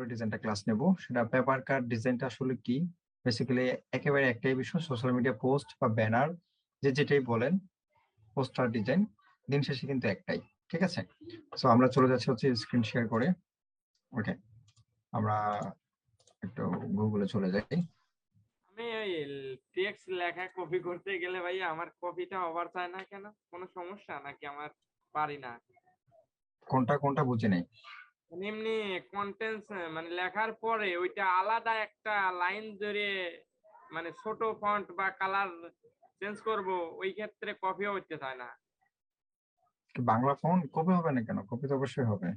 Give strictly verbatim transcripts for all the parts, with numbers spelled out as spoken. পুরো ডিজাইনটা ক্লাস নেব। সেটা পেপার কাট ডিজাইনটা আসলে কি, বেসিক্যালি একেবারে একটাই বিষয়, সোশ্যাল মিডিয়া পোস্ট বা ব্যানার যে যেটাই বলেন, পোস্টার ডিজাইন দিন শেষে কিন্তু একটাই। ঠিক আছে, সো আমরা চলে যাচ্ছি হচ্ছে স্ক্রিন শেয়ার করে। ওকে, আমরা একটু গুগলে চলে যাই। আমি এই টেক্সট লেখা কপি করতে গেলে ভাই আমার কপিটা ওভার যায় না কেন, কোনো সমস্যা নাকি? আমার পারি না কোনটা কোনটা বুঝি নাই। এমনি কন্টেন্টস মানে লেখার পরে ওইটা আলাদা একটা লাইন ধরে মানে ছোট ফন্ট বা কালার চেঞ্জ করব, ওই ক্ষেত্রে কপি হতে চায় না। বাংলা ফন্ট কপি হবে না কেন? কপি তো অবশ্যই হবে।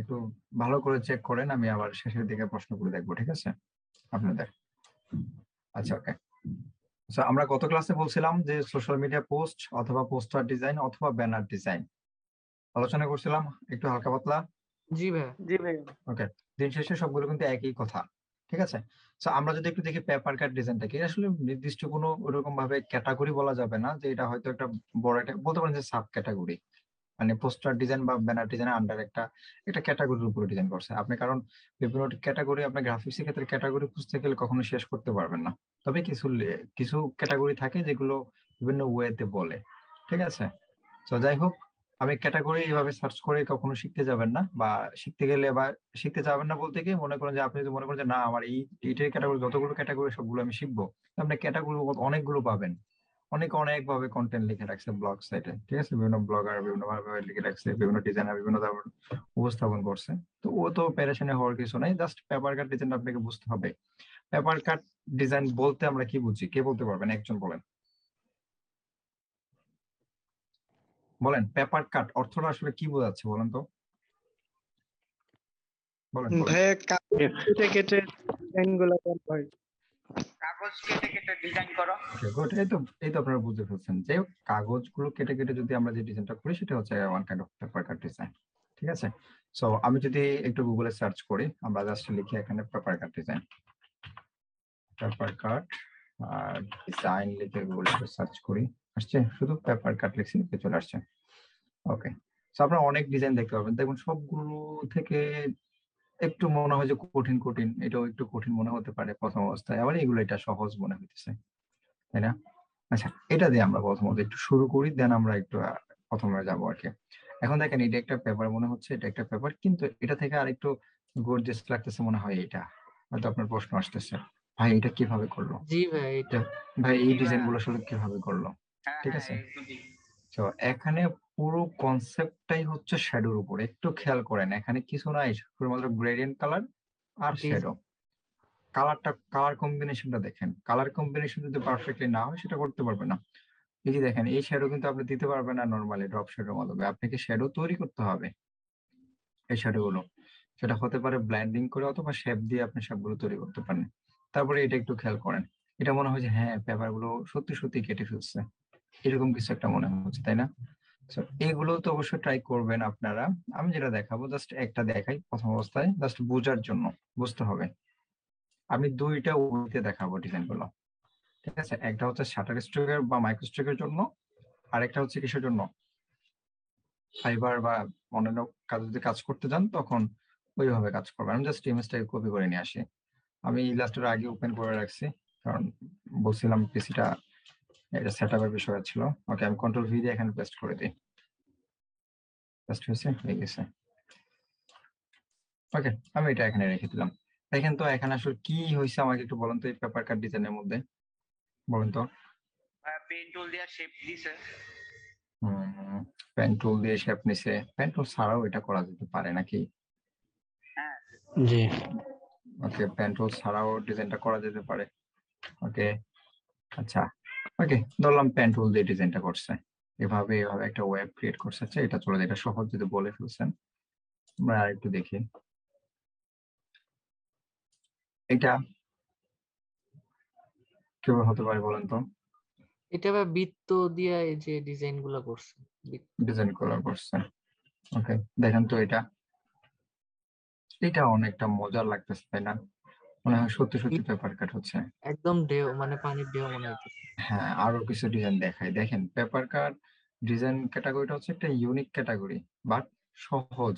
একটু ভালো করে চেক করেন, আমি আবার শেষের দিকে প্রশ্ন করে দেখবো। ঠিক আছে আপনাদের? আচ্ছা, ওকে। সো আমরা গত ক্লাসে বলছিলাম যে সোশ্যাল মিডিয়া পোস্ট অথবা পোস্টার ডিজাইন অথবা ব্যানার ডিজাইন আলোচনা করছিলাম একটু হালকা পাতলা। জি ভাই, জি ভাই। ওকে, দিন শেষে সবগুলো কিন্তু একই কথা। ঠিক আছে, সো আমরা যদি একটু দেখি পেপার কাট ডিজাইনটাকে, আসলে নির্দিষ্ট কোনো ওরকম ভাবে ক্যাটাগরি বলা যাবে না, যে এটা হয়তো একটা বড় একটা বলতে পারেন যে সাব ক্যাটাগরি, মানে পোস্টার ডিজাইন বা ব্যানার ডিজাইনের আন্ডার একটা একটা ক্যাটাগরির উপরে ডিজাইন করছে আপনি। কারণ বিভিন্ন ক্যাটাগরি আপনি গ্রাফিক্সের ক্ষেত্রে ক্যাটাগরি খুঁজতে গেলে কখনো শেষ করতে পারবেন না। তবে কিছু কিছু ক্যাটাগরি থাকে যেগুলো বিভিন্ন ওয়েতে বলে। ঠিক আছে, তো যাই হোক, আমি ক্যাটাগরি এইভাবে সার্চ করে কখনো শিখতে যাবেন না, বা শিখতে গেলে বা শিখতে যাবেন না বলতে গিয়ে মনে করেন যে আপনি যদি মনে করেন যে না আমার এই এইটার ক্যাটাগরি যতগুলো ক্যাটাগরি সবগুলো আমি শিখবো, আপনি ক্যাটাগরি অনেকগুলো পাবেন। অনেক অনেক ভাবে কন্টেন্ট লিখে রাখছে ব্লগ সাইটে। ঠিক আছে, বিভিন্ন ব্লগার বিভিন্ন ভাবে লিখে রাখছে, বিভিন্ন ডিজাইনার বিভিন্ন উপস্থাপন করছে। তো ও তো প্যারেশানে হওয়ার কিছু নাই, জাস্ট পেপার কাট ডিজাইন আপনাকে বুঝতে হবে। পেপার কাট ডিজাইন বলতে আমরা কি বুঝি, কে বলতে পারবেন? একজন বলেন, বলেন পেপার কাট অর্থটা আসলে কি বোঝাচ্ছে বলেন তো? বলেন ভাই। কাগজ কেটে কেটে ডিজাইনগুলো করা হয়, কাগজ কেটে কেটে ডিজাইন করা। গুড, এই তো এই তো আপনারা বুঝে ফেলছেন যে কাগজগুলো কেটে কেটে যদি আমরা যে ডিজাইনটা করি সেটা হচ্ছে one kind of paper cut design. ঠিক আছে, সো আমি যদি একটু গুগলে সার্চ করি, আমরা জাস্ট লিখি এখানে paper cut design, paper cut আর ডিজাইন লিখে গুগলে সার্চ করি, আসছে শুধু পেপার কাট লিখছি চলে আসছে। ওকে, সো আপনারা অনেক ডিজাইন দেখতে পাবেন। দেখুন সবগুলো থেকে একটু মনে হয় যে কঠিন কঠিন, এটাও একটু কঠিন মনে হতে পারে প্রথম অবস্থায়, আবার এগুলো এটা সহজ মনে হইতেছে, তাই না? আচ্ছা, এটা দিয়ে আমরা প্রথমত একটু শুরু করি, দেন আমরা একটু প্রথমে যাবো আর কি। এখন দেখেন এটা একটা পেপার মনে হচ্ছে, এটা একটা পেপার, কিন্তু এটা থেকে আর একটু গর্জিয়াস লাগতেছে মনে হয়। এটা হয়তো আপনার প্রশ্ন আসতেছে, ভাই এটা কিভাবে করলো? জি ভাই, এটা ভাই এই ডিজাইন গুলো আসলে কিভাবে করলো? ঠিক আছে, তো এখানে পুরো কনসেপ্টটাই হচ্ছে শ্যাডোর উপর। একটু খেয়াল করেন, এখানে কিছু নাই, শুধুমাত্র গ্রেডিয়েন্ট কালার আর শ্যাডো। কালারটা কালার কম্বিনেশনটা দেখেন, কালার কম্বিনেশন যদি পারফেক্টলি না হয় সেটা করতে পারবে না। এই যে দেখেন, এই শ্যাডো কিন্তু আপনি দিতে পারবেন না নরমালি ড্রপ শ্যাডোর মাধ্যমে, আপনাকে শ্যাডো তৈরি করতে হবে। এই শ্যাডো গুলো সেটা হতে পারে ব্ল্যান্ডিং করে অথবা শেপ দিয়ে আপনি সবগুলো তৈরি করতে পারেন। তারপরে এটা একটু খেয়াল করেন, এটা মনে হয় যে হ্যাঁ পেপারগুলো সত্যি সত্যি কেটে ফেলছে, এরকম কিছু একটা মনে হচ্ছে, তাই না? এগুলো তো অবশ্যই ট্রাই করবেন আপনারা। আমি যেটা দেখাবো জাস্ট একটা দেখাই প্রথম অবস্থায়, জাস্ট বোঝার জন্য, বুঝতে হবে। আমি দুইটা ওয়েতে দেখাবো ডিজাইনগুলো। ঠিক আছে, একটা হচ্ছে শাটার স্টকের বা মাইক্রোস্টকের জন্য, আর একটা হচ্ছে কিসের জন্য, ফাইবার বা অন্যান্য কাজ যদি কাজ করতে যান তখন ওইভাবে কাজ করবেন। আমি জাস্ট ইমেজটাকে কপি করে নিয়ে আসি। আমি ইলাস্ট্রেটর আগে ওপেন করে রাখছি, কারণ বলছিলাম পিসিটা এটা সেটআপের বিষয় ছিল। ওকে, আমি কন্ট্রোল ভি দিয়ে এখানে পেস্ট করে দিই, পেস্ট হয়েছে, হয়ে গেছে। ওকে, আমি এটা এখানে রেখে দিলাম। দেখেন তো এখানে আসলে কি হইছে আমাকে একটু বলেন তো, এই পেপার কাট ডিজাইনের মধ্যে বলেন তো। পেন টুল দিয়ে শেপ দিছে, হুম পেন টুল দিয়ে শেপ নিছে, পেন টুল ছাড়াও এটা করা যেতে পারে নাকি? হ্যাঁ জি, ওকে, পেন টুল ছাড়াও ডিজাইনটা করা যেতে পারে। ওকে, আচ্ছা, ওকে, ধরলাম পেন টুল দিয়ে ডিজাইনটা করছে, এভাবে এভাবে একটা ওয়েব ক্রিয়েট করছে। আচ্ছা, এটা চলে যায়, এটা সহজ যদি বলে ফেলছেন। আমরা আরেকটু দেখি, এটা কিভাবে হতে পারে বলেন তো? এটা বা বৃত্ত দিয়ে যে ডিজাইনগুলো করছে, ডিজাইনগুলো করছে। ওকে, দেখেন তো এটা এটা অনেকটা মজার লাগতেছে, তাই না? মনে হয় সত্যি সত্যি পেপার কাট হচ্ছে, একদম ঢেউ মানে পানির ঢেউ মনে হচ্ছে। হ্যাঁ, আরো কিছু ডিজাইন দেখাই। দেখেন পেপার কাট ডিজাইন ক্যাটাগরিটা হচ্ছে একটা ইউনিক ক্যাটাগরি, বাট সহজ।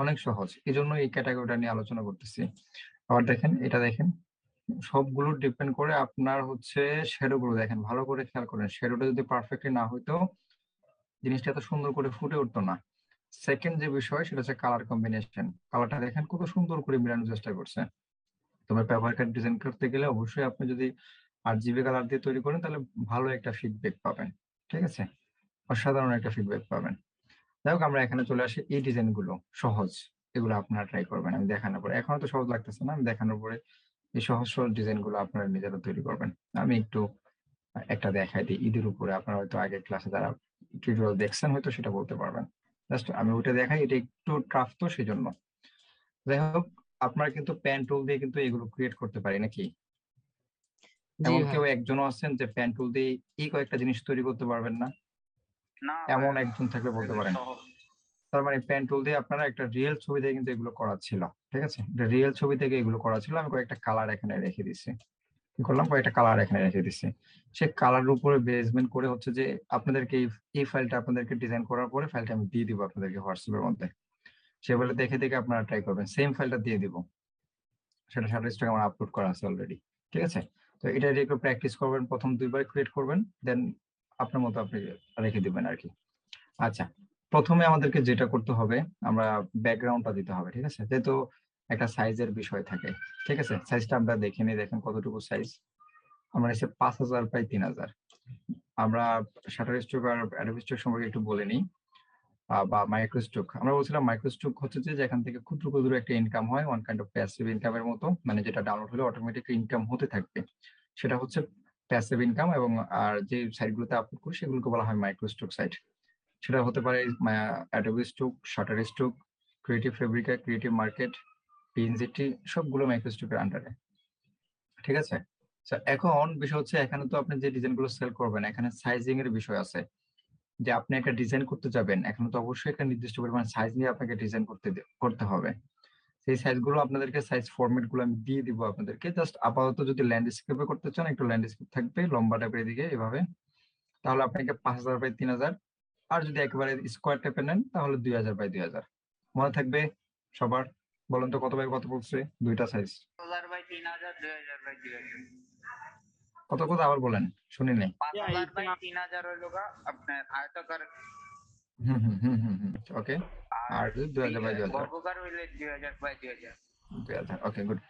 অনেক সহজ, এই জন্য এই ক্যাটাগরিটা নিয়ে আলোচনা করতেছি। আবার দেখেন, এটা দেখেন, সবগুলো ডিপেন্ড করে আপনার হচ্ছে শেডো গুলো। দেখেন ভালো করে খেয়াল করেন, শেডোটা যদি পারফেক্টলি না হইতো জিনিসটা এত সুন্দর করে ফুটে উঠতো না। সেকেন্ড যে বিষয় সেটা হচ্ছে কালার কম্বিনেশন। কালারটা দেখেন কত সুন্দর করে মিলানোর চেষ্টা করছে। তোমার পেপারকাট ডিজাইন করতে গেলে অবশ্যই আপনি যদি আর জিবি কালার দিয়ে তৈরি করেন তাহলে ভালো একটা ফিডব্যাক পাবেন, ঠিক আছে, অসাধারণ একটা ফিডব্যাক পাবেন। যাই হোক, আমরা এখানে চলে আসি। এই ডিজাইন গুলো সহজ, এগুলো আপনারা ট্রাই করবেন। আমি দেখানোর পরে, এখন তো সহজ লাগতেছে না, আমি দেখানোর পরে এই সহজ সহজ ডিজাইন গুলো আপনারা নিজেরা তৈরি করবেন। আমি একটু একটা দেখাই দিই ঈদের উপরে, আপনারা হয়তো আগে ক্লাসে যারা টিউটোরিয়াল দেখছেন হয়তো সেটা বলতে পারবেন। জাস্ট আমি ওইটা দেখাই, এটা একটু টাফ তো সেই জন্য। যাই হোক, আপনারা কিন্তু পেন টুল দিয়ে কিন্তু এগুলো ক্রিয়েট করতে পারি নাকি? এমন কেউ একজন আছেন যে পেন টুল দিয়ে এই কয়েকটা জিনিস তৈরি করতে পারবেন না? এমন একজন থাকলে বলতে পারেন। তার মানে পেন টুল দিয়ে আপনারা একটা রিয়েল ছবি থেকে কিন্তু এগুলো করা ছিল, ঠিক আছে, একটা রিয়েল ছবি থেকে এগুলো করা ছিল। আমি কয়েকটা কালার এখানে রেখে দিচ্ছি, কি করলাম, কয়েকটা কালার এখানে রেখে দিচ্ছি। সেই কালারের উপরে বেসমেন্ট করে হচ্ছে যে আপনাদেরকে এই ফাইলটা আপনাদেরকে ডিজাইন করার পরে ফাইলটা আমি দিয়ে দিব আপনাদেরকে হোয়াটসঅ্যাপের মধ্যে। সেগুলো দেখে দেখে আপনারা ট্রাই করবেন। সেম ফাইলটা দিয়ে দিব, সেটা Shutter Stock আমার আপলোড করা আছে অলরেডি, ঠিক আছে। তো এটা একটু প্র্যাকটিস করবেন, প্রথম দুইবার ক্রিয়েট করবেন, দেন আপনার মতো আপনি রেখে দিবেন আর কি। আচ্ছা, প্রথমে আমাদেরকে যেটা করতে হবে, আমরা ব্যাকগ্রাউন্ডটা দিতে হবে, ঠিক আছে, যেহেতু একটা সাইজের বিষয় থাকে, ঠিক আছে। সাইজটা আমরা দেখে নিই, দেখেন কতটুকু সাইজ। আমরা এসে পাঁচ হাজার বাই তিন হাজার আমরা Shutter Stock আর Adobe Stock সম্পর্কে একটু বলে নিই, বা মাইক্রোস্টক। আমরা বলছিলাম মাইক্রোস্টক হচ্ছে যে যেখান থেকে ক্ষুদ্র ক্ষুদ্র একটা ইনকাম হয়, ওয়ান কাইন্ড অফ প্যাসিভ ইনকামের মতো, মানে যেটা ডাউনলোড হলে অটোমেটিক ইনকাম হতে থাকবে, সেটা হচ্ছে প্যাসিভ ইনকাম। এবং আর যে সাইটগুলোতে আপলোড করি সেগুলোকে বলা হয় মাইক্রোস্টক সাইট। সেটা হতে পারে Adobe Stock, Shutter Stock, Creative Fabrica, Creative Market, পিএনজিটি, সবগুলো মাইক্রোস্টকের আন্ডারে, ঠিক আছে। এখন বিষয় হচ্ছে, এখানে তো আপনি যে ডিজাইনগুলো সেল করবেন এখানে সাইজিং এর বিষয় আছে, যে আপনি একটা ডিজাইন করতে যাবেন এখন তো অবশ্যই একটা নির্দিষ্ট পরিমাণ সাইজ নিয়ে আপনাকে ডিজাইন করতে করতে হবে। সেই সাইজগুলো আপনাদেরকে, সাইজ ফরম্যাটগুলো আমি দিয়ে দিব আপনাদেরকে। জাস্ট আপাতত যদি ল্যান্ডস্কেপে করতে চান, একটু ল্যান্ডস্কেপ থাকবে লম্বা টাইপের এদিকে এভাবে, তাহলে আপনাকে পাঁচ হাজার বাই তিন হাজার। আর যদি একেবারে স্কোয়ার টাইপে নেন তাহলে দুই হাজার বাই দুই হাজার মনে থাকবে সবার। বলেন তো কত বাই কত বলছে দুইটা সাইজ? কত কত আবার বলেন শুনি নাই? পাঁচ হাজার বাই তিন হাজার হলো আপনার আয়তাকার, হুম হুম হুম, ওকে। আর দুই হাজার বাই দুই হাজার বর্গাকার হইলে দুই হাজার বাই দুই হাজার, ওকে, গুড।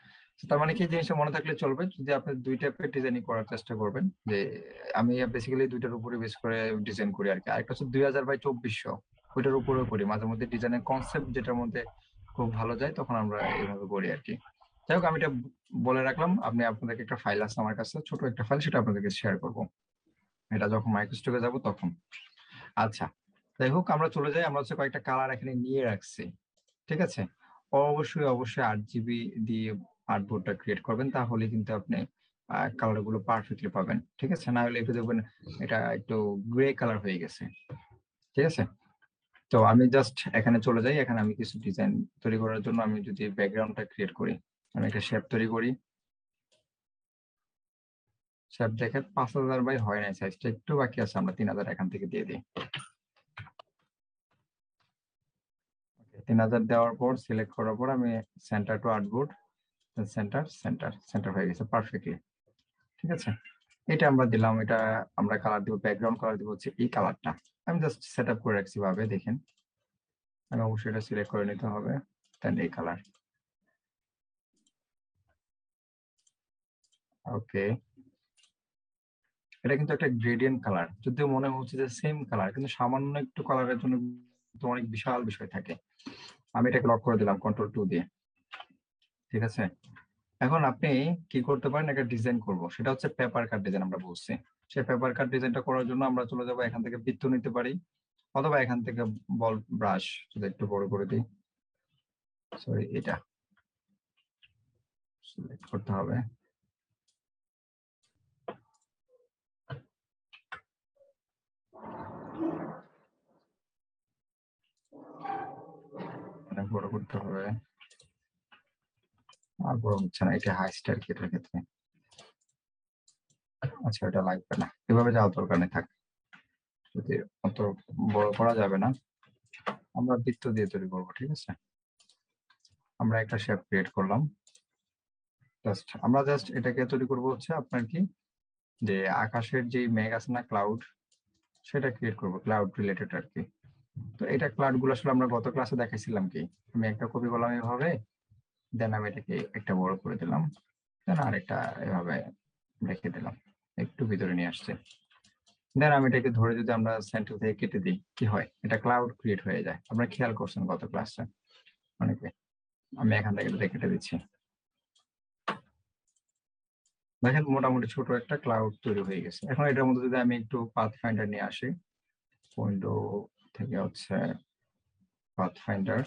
তার মানে কি জিনিসটা মনে থাকলে চলবে যদি আপনি দুই টাইপের ডিজাইনিং করার চেষ্টা করবেন, যে আমি বেসিক্যালি দুইটার উপরে বেস করে ডিজাইন করি আর কি। আরেকটা হচ্ছে দুই হাজার বাই চব্বিশশো, ওইটার উপরেও করি মাঝে মধ্যে ডিজাইনের কনসেপ্ট, যেটার মধ্যে খুব ভালো যায় তখন আমরা এইভাবে করি আর কি। যাই হোক, আমি এটা বলে রাখলাম। আপনি আপনাদেরকে একটা ফাইল আছে আমার কাছে, ছোট একটা ফাইল, সেটা আপনাদেরকে শেয়ার করব, এটা যখন মাইক্রোস্টকে যাব তখন। আচ্ছা, যাই হোক, আমরা চলে যাই। আমরা হচ্ছে কয়েকটা কালার এখানে নিয়ে রাখছি, ঠিক আছে। অবশ্যই অবশ্যই আট জিবি দিয়ে আর্টবোর্ডটা ক্রিয়েট করবেন, তাহলে কিন্তু আপনি কালার গুলো পারফেক্টলি পাবেন, ঠিক আছে। না হলে একটু দেখবেন এটা একটু গ্রে কালার হয়ে গেছে, ঠিক আছে। তো আমি জাস্ট এখানে চলে যাই। এখানে আমি কিছু ডিজাইন তৈরি করার জন্য আমি যদি ব্যাকগ্রাউন্ডটা ক্রিয়েট করি, আমি একটা শেপ তৈরি করি। শেপ দেখে পাঁচ হাজার বাই হয় নাই, সাইজটা একটু বাকি আছে, আমরা তিন হাজার এখান থেকে দিয়ে দিই। তিন হাজার দেওয়ার পর সিলেক্ট করার পর আমি centre to artboard, centre centre centre হয়ে গেছে পারফেক্টলি, ঠিক আছে। এটা আমরা দিলাম, এটা আমরা কালার দিব, ব্যাকগ্রাউন্ড কালার দিব হচ্ছে এই কালারটা। আমি জাস্ট সেট আপ করে রাখছি ভাবে, দেখেন আমি অবশ্যই এটা সিলেক্ট করে নিতে হবে, দেন এই কালার, ওকে। এটা কিন্তু একটা গ্রেডিয়েন্ট কালার, যদিও মনে হচ্ছে যে সেম কালার, কিন্তু সামান্য একটু কালারের জন্য অনেক বিশাল বিষয় থাকে। আমি এটাকে লক করে দিলাম কন্ট্রোল টু দিয়ে, ঠিক আছে। এখন আপনি কি করতে পারেন, একটা ডিজাইন করব, সেটা হচ্ছে পেপার কাট ডিজাইন আমরা বলছি। সেই পেপার কাট ডিজাইনটা করার জন্য আমরা চলে যাবো, এখান থেকে বৃত্ত নিতে পারি, অথবা এখান থেকে বল ব্রাশ, যদি একটু বড় করে দিই, সরি এটা সিলেক্ট করতে হবে। বড় করতে হবে, আর বড় হচ্ছে না, এটা হাই স্টার কেটার ক্ষেত্রে। আচ্ছা, এটা লাগবে না, এভাবে যাওয়া দরকার নেই, থাক, যদি অত বড় করা যাবে না, আমরা বৃত্ত দিয়ে তৈরি করবো, ঠিক আছে। আমরা একটা শেপ ক্রিয়েট করলাম। জাস্ট আমরা জাস্ট এটাকে তৈরি করবো হচ্ছে আপনার কি যে আকাশের যে মেঘ আছে না ক্লাউড, সেটা ক্রিয়েট করবো ক্লাউড রিলেটেড আর কি। তো এটা ক্লাউড গুলো আসলে আমরা গত ক্লাসে দেখাইছিলাম কি, আমি একটা কপি করলাম এভাবে, দেন আমি এটাকে একটা বড় করে দিলাম, দেন আরেকটা এভাবে রেখে দিলাম, একটু ভিতরে নিয়ে আসছে। দেন আমি এটাকে ধরে যদি আমরা সেন্টার থেকে কেটে দিই কি হয়, এটা ক্লাউড ক্রিয়েট হয়ে যায়। আপনারা খেয়াল করছেন গত ক্লাসে অনেকে, আমি এখান থেকে এটা কেটে দিচ্ছি, দেখেন মোটামুটি ছোট একটা ক্লাউড তৈরি হয়ে গেছে। এখন এটার মধ্যে যদি আমি একটু পাথফাইন্ডার নিয়ে আসি, উইন্ডো থেকে হচ্ছে পাথফাইন্ডার,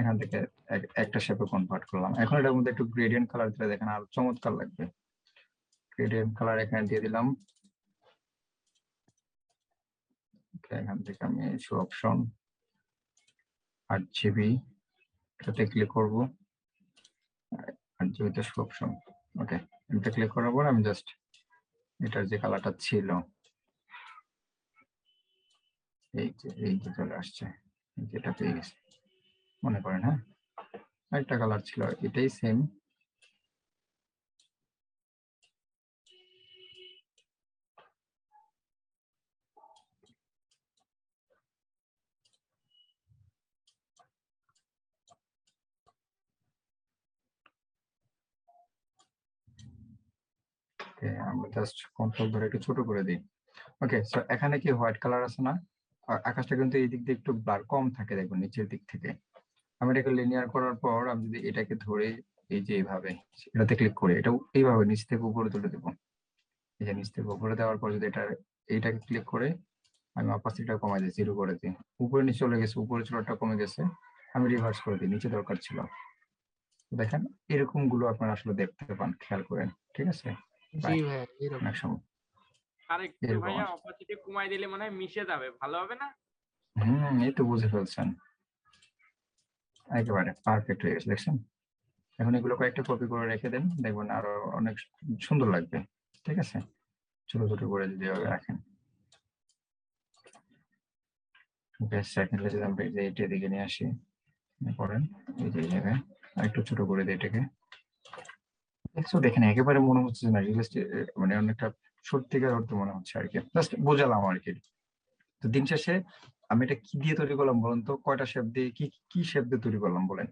এখান থেকে একটা শেপে কনভার্ট করলাম। এখন এটার মধ্যে একটু গ্রেডিয়েন্ট কালার দিলে দেখেন আর চমৎকার লাগবে। গ্রেডিয়েন্ট কালার এখানে দিয়ে দিলাম, এখান থেকে আমি শো অপশন আট জিবি এটাতে ক্লিক করবো, আট জিবিতে শো অপশন, ওকে এটা ক্লিক করার পর আমি জাস্ট এটার যে কালারটা ছিল এই যে এই যে চলে আসছে, এটা পেয়ে গেছে মনে করেন। হ্যাঁ, একটা কালার ছিল এটাই সেম, আমরা জাস্ট কন্ট্রোল ধরে একটু ছোট করে দিই। ওকে, সো এখানে কি হোয়াইট কালার আছে না, আকাশটা কিন্তু এই দিক দিয়ে একটু ব্লার কম থাকে দেখুন নিচের দিক থেকে। আমি এটাকে লিনিয়ার করার পর আমি যদি এটাকে ধরে এই যে এইভাবে এটাতে ক্লিক করে এটা এইভাবে নিচ থেকে উপরে তুলে দেবো, এই যে নিচ থেকে উপরে দেওয়ার পর যদি এটা এইটাকে ক্লিক করে আমি অপাসিটিটা কমাই দিই, জিরো করে দিই, উপরে নিচে চলে গেছে, উপরে চলাটা কমে গেছে, আমি রিভার্স করে দিই, নিচে দরকার ছিল। দেখেন এরকম গুলো আপনারা আসলে দেখতে পান, খেয়াল করেন, ঠিক আছে। এখন এগুলো কয়েকটা কপি করে রেখে দেন, দেখবেন আরো অনেক সুন্দর লাগবে, ঠিক আছে। ছোট ছোট করে যদি রাখেন, এটা দিকে নিয়ে আসি, করেন এই যে জায়গায় একটু ছোট করে দিই এটাকে, দেখেন একেবারে মনে হচ্ছে না রিয়েলিস্টিক, মানে অনেকটা সত্যিকার অর্থে মনে হচ্ছে আর কি। জাস্ট বোঝালাম আর কি। তো দিন শেষে আমি এটা কি দিয়ে তৈরি করলাম বলেন তো, কয়টা শেপ দিয়ে, কি কি শেপ দিয়ে তৈরি করলাম বলেন?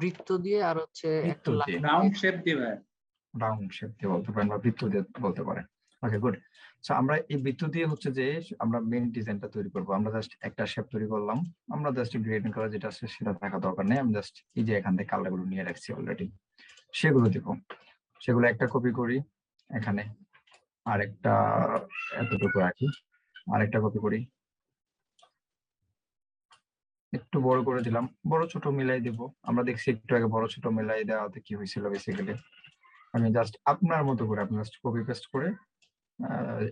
বৃত্ত দিয়ে আর হচ্ছে একটা রাউন্ড শেপ দিয়ে, রাউন্ড শেপ দিয়ে বলতে পারেন বা বৃত্ত দিয়ে বলতে পারেন। Okay good. সো আমরা এই বৃত্ত দিয়ে হচ্ছে যে আমরা মেইন ডিজাইনটা তৈরি করব। আমরা জাস্ট একটা শেপ তৈরি করলাম, আমরা জাস্ট গ্রেডিয়েন্ট কালার যেটা আছে সেটা থাকা দরকার নেই, আমি জাস্ট এই যে এখান থেকে কালারগুলো নিয়ে রাখছি অলরেডি, সেগুলো দেব। সেগুলো একটা কপি করি এখানে, আরেকটা এতটুকু রাখি, আরেকটা কপি করি, একটু বড় করে দিলাম, বড় ছোট মিলাই দেব। আমরা দেখছি একটু আগে বড় ছোট মিলাই দেওয়াতে কি হয়েছিল, বেসিক্যালি আমি জাস্ট আপনার মতো করে আপনি জাস্ট কপি পেস্ট করে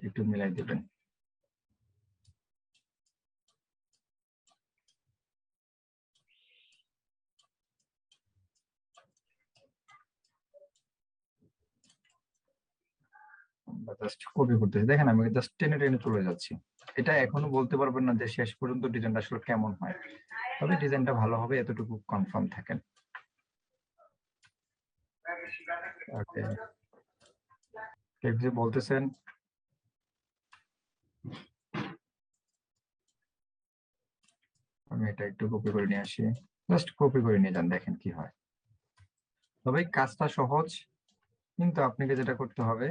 একটু মিলাই দেবেন। জাস্ট কপি করতেছি, দেখেন আমি জাস্ট টেনে টেনে চলে যাচ্ছি। এটা এখনো বলতে পারবেন না যে শেষ পর্যন্ত ডিজাইনটা আসলে কেমন হয়, তবে ডিজাইনটা ভালো হবে এতটুকু কনফার্ম থাকেন। ওকে, কেউ কিছু বলতেছেন? আমি এটা একটু কপি করে নিয়ে আসি, জাস্ট কপি করে নিয়ে যান, দেখেন কি হয়। তবে কাজটা সহজ, কিন্তু আপনাকে যেটা করতে হবে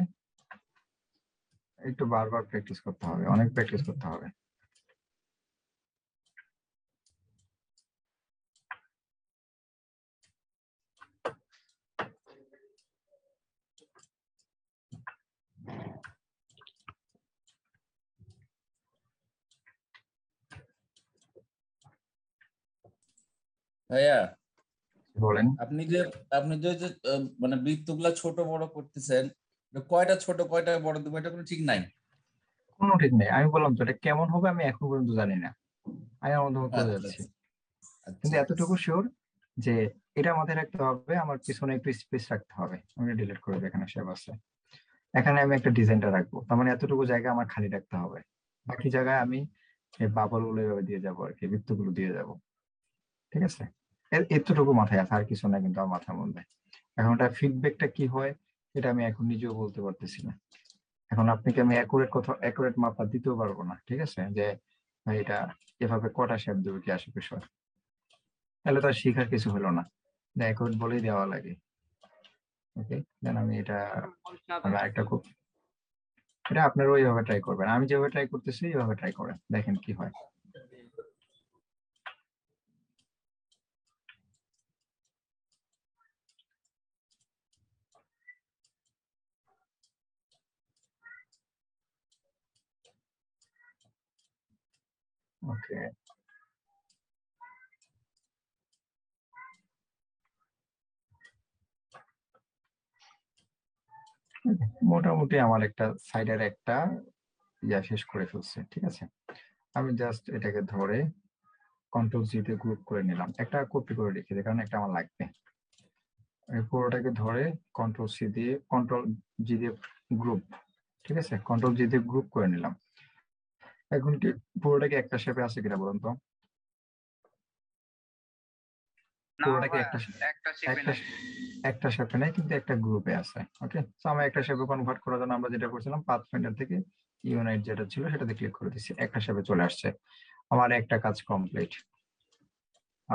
একটু বারবার প্র্যাকটিস করতে হবে, অনেক প্র্যাকটিস করতে হবে। ভাইয়া বলেন, আপনি যে আপনি যে মানে বৃত্তগুলা ছোট বড় করতেছেন, কয়টা ছোট কয়টা বড় দেবো এটা কোনো ঠিক নাই, কোনো ঠিক নাই। আমি বললাম তো এটা কেমন হবে আমি এখন পর্যন্ত জানি না, আমি অনুমান করে যাচ্ছি, কিন্তু এতটুকু শিওর যে এটা মাথায় রাখতে হবে আমার পিছনে একটু স্পেস রাখতে হবে। আমি ডিলিট করে দেখানে শেপ আছে, এখানে আমি একটা ডিজাইনটা রাখবো, তার মানে এতটুকু জায়গা আমার খালি রাখতে হবে, বাকি জায়গায় আমি বাবলগুলো এভাবে দিয়ে যাবো আর কি, বৃত্তগুলো দিয়ে যাবো। ঠিক আছে এতটুকু মাথায় আছে আর কিছু না কিন্তু আমার মাথার মধ্যে এখন এটা ফিডব্যাকটা কি হয় এটা আমি এখন নিজেও বলতে পারতেছি না এখন আপনাকে আমি একুরেট কথা একুরেট মাপটা দিতেও পারবো না ঠিক আছে যে এটা এভাবে কটা শেপ দেব কি আসে বিষয় তাহলে তো শিখার কিছু হলো না না একুরেট বলেই দেওয়া লাগে ওকে দেন আমি এটা আরেকটা খুব এটা আপনারা ওইভাবে ট্রাই করবেন আমি যেভাবে ট্রাই করতেছি এইভাবে ট্রাই করেন দেখেন কি হয় Okay. মোটামুটি আমার একটা সাইডের একটা ইয়া শেষ করে ফেলছে ঠিক আছে আমি জাস্ট এটাকে ধরে কন্ট্রোল জি তে গ্রুপ করে নিলাম একটা কপি করে রেখে দিই কারণ একটা আমার লাগবে এই পুরোটাকে ধরে কন্ট্রোল সি দিয়ে কন্ট্রোল জি দিয়ে গ্রুপ ঠিক আছে কন্ট্রোল জি দিয়ে গ্রুপ করে নিলাম এখন কি পুরোটাকে একটা শেপে আছে কিনা বলুন তো পুরোটাকে একটা একটা শেপে না একটা শেপে না কিন্তু একটা গ্রুপে আছে ওকে সো আমরা একটা শেপে কনভার্ট করার জন্য আমরা যেটা করেছিলাম পাথফাইন্ডার থেকে ইউনাইট যেটা ছিল সেটাতে ক্লিক করে দিয়েছি একটা শেপে চলে আসছে আমার একটা কাজ কমপ্লিট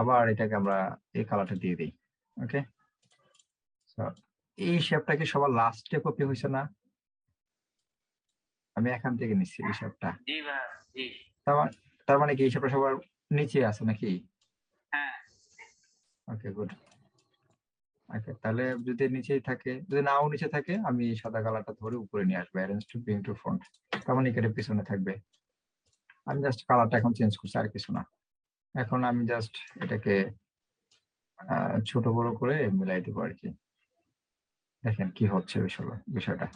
আবার এটাকে আমরা এই কালারটা দিয়ে দেই ওকে সো এই শেপটাকে সবার লাস্টে কপি হইছে না আমি এখান থেকে নিচ্ছি এই শেপটা জি ভাই জি তার মানে কি এই শেপটা সবার নিচে আছে নাকি হ্যাঁ ওকে গুড ওকে তাহলে যদি নিচেই থাকে যদি নাও নিচে থাকে আমি সাদা কালারটা ধরে উপরে নিয়ে আসব arrange to bring to front তার মানে এটা পিছনে থাকবে আমি জাস্ট কালারটা এখন চেঞ্জ করছি আর কিছু না এখন আমি জাস্ট এটাকে ছোট বড় করে মিলাই দেব আর কি দেখেন কি হচ্ছে বিষয়টা বিষয়টা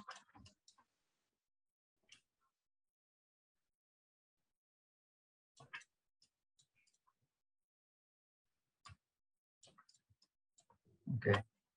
Okay. Just একটু একটু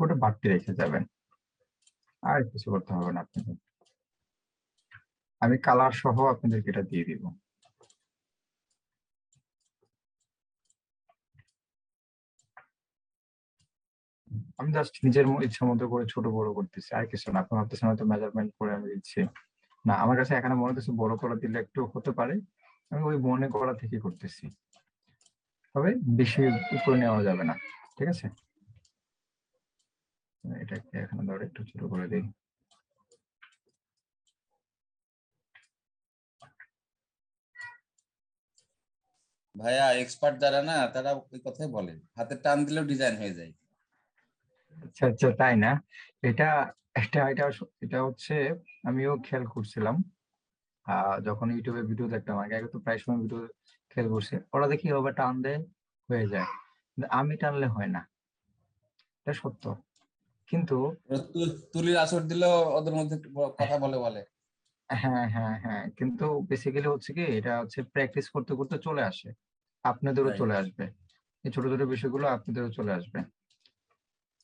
করে বাড়তে রেখে যাবেন আর কিছু করতে হবে না আপনাদের আমি কালার সহ আপনাদেরকে এটা দিয়ে দিব আমি জাস্ট নিজের ইচ্ছা মতো করে ছোট বড় করতেছি আর কিছু না আপনি ভাবতেছেন হয়তো মেজারমেন্ট করে আমি দিচ্ছি না আমার কাছে এখানে মনে হচ্ছে বড় করা দিলে একটু হতে পারে আমি ওই মনে করা থেকে করতেছি তবে বেশি উপরে নেওয়া যাবে না ঠিক আছে এটাকে এখানে ধরে একটু ছোট করে দিই ভাইয়া এক্সপার্ট যারা না তারা ওই কথাই বলেন হাতে টান দিলেও ডিজাইন হয়ে যায় আচ্ছা আচ্ছা তাই না এটা এটা এটা এটা হচ্ছে আমিও খেয়াল করছিলাম যখন ইউটিউবে ভিডিও দেখতাম আগে আগে তো প্রায় সময় ভিডিও খেয়াল করছে ওরা দেখি হবে টান দেয় হয়ে যায় আমি টানলে হয় না এটা সত্য কিন্তু তুলির আসর দিলে ওদের মধ্যে কথা বলে বলে হ্যাঁ হ্যাঁ হ্যাঁ কিন্তু বেসিক্যালি হচ্ছে কি এটা হচ্ছে প্র্যাকটিস করতে করতে চলে আসে আপনাদেরও চলে আসবে এই ছোট ছোট বিষয়গুলো আপনাদেরও চলে আসবে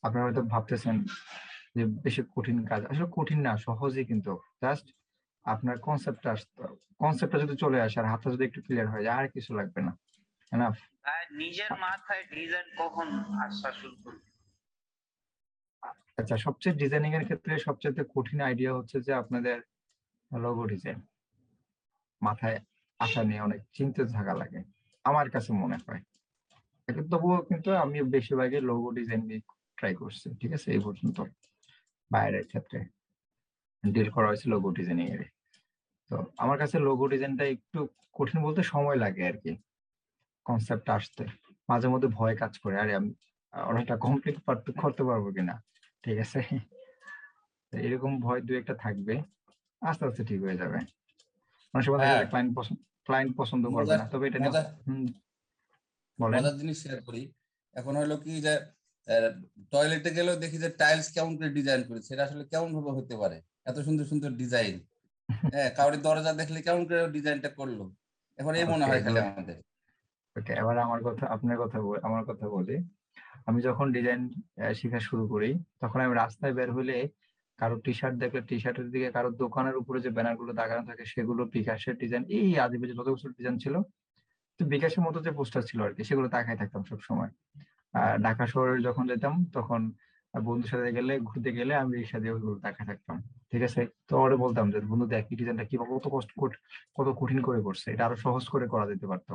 আপনারা হয়তো ভাবতেছেন যে বেশি কঠিন কাজ আসলে কঠিন না সহজেই কিন্তু জাস্ট আপনার কনসেপ্টটা কনসেপ্টটা যদি চলে আসে আর হাতটা যদি একটু ক্লিয়ার হয় আর কিছু লাগবে না এনাফ আর নিজের মাথায় ডিজাইন কখন আসা শুরু করবে আচ্ছা সবচেয়ে ডিজাইনিং এর ক্ষেত্রে সবচেয়ে কঠিন আইডিয়া হচ্ছে যে আপনাদের লোগো ডিজাইন মাথায় আসা নিয়ে অনেক চিন্তিত থাকা লাগে আমার কাছে মনে হয় তবুও কিন্তু আমি বেশিরভাগই লোগো ডিজাইন নিয়ে ট্রাই করছে ঠিক আছে এই পর্যন্ত বাইরের ক্ষেত্রে ডিল করা হয়েছিল লোগো ডিজাইনিং এর তো আমার কাছে লোগো ডিজাইনটা একটু কঠিন বলতে সময় লাগে আর কি কনসেপ্ট আসতে মাঝে মধ্যে ভয় কাজ করে আরে আমি ওটা কমপ্লিট করতে পারবো কিনা ঠিক আছে এরকম ভয় দুই একটা থাকবে আস্তে আস্তে ঠিক হয়ে যাবে অনেক সময় ক্লায়েন্ট পছন্দ ক্লায়েন্ট পছন্দ করবে না তবে এটা মজার জিনিস শেয়ার করি এখন হলো কি যে টয়লেটে গেলেও দেখি যে টাইলস কেমন করে ডিজাইন করেছে এটা আসলে কেমন ভাবে হতে পারে এত সুন্দর সুন্দর ডিজাইন হ্যাঁ কাউরি দরজা দেখলে কেমন করে ডিজাইনটা করলো এখন এই মনে হয় খালি আমাদের ওকে এবার আমার কথা আপনার কথা আমার কথা বলি আমি যখন ডিজাইন শেখা শুরু করি তখন আমি রাস্তায় বের হলে কারো টি-শার্ট দেখলে টি-শার্টের দিকে কারো দোকানের উপরে যে ব্যানারগুলো দাগানো থাকে সেগুলো বিকাশের ডিজাইন এই আদিবে যে যত বছর ডিজাইন ছিল তো বিকাশের মতো যে পোস্টার ছিল আর কি সেগুলো তাকায় থাকতাম সব সময় আর ঢাকা শহরে যখন যেতাম তখন বন্ধুর সাথে গেলে ঘুরতে গেলে আমি রিকশা দিয়ে ওগুলো তাকায় থাকতাম ঠিক আছে তো ওরে বলতাম যে বন্ধু দেখ এই ডিজাইনটা কি কত কষ্ট কত কঠিন করে করছে এটা আরো সহজ করে করা যেতে পারতো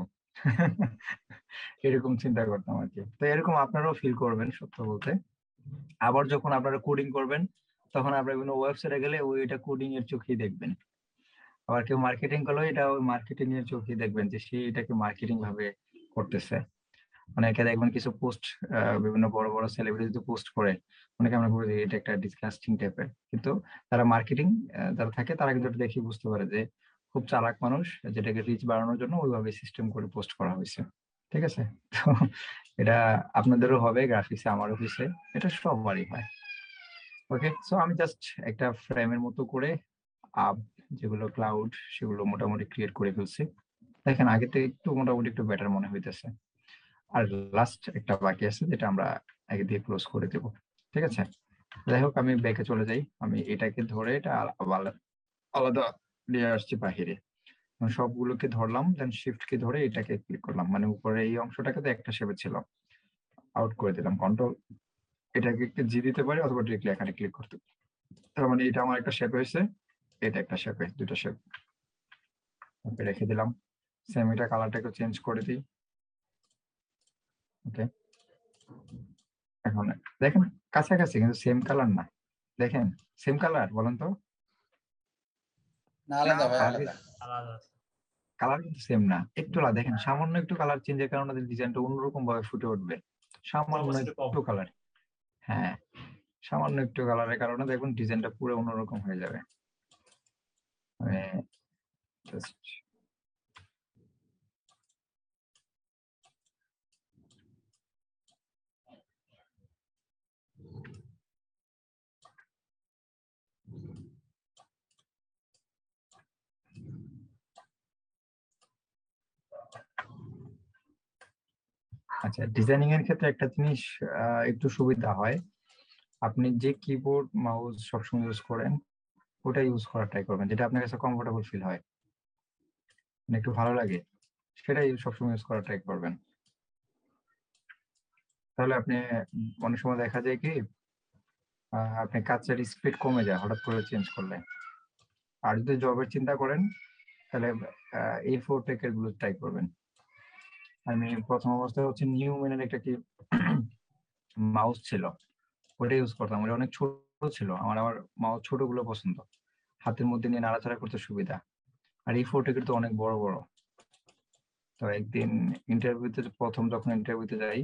এরকম চিন্তা করতাম আর কি তো এরকম আপনারাও ফিল করবেন সত্য বলতে আবার যখন আপনারা কোডিং করবেন তখন আপনারা বিভিন্ন ওয়েবসাইটে গেলে ওই এটা কোডিং এর চোখেই দেখবেন আবার কেউ মার্কেটিং করলো এটা ওই মার্কেটিং এর চোখেই দেখবেন যে সে এটাকে মার্কেটিং ভাবে করতেছে অনেকে দেখবেন কিছু পোস্ট বিভিন্ন বড় বড় সেলিব্রিটি পোস্ট করে অনেকে আমরা বলি এটা একটা ডিসকাস্টিং টাইপের কিন্তু তারা মার্কেটিং যারা থাকে তারা কিন্তু দেখি বুঝতে পারে যে খুব চালাক মানুষ যেটাকে রিচ বাড়ানোর জন্য ওইভাবে সিস্টেম করে পোস্ট করা হয়েছে ঠিক আছে তো এটা আপনাদেরও হবে গ্রাফিক্সে আমার অফিসে এটা সবারই হয় ওকে সো আমি জাস্ট একটা ফ্রেমের মতো করে আপ যেগুলো ক্লাউড সেগুলো মোটামুটি ক্রিয়েট করে ফেলছি দেখেন আগে থেকে একটু মোটামুটি একটু বেটার মনে হইতেছে আর লাস্ট একটা বাকি আছে যেটা আমরা আগে দিয়ে ক্লোজ করে দেব ঠিক আছে যাই হোক আমি ব্যাকে চলে যাই আমি এটাকে ধরে এটা আলাদা নিয়ে আসছি বাহিরে সবগুলোকে ধরলাম দেন শিফট কে ধরে এটাকে ক্লিক করলাম মানে উপরে এই অংশটাকে তো একটা শেপে ছিল আউট করে দিলাম কন্ট্রোল এটাকে জি দিতে পারি অথবা ডিরেক্টলি এখানে ক্লিক করতে পারি তার মানে এটা আমার একটা শেপ হয়েছে এটা একটা শেপ হয়েছে দুটো শেপ ওকে রেখে দিলাম সেম এটা কালারটাকে চেঞ্জ করে দিই ওকে এখন দেখেন কাছাকাছি কিন্তু সেম কালার না দেখেন সেম কালার বলেন তো না আলাদা ভাই আলাদা আলাদা কালার কিন্তু সেম না একটু আলাদা দেখেন সামান্য একটু কালার চেঞ্জের কারণে ডিজাইনটা অন্যরকম ভাবে ফুটে উঠবে সামান্য একটু কালার হ্যাঁ সামান্য একটু কালারের কারণে দেখুন ডিজাইনটা পুরো অন্যরকম হয়ে যাবে মানে জাস্ট আচ্ছা ডিজাইনিং এর ক্ষেত্রে একটা জিনিস একটু সুবিধা হয় আপনি যে কিবোর্ড মাউস সবসময় ইউজ করেন ওটা ইউজ করার ট্রাই করবেন যেটা আপনার কাছে কমফোর্টেবল ফিল হয় মানে একটু ভালো লাগে সেটা সবসময় ইউজ করার ট্রাই করবেন তাহলে আপনি অনেক সময় দেখা যায় কি আপনি কাজের স্পিড কমে যায় হঠাৎ করে চেঞ্জ করলে আর যদি জবের চিন্তা করেন তাহলে এই ফোর টেকের গুলো ট্রাই করবেন আমি প্রথম অবস্থায় হচ্ছে নিউ মেনের একটা কি মাউস ছিল ওটা ইউজ করতাম ওটা অনেক ছোট ছিল আমার আবার মাউস ছোটগুলো পছন্দ হাতের মধ্যে নিয়ে নাড়াচাড়া করতে সুবিধা আর এই ফোরটা কিন্তু অনেক বড় বড় তো একদিন ইন্টারভিউতে প্রথম যখন ইন্টারভিউতে যাই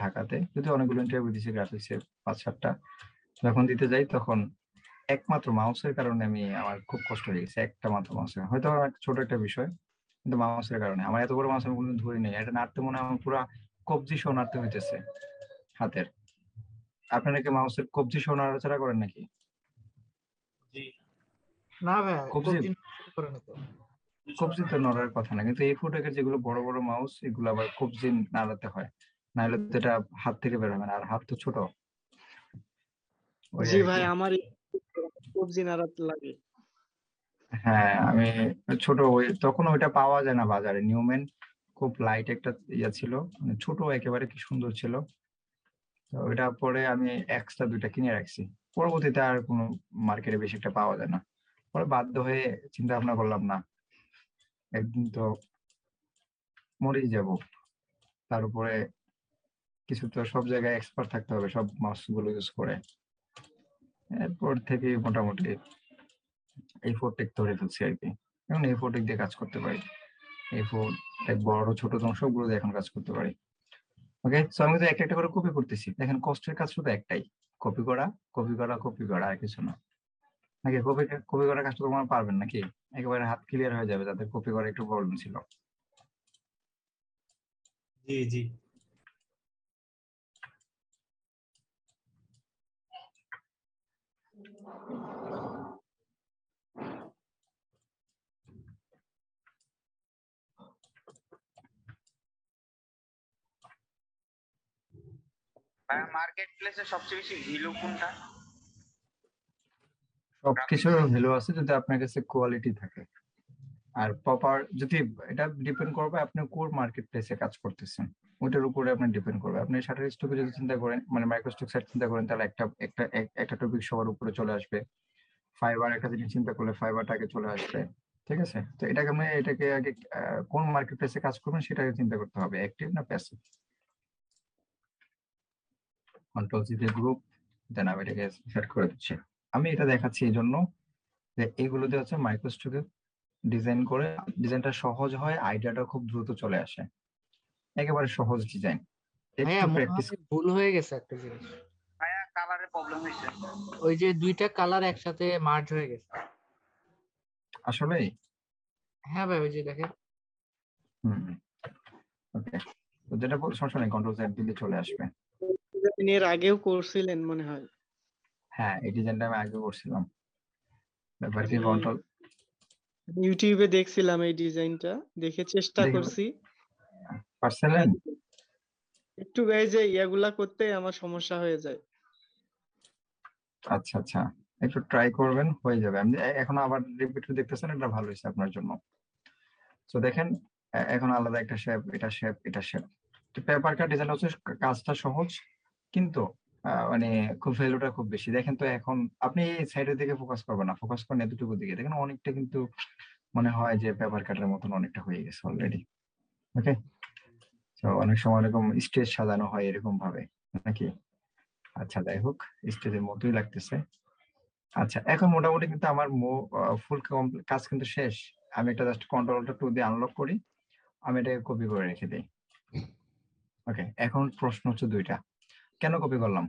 ঢাকাতে যদি অনেকগুলো ইন্টারভিউ দিয়েছি গ্রাফিক্সে পাঁচ সাতটা যখন দিতে যাই তখন একমাত্র মাউসের কারণে আমি আমার খুব কষ্ট হয়ে গেছে একটা মাত্র মাউসের হয়তো আমার ছোট একটা বিষয় কিন্তু মাউসের কারণে আমার এত বড় মাউস আমি কোনোদিন ধরি নাই এটা নাড়তে মনে হয় পুরো কবজি সহ নাড়তে হইতেছে হাতের আপনারা কি মাউসের কবজি সহ নাড়াচাড়া করেন নাকি জি না ভাই কবজি করে না তো কবজি তো নড়ার কথা না কিন্তু এই ফোটেকের যেগুলো বড় বড় মাউস এগুলো আবার কবজি নাড়াতে হয় নাহলে তো এটা হাত থেকে বের হবে না আর হাত তো ছোট জি ভাই আমার কবজি নাড়াতে লাগে হ্যাঁ আমি ছোট ওই তখন ওইটা পাওয়া যায় না বাজারে নিউম্যান খুব লাইট একটা ইয়া ছিল মানে ছোট একেবারে কি সুন্দর ছিল তো ওইটা পরে আমি এক্সট্রা দুইটা কিনে রাখছি পরবর্তীতে আর কোনো মার্কেটে বেশি একটা পাওয়া যায় না পরে বাধ্য হয়ে চিন্তা ভাবনা করলাম না একদিন তো মরেই যাব তার উপরে কিছু তো সব জায়গায় এক্সপার্ট থাকতে হবে সব মাউস গুলো ইউজ করে এরপর থেকে মোটামুটি এই ফোর টেক ধরে ফেলছি আর কি এখন এই ফোর টেক দিয়ে কাজ করতে পারি এই ফোর টেক বড় ছোট সবগুলো দিয়ে এখন কাজ করতে পারি ওকে সো আমি তো একটা একটা করে কপি করতেছি দেখেন কষ্টের কাজ শুধু একটাই কপি করা কপি করা কপি করা আর কিছু না নাকি কপি কপি করার কাজটা তোমরা পারবেন নাকি একেবারে হাত ক্লিয়ার হয়ে যাবে যাদের কপি করা একটু প্রবলেম ছিল জি জি শাটার স্টকে যদি চিন্তা করেন, মানে মাইক্রোস্টক সাইট চিন্তা করেন, তাহলে একটা একটা টপিক সবার উপরে চলে আসবে। ফাইবার একটা জিনিস চিন্তা করলে ফাইবারটাকে চলে আসবে, ঠিক আছে। তো এটাকে আমরা এটাকে আগে কোন মার্কেট প্লেসে কাজ করবেন সেটাকে চিন্তা করতে হবে, অ্যাক্টিভ না প্যাসিভ। কন্ট্রোল সি দিয়ে গ্রুপ, দেন আমি এটাকে সেট করে দিচ্ছি। আমি এটা দেখাচ্ছি এই জন্য যে এগুলো দিয়ে হচ্ছে মাইক্রোস্টকে ডিজাইন করে ডিজাইনটা সহজ হয়, আইডিয়াটা খুব দ্রুত চলে আসে, একেবারে সহজ ডিজাইন। ভুল হয়ে গেছে একটা জিনিস, কালারের প্রবলেম হয়েছে, ওই যে দুইটা কালার একসাথে মার্জ হয়ে গেছে আসলে। হ্যাঁ ভাই, ওই যে দেখেন, হুম ওকে, তো যেটা সমস্যা নেই, কন্ট্রোল জেড দিলে চলে আসবে। আপনি এর আগেও করছিলেন মনে হয়? হ্যাঁ, এই ডিজাইনটা আমি আগে করছিলাম, ব্যাপার কি কন্ট্রোল, ইউটিউবে দেখছিলাম এই ডিজাইনটা, দেখে চেষ্টা করছি পার্সোনাল একটু গাইজ, এই এগুলা করতে আমার সমস্যা হয়ে যায়। আচ্ছা আচ্ছা, একটু ট্রাই করবেন, হয়ে যাবে। আপনি এখন আবার রিপিট দেখতেছেন, এটা ভালো হয়েছে আপনার জন্য। তো দেখেন এখন আলাদা একটা শেপ, এটা শেপ, এটা শেপ। তো পেপারকাট ডিজাইন হচ্ছে কাজটা সহজ, কিন্তু মানে খুব ভ্যালুটা খুব বেশি। দেখেন তো এখন আপনি এই সাইডের দিকে ফোকাস করবেন না, ফোকাস করেন এতটুকু দিকে। দেখেন অনেকটা কিন্তু মনে হয় যে পেপারকাটের মতন অনেকটা হয়ে গেছে অলরেডি। ওকে, তো অনেক সময় এরকম স্টেজ সাজানো হয় এরকম ভাবে নাকি? আচ্ছা যাই হোক, স্টেজের মতোই লাগতেছে। আচ্ছা এখন মোটামুটি কিন্তু আমার ফুল কাজ কিন্তু শেষ। আমি এটা জাস্ট কন্ট্রোলটা টু দিয়ে আনলক করি, আমি এটাকে কপি করে রেখে দিই। ওকে, এখন প্রশ্ন হচ্ছে দুইটা, কেন কপি করলাম?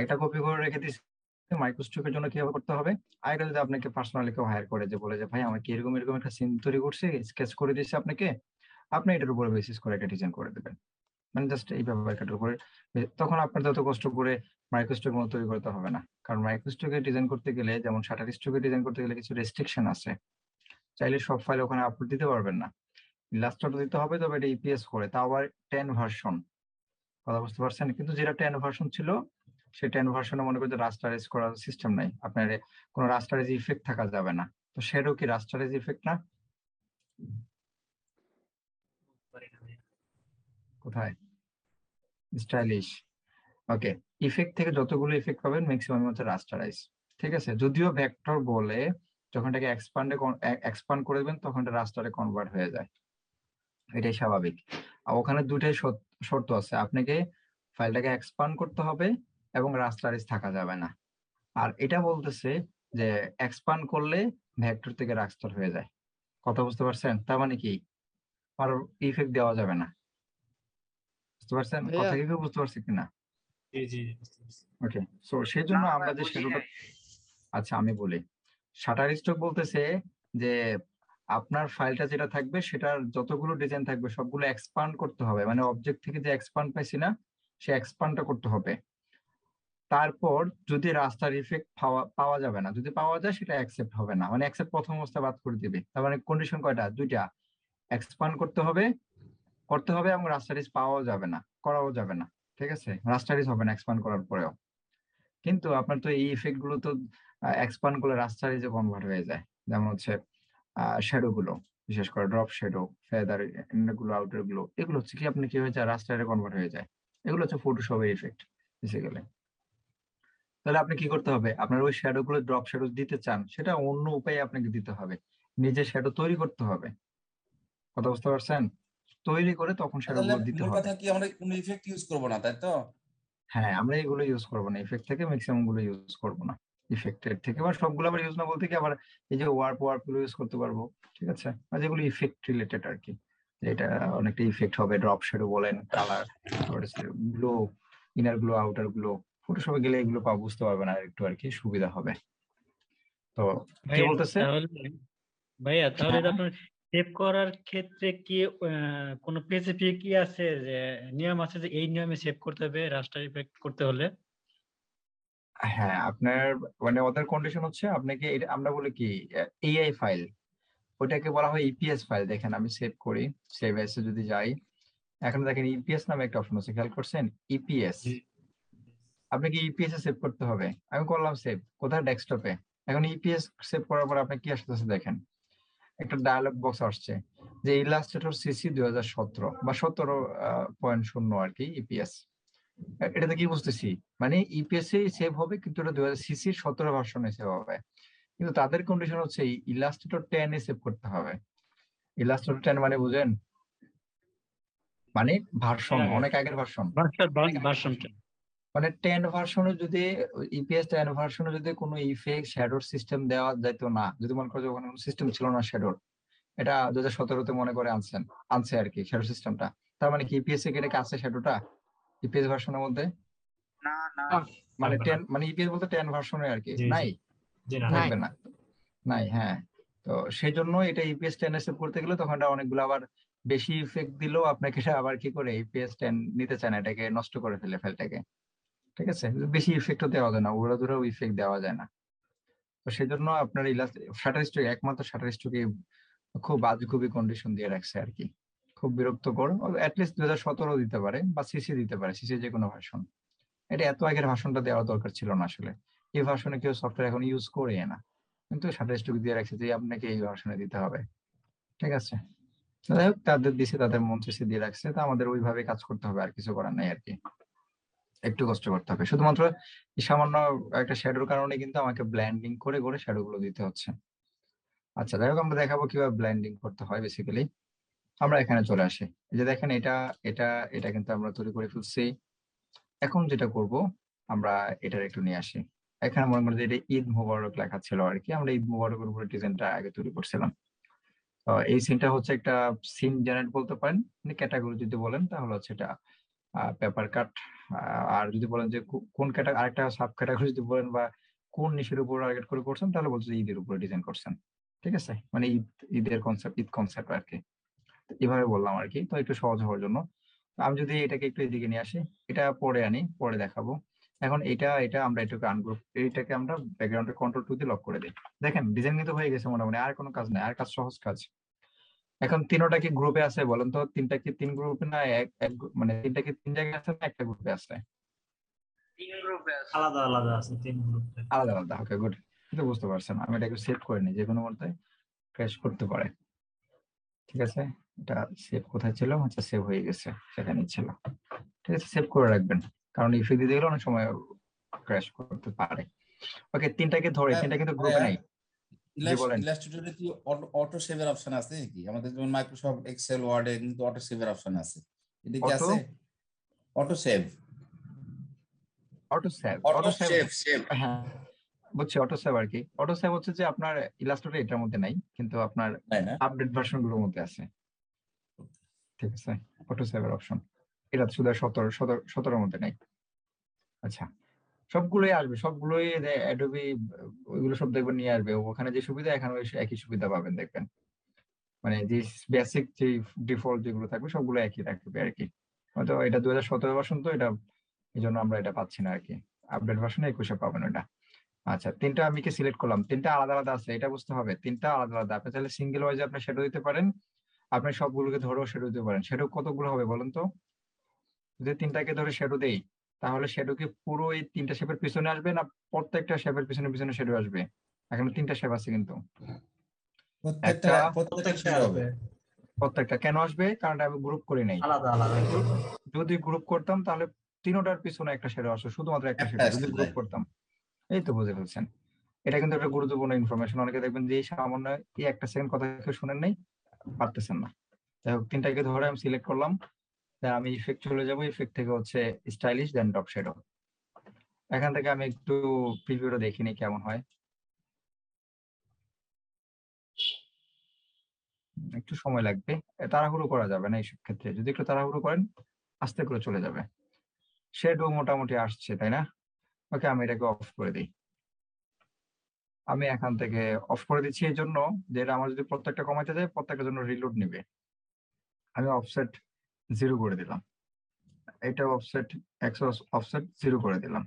একটা কপি করে রেখে দিচ্ছি মাইক্রোস্টকের জন্য কিভাবে করতে হবে, আর এটা যদি আপনাকে পার্সোনালি কেউ হায়ার করে যে বলে যে ভাই আমাকে এরকম এরকম একটা সিন তৈরি করছে, স্কেচ করে দিচ্ছে আপনাকে, আপনি এটার উপরে বেসিস করে একটা ডিজাইন করে দেবেন, মানে জাস্ট এই ব্যাপারটার উপরে। তখন আপনার যত কষ্ট করে মাইক্রোস্টক মতো তৈরি করতে হবে না, কারণ মাইক্রোস্টকে ডিজাইন করতে গেলে, যেমন শাটার স্টকে ডিজাইন করতে গেলে কিছু রেস্ট্রিকশন আছে, চাইলে সব ফাইল ওখানে আপলোড দিতে পারবেন না, লাস্ট অর্ডার দিতে হবে, তবে এটা ইপিএস করে, তাও আবার টেন ভার্সন। কথা বুঝতে পারছেন? কিন্তু যেটা টেন ভার্সন ছিল, সেই টেন ভার্সনে মনে করতে রাস্টারাইজ করার সিস্টেম নাই, আপনার কোনো রাস্টারাইজ ইফেক্ট থাকা যাবে না। তো সেটাও কি রাস্টারাইজ ইফেক্ট না? কোথায় স্টাইলিশ, ওকে, ইফেক্ট থেকে যতগুলো ইফেক্ট পাবেন ম্যাক্সিমাম হচ্ছে রাস্টারাইজ, ঠিক আছে। যদিও ভেক্টর বলে যখন এটাকে এক্সপ্যান্ডে এক্সপ্যান্ড করে দেবেন তখন এটা রাস্টারে কনভার্ট হয়ে যায়, এটাই স্বাভাবিক। আর ওখানে দুটাই শর্ত আছে, আপনাকে ফাইলটাকে এক্সপ্যান্ড করতে হবে এবং রাস্টারাইজ থাকা যাবে না। আর এটা বলতেছে যে এক্সপ্যান্ড করলে ভেক্টর থেকে রাস্টার হয়ে যায়। কথা বুঝতে পারছেন? তার মানে কি আর ইফেক্ট দেওয়া যাবে না। বুঝতে পারছেন কথা কি? বুঝতে পারছি কিনা? জি জি, ওকে। সো সেজন্য আমরা যে শ্যাডোটা, আচ্ছা আমি বলি, শাটার স্টক বলতেছে যে আপনার ফাইলটা যেটা থাকবে সেটার যতগুলো ডিজাইন থাকবে সবগুলো এক্সপ্যান্ড করতে হবে, মানে অবজেক্ট থেকে যে এক্সপ্যান্ড পাইছি না সে এক্সপ্যান্ডটা করতে হবে। তারপর যদি রাস্টার ইফেক্ট পাওয়া যাবে না, যদি পাওয়া যায় সেটা অ্যাকসেপ্ট হবে না, মানে অ্যাকসেপ্ট প্রথম অবস্থা বাদ করে দিবে। তার মানে কন্ডিশন কয়টা? দুইটা, এক্সপ্যান্ড করতে হবে করতে হবে এবং রাস্টারিজ পাওয়া যাবে না, করাও যাবে না, ঠিক আছে। রাস্টারিজ হবে না এক্সপ্যান্ড করার পরেও, কিন্তু আপনার তো এই ইফেক্ট গুলো তো এক্সপ্যান্ড করলে রাস্টারিজে কনভার্ট হয়ে যায়। যেমন হচ্ছে শ্যাডো গুলো, বিশেষ করে ড্রপ শ্যাডো, ফেদার গুলো, আউটার গুলো, এগুলো হচ্ছে কি আপনি কি হয়ে যায় রাস্টারে কনভার্ট হয়ে যায়। এগুলো হচ্ছে ফটোশপের ইফেক্ট বেসিক্যালি। তাহলে আপনি কি করতে হবে? আপনার ওই শ্যাডো গুলো ড্রপ শ্যাডো দিতে চান, সেটা অন্য উপায়ে আপনাকে দিতে হবে, নিজে শ্যাডো তৈরি করতে হবে। কথা বুঝতে পারছেন? তৈরি করে তখন শ্যাডোগুলো দিতে হবে। কথা কি আমরা কোনো ইফেক্ট ইউজ করব না, তাই তো? হ্যাঁ, আমরা এগুলো ইউজ করব না, ইফেক্ট থেকে ম্যাক্সিমাম গুলো ইউজ করব না, ইফেক্টের থেকে বা সবগুলো আবার ইউজ না বলতে কি আবার এই যে ওয়ার্প ওয়ার্প গুলো ইউজ করতে পারবো, ঠিক আছে, আর যেগুলো ইফেক্ট রিলেটেড আর কি, এটা অনেকটা ইফেক্ট হবে। ড্রপ শ্যাডো বলেন, colour, glow, inner glow, outer glow, ফটোশপে গেলে এগুলো পাবো, বুঝতে পারবেন আর একটু আর কি সুবিধা হবে। তো কি বলতেছে ভাইয়া? তাহলে আপনার সেভ করার ক্ষেত্রে কি কোনো স্পেসিফিক কি আছে, যে নিয়ম আছে যে এই নিয়মে সেভ করতে হবে রাস্টার ইফেক্ট করতে হলে? হ্যাঁ, আপনার মানে ওদের কন্ডিশন হচ্ছে আপনাকে, আমরা বলি কি এআই ফাইল, ওটাকে বলা হয় ইপিএস ফাইল। দেখেন আমি সেভ করি, সেভ এসে যদি যাই, এখন দেখেন ইপিএস নামে একটা অপশন আছে, খেয়াল করছেন? ইপিএস আপনাকে ইপিএস এ সেভ করতে হবে। আমি করলাম সেভ, কোথায়? ডেস্কটপে। এখন ইপিএস সেভ করার পর আপনি কি আসতেছে দেখেন, একটা ডায়ালগ বক্স আসছে যে ইলাস্ট্রেটর সিসি দুই হাজার সতেরো বা সতেরো পয়েন্ট শূন্য আর কি ইপিএস। এটাতে কি বুঝতেছি, মানে ইপিএস এ সেভ হবে কিন্তু এটা দুই হাজার সিসি সতেরো ভার্সনে সেভ হবে, কিন্তু তাদের কন্ডিশন হচ্ছে ইলাস্ট্রেটর টেন এ সেভ করতে হবে। ইলাস্ট্রেটর টেন মানে বুঝেন, মানে ভার্সন, অনেক আগের ভার্সন, মানে টেন ভার্সনে যদি ইপিএস টেন ভার্সনে যদি কোনো ইফেক্ট শ্যাডোর সিস্টেম দেওয়া যেত না, যদি মনে করো ওখানে কোনো সিস্টেম ছিল না শ্যাডোর, এটা দুই হাজার সতেরোতে মনে করে আনছেন আনছে আর কি শ্যাডো সিস্টেমটা। তার মানে কি ইপিএস এ কেটে কাছে শ্যাডোটা ইপিএস ভার্সনের মধ্যে না, না মানে টেন মানে ইপিএস বলতে টেন ভার্সনে আর কি নাই, থাকবে না নাই। হ্যাঁ, তো সেই জন্য এটা ইপিএস টেন এ সেভ করতে গেলে তখন এটা অনেকগুলো আবার বেশি ইফেক্ট দিলেও আপনাকে সেটা আবার কি করে ইপিএস টেন নিতে চায় না, এটাকে নষ্ট করে ফেলে ফাইলটাকে। ঠিক আছে, বেশি ইফেক্টও দেওয়া যায় না, ওরা ধরেও ইফেক্ট দেওয়া যায় না। তো সেই জন্য আপনার শাটার স্টক, একমাত্র শাটার স্টকে খুব আজগুবি কন্ডিশন দিয়ে রাখছে আর কি, খুব বিরক্তকর। অ্যাটলিস্ট দুই হাজার সতেরো দিতে পারে বা সিসি দিতে পারে, সিসি যে কোনো ভাষণ। এটা এত আগের ভাষণটা দেওয়া দরকার ছিল না আসলে, এই ভাষণে কেউ সফটওয়্যার এখন ইউজ করে না, কিন্তু শাটার স্টক দিয়ে রাখছে যে আপনাকে এই ভাষণে দিতে হবে। ঠিক আছে, যাই হোক, তাদের দিছে, তাদের মন সিসি দিয়ে রাখছে, তা আমাদের ওইভাবে কাজ করতে হবে, আর কিছু করার নাই আর কি। একটু কষ্ট করতে হবে, শুধুমাত্র সামান্য একটা শ্যাডোর কারণে কিন্তু আমাকে ব্ল্যান্ডিং করে করে শ্যাডো গুলো দিতে হচ্ছে। আচ্ছা, যাই হোক, আমরা দেখাবো কিভাবে ব্ল্যান্ডিং করতে হয়। বেসিক্যালি আমরা এখানে চলে আসি, এই যে দেখেন এটা এটা এটা কিন্তু আমরা তৈরি করে ফেলছি। এখন যেটা করব, আমরা এটার একটু নিয়ে আসি। এখানে মনে করি যে এটা ঈদ মোবারক লেখা ছিল আর কি, আমরা ঈদ মোবারকের উপরে ডিজাইনটা আগে তৈরি করছিলাম। এই সিনটা হচ্ছে একটা সিন জেনারেট বলতে পারেন, মানে ক্যাটাগরি যদি বলেন তাহলে হচ্ছে এটা পেপার কাট। আর যদি বলেন যে কোন ক্যাটাগরি, আরেকটা সাব ক্যাটাগরি যদি বলেন, বা কোন নিশের উপর টার্গেট করে করছেন, তাহলে বলছে ঈদের উপরে ডিজাইন করছেন। ঠিক আছে, মানে ঈদ ঈদের কনসেপ্ট, ঈদ কনসেপ্ট আর কি, এভাবে বললাম আর কি। তো একটু সহজ হওয়ার জন্য আমি যদি এটাকে একটু এদিকে নিয়ে আসি, এটা পরে আনি, পরে দেখাবো। এখন এটা এটা আমরা একটু আনগ্রুপ, এইটাকে আমরা ব্যাকগ্রাউন্ডে কন্ট্রোল টু দিয়ে লক করে দিই। দেখেন ডিজাইন কিন্তু হয়ে গেছে মোটামুটি, আর কোনো কাজ নাই, আর কাজ সহজ কাজ। এখন তিনটা কি গ্রুপে আছে বলেন তো, তিনটা কি তিন গ্রুপে না এক এক মানে তিনটা কি তিন জায়গায় আছে না একটা গ্রুপে আছে? তিন গ্রুপে আছে, আলাদা আলাদা আছে, তিন গ্রুপে আলাদা আলাদা। ওকে গুড, এটা বুঝতে পারছেন। আমি এটাকে সেভ করে নিই, যে কোনো মুহূর্তে ক্র্যাশ করতে পারে। ঠিক আছে, এটা সেভ কোথায় ছিল? আচ্ছা, সেভ হয়ে গেছে, সেখানে ছিল। ঠিক আছে, সেভ করে রাখবেন, কারণ ইফেক্ট দিতে গেলে অনেক সময় ক্র্যাশ করতে পারে। ওকে, তিনটাকে ধরে, তিনটা কিন্তু গ্রুপে নাই। ইলাস্ট্রেটরে কি অটো সেভার অপশন আছে কি? আমাদের যেমন মাইক্রোসফট এক্সেল ওয়ার্ডে কিন্তু অটো সেভার অপশন আছে, এটা কি আছে? Auto save, auto save, auto save save, হ্যাঁ বুঝছি, অটো সেভ আর কি। অটো সেভ হচ্ছে যে আপনার ইলাস্ট্রেটরে এটার মধ্যে নাই, কিন্তু আপনার আপডেট ভার্সনগুলোর মধ্যে আছে। ঠিক আছে, অটো সেভার অপশন এটা শুধু সতেরো এর মধ্যে নাই। আচ্ছা, সবগুলোই আসবে, সবগুলোই অ্যাডোবি ওইগুলো সব দেখবেন নিয়ে আসবে। ওখানে যে সুবিধা এখানে একই সুবিধা পাবেন দেখবেন, মানে যে বেসিক যে ডিফল্ট যেগুলো থাকবে সবগুলো একই থাকবে আর কি। হয়তো এটা দুই হাজার সতেরো ভার্সন, তো এটা এই জন্য আমরা এটা পাচ্ছি না আর কি, আপডেট ভার্সনে একুশে পাবেন ওটা। আচ্ছা, তিনটা আমি কি সিলেক্ট করলাম, তিনটা আলাদা আলাদা আছে, এটা বুঝতে হবে, তিনটা আলাদা আলাদা। আপনি চাইলে সিঙ্গেল ওয়াইজ আপনি শ্যাডো দিতে পারেন, আপনি সবগুলোকে ধরেও শ্যাডো দিতে পারেন। শ্যাডো কতগুলো হবে বলেন তো? যদি তিনটাকে ধরে শ্যাডো দেই, তাহলে শ্যাডো কি পুরো এই তিনটা শেপের পিছনে আসবে, না প্রত্যেকটা শেপের পিছনে পিছনে শ্যাডো আসবে? এখানে তিনটা শেপ আছে কিন্তু প্রত্যেকটা প্রত্যেকটা হবে, প্রত্যেকটা কেন আসবে? কারণ আমি গ্রুপ করি নাই, আলাদা আলাদা। যদি গ্রুপ করতাম তাহলে তিনটার পিছনে একটা শ্যাডো আসে, শুধুমাত্র একটা শ্যাডো। যদি গ্রুপ করতাম, এই তো বুঝে ফেলছেন। এটা কিন্তু একটা গুরুত্বপূর্ণ ইনফরমেশন, অনেকে দেখবেন যে সামান্য এই একটা সেকেন্ড কথা কেউ শুনেন নাই, পারতেছেন না। যাই হোক, তিনটাকে ধরে আমি সিলেক্ট করলাম, আমি ইফেক্ট চলে যাবো, ইফেক্ট থেকে হচ্ছে স্টাইলিশ দেন টপ শ্যাডো। এখান থেকে আমি একটু প্রিভিউটা দেখিনি কেমন হয়, একটু সময় লাগবে, তাড়াহুড়ো করা যাবে না এইসব ক্ষেত্রে। যদি একটু তাড়াহুড়ো করেন আস্তে করে চলে যাবে। শ্যাডো মোটামুটি আসছে তাই না? ওকে, আমি এটাকে অফ করে দিই। আমি এখান থেকে অফ করে দিচ্ছি এই জন্য যে আমার যদি প্রত্যেকটা কমাইতে যায়, প্রত্যেকটার জন্য রিলোড নেবে। আমি অফসেট জিরো করে দিলাম, এটা অফসেট এক্সস অফসেট জিরো করে দিলাম।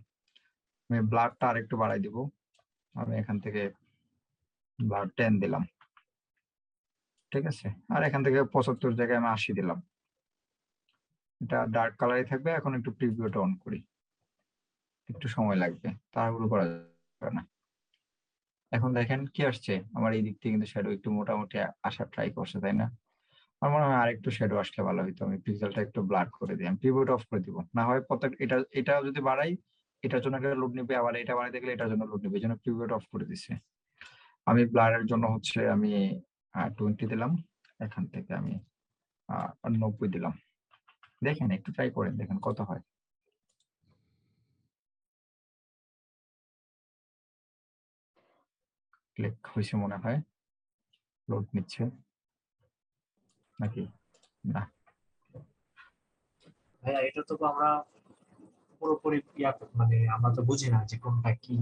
আমি ব্লাডটা আরেকটু বাড়াই দিব, আমি এখান থেকে ব্লাড টেন দিলাম। ঠিক আছে, আর এখান থেকে পঁচাত্তর জায়গায় আমি আশি দিলাম। এটা ডার্ক কালারই থাকবে। এখন একটু প্রিভিউটা অন করি, একটু সময় লাগবে, তাড়াহুড়ো করা যাবে না। এখন দেখেন কি আসছে, আমার এই দিক থেকে কিন্তু শ্যাডো একটু মোটামুটি আসা ট্রাই করছে, তাই না? আমার মনে হয় আরেকটু শ্যাডো আসলে ভালো হইতো। আমি পিক্সেলটা একটু ব্লাড করে দিই, আমি পিভট অফ করে দিব, না হয় প্রত্যেক এটা এটা যদি বাড়াই এটার জন্য একটা লোড নেবে, আবার এটা বাড়াইতে গেলে এটার জন্য লোড নেবে, এই জন্য পিভট অফ করে দিচ্ছে। আমি ব্লারের জন্য হচ্ছে আমি টোয়েন্টি দিলাম, এখান থেকে আমি নব্বই দিলাম। দেখেন একটু ট্রাই করেন, দেখেন কত হয়। ক্লিক হয়েছে মনে হয়, লোড নিচ্ছে নাকি না ভাইয়া? এটা তো আমরা পুরোপুরি ইয়া, মানে আমরা তো বুঝি না যে কোনটা কি,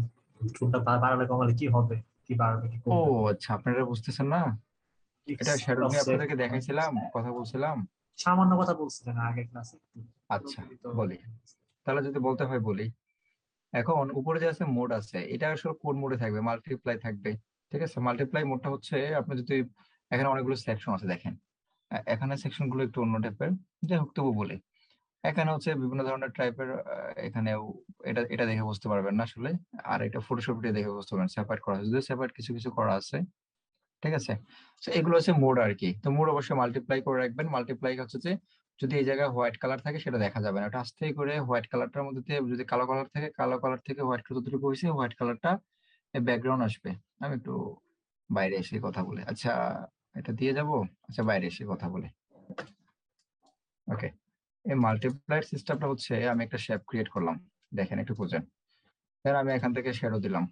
কোনটা বাড়ালে কমালে কি হবে, কি বাড়াবে কি কমবে। ও আচ্ছা, আপনারা বুঝতেছেন না। এটা শ্যাডো নিয়ে আপনাদেরকে দেখাইছিলাম, কথা বলছিলাম, সামান্য কথা বলছিলেন আগে ক্লাসে। আচ্ছা বলি তাহলে, যদি বলতে হয় বলি। এখন উপরে যে আছে মোড আছে, এটা আসলে কোন মোডে থাকবে? মাল্টিপ্লাই থাকবে, ঠিক আছে? মাল্টিপ্লাই মোডটা হচ্ছে আপনি যদি, এখানে অনেকগুলো সেকশন আছে দেখেন, এখানে সেকশন গুলো একটু অন্য টাইপের, যাই হোক তবু বলে। এখানে হচ্ছে বিভিন্ন ধরনের টাইপের, এখানে এটা এটা দেখে বুঝতে পারবেন না আসলে, আর এটা ফটোশপটা দেখে বুঝতে পারবেন সেপারেট করা আছে, যদি সেপারেট কিছু কিছু করা আছে, ঠিক আছে? তো এগুলো হচ্ছে মোড আর কি। তো মোড অবশ্যই মাল্টিপ্লাই করে রাখবেন। মাল্টিপ্লাই হচ্ছে যে যদি এই জায়গায় হোয়াইট কালার থাকে সেটা দেখা যাবে না, ওটা আস্তে করে হোয়াইট কালারটার মধ্যে, যদি কালো কালার থাকে কালো কালার থেকে হোয়াইট কালার যতটুকু হয়েছে হোয়াইট কালারটা ব্যাকগ্রাউন্ড আসবে। আমি একটু বাইরে এসে কথা বলে, আচ্ছা এটা দিয়ে যাব, আচ্ছা বাইরে এসে কথা বলে। ওকে, এই মাল্টিপ্লাই সিস্টেমটা হচ্ছে আমি একটা শেপ ক্রিয়েট করলাম, দেখেন একটু বুঝেন। আমি এখান থেকে শ্যাডো দিলাম,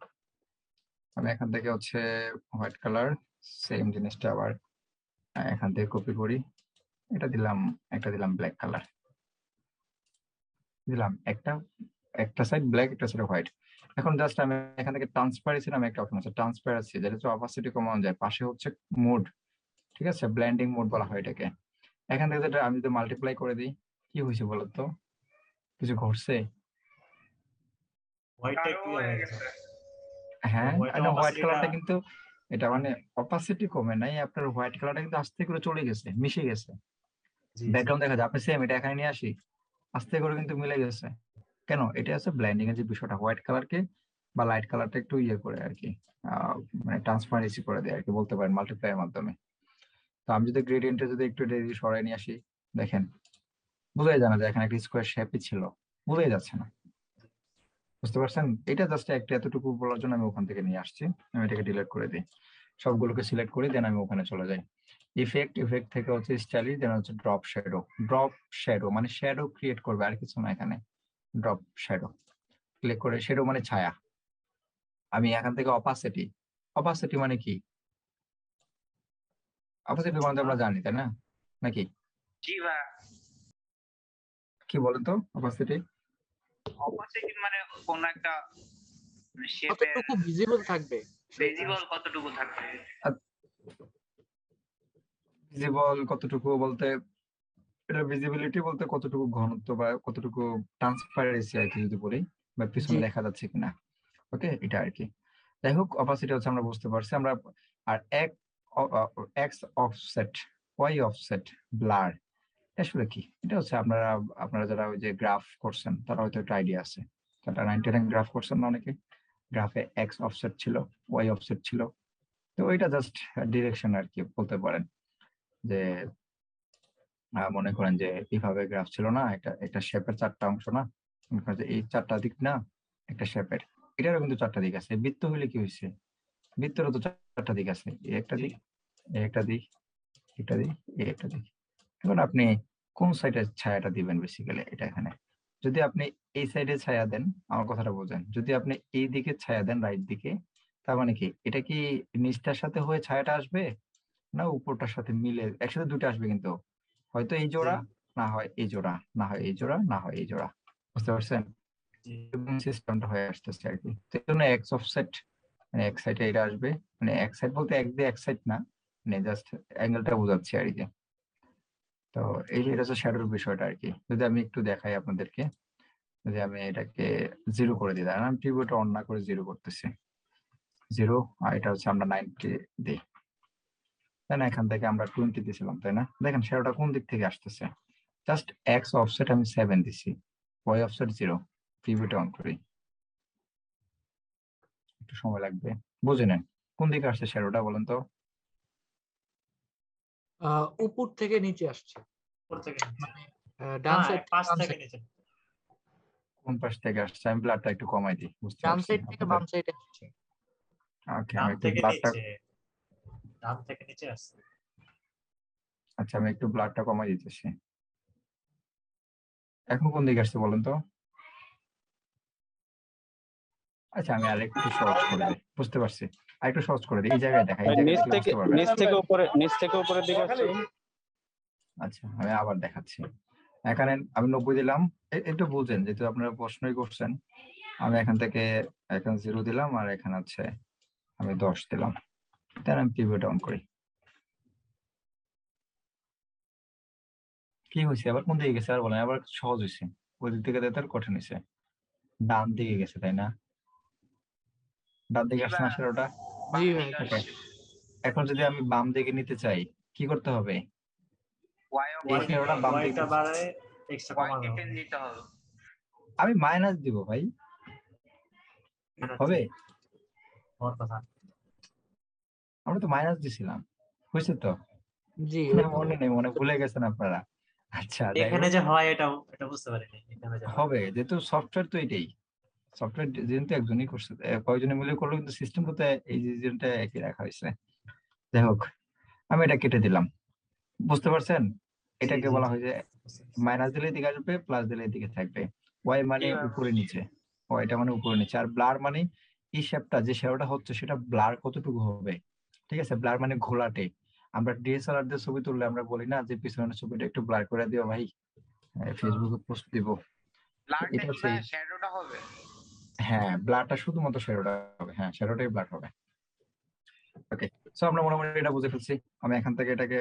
আমি এখান থেকে হচ্ছে হোয়াইট কালার, সেম জিনিসটা আবার এখান থেকে কপি করি, এটা দিলাম, একটা দিলাম ব্ল্যাক কালার, দিলাম একটা একটা সাইড ব্ল্যাক একটা সাইড হোয়াইট। এখন জাস্ট আমি এখান থেকে ট্রান্সপারেন্সি নামে একটা অপশন আছে, ট্রান্সপারেন্সি, যেটা তো অপাসিটি কমানো যায়, পাশে হচ্ছে মোড, ঠিক আছে? ব্লেন্ডিং মোড বলা হয় এটাকে। এখান থেকে যেটা আমি যদি মাল্টিপ্লাই করে দিই, কি হয়েছে বলতো? কিছু ঘটছে? হ্যাঁ, হোয়াইট কালারটা কিন্তু এটা মানে অপাসিটি কমে নাই, আপনার হোয়াইট কালারটা কিন্তু আস্তে করে চলে গেছে, মিশে গেছে, ব্যাকগ্রাউন্ড দেখা যায়। আপনি সেম এটা এখানে নিয়ে আসি, আস্তে করে কিন্তু মিলে গেছে। কেন? এটা আছে ব্লেন্ডিং এর যে বিষয়টা, হোয়াইট কালারকে বা লাইট কালারটা একটু ইয়ে করে আর কি, মানে ট্রান্সপারেন্সি করে দেয় আর কি, বলতে পারেন মাল্টিপ্লাইয়ের মাধ্যমে। তো আমি যদি গ্রেডিয়েন্টে যদি একটু সরাই নিয়ে আসি, দেখেন বোঝাই জানা যায় এখানে একটা স্কোয়ার শেপই ছিল, বোঝাই যাচ্ছে না, বুঝতে পারছেন? এটা জাস্ট একটা এতটুকু বলার জন্য আমি ওখান থেকে নিয়ে আসছি। আমি এটাকে ডিলিট করে দিই, সবগুলোকে সিলেক্ট করি, দেন আমি ওখানে চলে যাই। ইফেক্ট, ইফেক্ট থেকে হচ্ছে স্টাইল, দেন হচ্ছে ড্রপ শ্যাডো। ড্রপ শ্যাডো মানে শ্যাডো ক্রিয়েট করবে আর কিছু না, এখানে ড্রপ শ্যাডো ক্লিক করে, শ্যাডো মানে ছায়া। আমি এখান থেকে অপাসিটি, অপাসিটি মানে কি? অপাসিটি মানে আমরা জানি, তাই না? নাকি কি বলেন তো? অপাসিটি অপাসিটি মানে কোন একটা শেপে কতটুকু ভিজিবল থাকবে, ভিজিবল কতটুকু থাকবে, ভিজিবল কতটুকু বলতে এটা ভিজিবিলিটি বলতে কতটুকু ঘনত্ব বা কতটুকু ট্রান্সপারেন্সি আর কি, যদি বলি, বা পিছনে দেখা যাচ্ছে কিনা, ওকে, এটা আর কি। যাই হোক, অপাসিটি হচ্ছে আমরা বুঝতে পারছি আমরা। আর এক X offset, Y offset, blur, আসলে কি? এটা হচ্ছে আপনারা আপনারা যারা ওই যে গ্রাফ করছেন তারা হয়তো একটা আইডিয়া আছে, তারা নব্বই গ্রাফ করছেন না অনেকে, গ্রাফে এক্স অফসেট ছিল, ওয়াই অফসেট ছিল, তো ওইটা জাস্ট ডিরেকশন আর কি, বলতে পারেন যে মনে করেন যে এইভাবে গ্রাফ ছিল না, এটা এটা শেপের চারটা অংশ না, এই চারটা দিক না একটা শেপের, এটারও কিন্তু চারটা দিক আছে। বৃত্ত হইলে কি হয়েছে? বৃত্তেরও তো চারটা দিক আছে, একটা দিক, একটা দিক, একটা দিক, একটা দিক। এখন আপনি কোন সাইডের ছায়াটা দিবেন বেসিক্যালি এটা এখানে। যদি আপনি এই সাইডে ছায়া দেন, আমার কথাটা বোঝেন, যদি আপনি এই দিকে ছায়া দেন রাইট দিকে, তার মানে কি এটা কি নিচটার সাথে হয়ে ছায়াটা আসবে, না উপরটার সাথে মিলে একসাথে দুটো আসবে? কিন্তু হয়তো এই জোড়া, না হয় এই জোড়া, না হয় এই জোড়া, না হয় এই জোড়া, বুঝতে পারছেন? সিস্টেমটা হয়ে আসতেছে আর কি। তো এর জন্য এক্স অফসেট মানে এক সাইডে এটা আসবে, মানে এক সাইড বলতে এক দিয়ে এক সাইড না, মানে জাস্ট অ্যাঙ্গেলটা বোঝাচ্ছি আর কি। তো এই এটা হচ্ছে শ্যাডোর বিষয়টা আর কি। যদি আমি একটু দেখাই আপনাদেরকে, যদি আমি এটাকে জিরো করে দিই, তার আমি টিভিটা অন না করে জিরো করতেছি, জিরো, আর এটা হচ্ছে আমরা নাইনটি দিই, তাই না? এখান থেকে আমরা টোয়েন্টি দিয়েছিলাম, তাই না? দেখেন শ্যাডোটা কোন দিক থেকে আসতেছে, জাস্ট এক্স অফসেট আমি সেভেন দিছি, ওয়াই অফসেট জিরো, টিভিটা অন করি, একটু সময় লাগবে, বুঝে নেন কোন দিকে আসছে শ্যাডোটা বলেন তো। উপর থেকে নিচে আসছে, উপর থেকে মানে ডান সাইড পাশ থেকে নিচে, কোন পাশ থেকে আসছে? আমি ব্লারটা একটু কমাই দিই, ডান সাইড থেকে বাম সাইডে আসছে। ওকে, আমি একটু ব্লারটা ডান থেকে নিচে আসছে। আচ্ছা, আমি একটু ব্লারটা কমাই দিতেছি। এখন কোন দিকে আসছে বলেন তো? আচ্ছা, আমি আরেকটু সহজ করে দিই, বুঝতে পারছি, আরেকটু সহজ করে দিই, এই জায়গায় দেখাই, নিচ থেকে নিচ থেকে উপরে, নিচ থেকে উপরের দিকে আসছে। আচ্ছা, আমি আবার দেখাচ্ছি। এখানে আমি নব্বই দিলাম, এটা বুঝেন যেহেতু আপনারা প্রশ্নই করছেন। আমি এখান থেকে এখন জিরো দিলাম, আর এখানে আছে আমি দশ দিলাম, তার আমি পিভট অন করি। কি হয়েছে আবার কোন দিকে গেছে আর বলেন? আবার সহজ হয়েছে, ওই দিক থেকে তার কঠিন হয়েছে, ডান দিকে গেছে তাই না? ডান দিকে আসছে না সেটা। এখন যদি আমি বাম দিকে নিতে চাই কি করতে হবে? আমি মাইনাস দিব ভাই, হবে? আমরা তো মাইনাস দিছিলাম, হয়েছে তো? জি, মনে নেই, মনে ভুলে গেছেন আপনারা। আচ্ছা, এখানে যে হয় এটা এটা বুঝতে পারিনি, হবে যেহেতু সফটওয়্যার তো এটাই, সফটওয়্যার যেহেতু একজনই করছে, কয়েকজনে মিলে করলো, কিন্তু সিস্টেমটা তো এই রিজনটা একই রাখা হয়েছে। যাই হোক, আমি এটা কেটে দিলাম, বুঝতে পারছেন? এটাকে বলা হয় যে মাইনাস দিলে এদিকে আসবে, প্লাস দিলে এদিকে থাকবে। ওয়াই মানে উপরে নিচে, ওয়াইটা মানে উপরে নিচে। আর ব্লার মানে এই শেপটা, যে শেপটা হচ্ছে সেটা ব্লার কতটুকু হবে, ঠিক আছে? ব্লার মানে ঘোলাটে। আমরা ডিএসএলআর দিয়ে ছবি তুললে আমরা বলি না যে পিছনের ছবিটা একটু ব্লার করে দিও ভাই, ফেসবুকে পোস্ট দিব। এটা হচ্ছে শ্যাডোটা হবে, হ্যাঁ, ব্লারটা শুধুমাত্র শ্যাডোটা হবে, হ্যাঁ শ্যাডোটাই ব্লার হবে। ওকে, সো আমরা মোটামুটি এটা বুঝে ফেলছি। আমি এখান থেকে এটাকে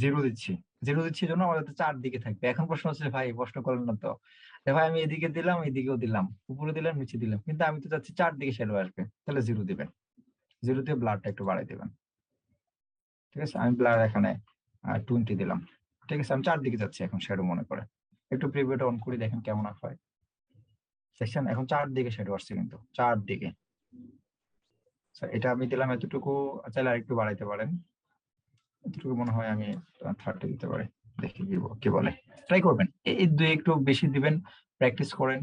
জিরো দিচ্ছি, জিরো দিচ্ছি জন্য আমাদের চার দিকে থাকবে। এখন প্রশ্ন হচ্ছে ভাই, প্রশ্ন করলেন না তো, ভাই আমি এদিকে দিলাম, এদিকেও দিলাম, উপরে দিলাম, নিচে দিলাম, কিন্তু আমি তো চাচ্ছি চার দিকে শ্যাডো আসবে, তাহলে জিরো দিবেন, জিরো দিয়ে ব্লারটা একটু বাড়াই দিবেন, ঠিক আছে? আমি ব্লার এখানে টোয়েন্টি দিলাম, ঠিক আছে? আমি চার দিকে যাচ্ছি এখন শ্যাডো মনে করে। একটু প্রিভিউট অন করে দেখেন কেমন হয় সেকশন। এখন চার দিকে শ্যাডো আসছে, কিন্তু চার দিকে। এটা আমি দিলাম এতটুকু, চাইলে আরেকটু বাড়াইতে পারেন, এতটুকু মনে হয় আমি থার্টি দিতে পারি, দেখে দিব কি বলে, ট্রাই করবেন। এই দুই একটু বেশি দিবেন, প্র্যাকটিস করেন।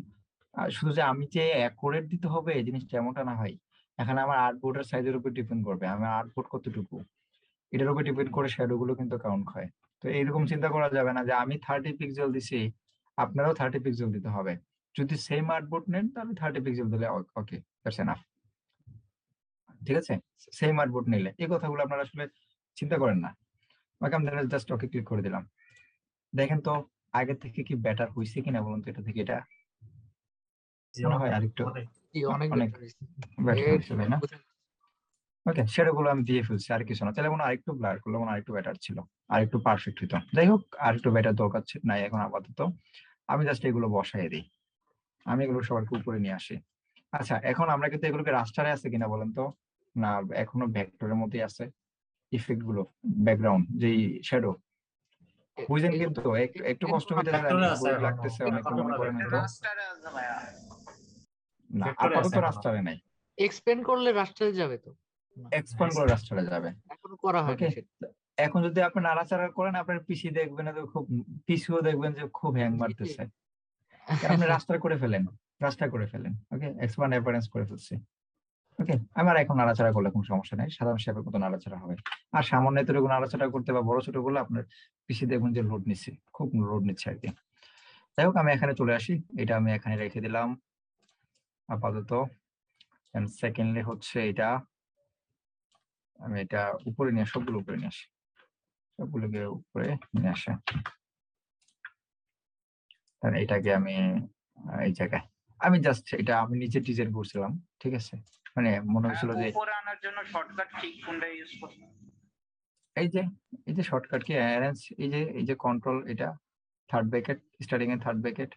আর শুধু যে আমি যে অ্যাকুরেট দিতে হবে এই জিনিসটা এমনটা না হয়, এখানে আমার আর্টবোর্ডের সাইজের উপর ডিপেন্ড করবে, আমার আর্টবোর্ড কতটুকু এটার উপর ডিপেন্ড করে শ্যাডোগুলো কিন্তু কাউন্ট হয়। তো এইরকম চিন্তা করা যাবে না যে আমি থার্টি পিক্সেল দিছি, আপনারাও থার্টি পিক্সেল দিতে হবে। যদি সেম আর্টবোর্ড নেন তাহলে থার্টি পিক্সেল দিলে ওকে, দ্যাটস এনাফ, ঠিক আছে? সেম আর্টবোর্ড নিলে এই কথাগুলো আপনারা আসলে চিন্তা করেন না। জাস্ট ওকে ক্লিক করে দিলাম, দেখেন তো আগে থেকে কি বেটার হয়েছে কিনা বলুন তো। এটা থেকে এটা সেটাগুলো আমি দিয়ে ফেলছি, আর কিছু না। তাহলে মনে আরেকটু ব্লার করলে মনে আরেকটু বেটার ছিল, আরেকটু পারফেক্ট হইতো। যাই হোক, আরেকটু বেটার দরকার নাই এখন আপাতত। আমি জাস্ট এগুলো বসাই দিই, আমি এগুলো সবাইকে উপরে নিয়ে আসি। আচ্ছা, এখন আমরা কিন্তু এগুলোকে রাস্টারে আছে কিনা বলেন তো, না এখনো ভেক্টরের মধ্যেই আছে। ইফেক্ট গুলো ব্যাকগ্রাউন্ড যে শ্যাডো বুঝেন, কিন্তু একটু কষ্ট হইতে লাগতেছে অনেক, মনে করেন তো না আপাতত রাস্টারে নাই। এক্সপ্যান্ড করলে রাস্টারে যাবে তো, এক্সপ্যান্ড করে রাস্টারে যাবে, এখনো করা হয় না। এখন যদি আপনি নাড়াচাড়া করেন আপনার পিসি দেখবেন না, তো খুব পিসিও দেখবেন যে খুব হ্যাং মারতেছে। আপনি রাস্টার করে ফেলেন, রাস্টার করে ফেলেন, ওকে, এক্সপ্যান্ড অ্যাপিয়ারেন্স করে ফেলছি। ওকে, আমার এখন নাড়াচাড়া করলে কোনো সমস্যা নেই, সাধারণ শেপের মতো নাড়াচাড়া হবে। আর সামান্য এতটুকু নাড়াচাড়া করতে বা বড় ছোট করলে আপনার পিছিয়ে দেখবেন যে লোড নিচ্ছে, খুব লোড নিচ্ছে আর কি। যাই হোক, আমি এখানে চলে আসি, এটা আমি এখানে রেখে দিলাম আপাতত। সেকেন্ডলি হচ্ছে এটা, আমি এটা উপরে নিয়ে সবগুলো উপরে নিয়ে আসি, সবগুলোকে উপরে নিয়ে আসে। এটাকে আমি এই জায়গায়, আমি জাস্ট এটা আমি নিজে ডিজাইন করছিলাম, ঠিক আছে? মানে মনে হচ্ছিল যে উপরে আনার জন্য শর্টকাট ঠিক কোনটা ইউজ করব, এই যে এই যে শর্টকাট কি অ্যারেঞ্জ, এই যে এই যে কন্ট্রোল, এটা থার্ড ব্র্যাকেট, স্টার্টিং এর থার্ড ব্র্যাকেট।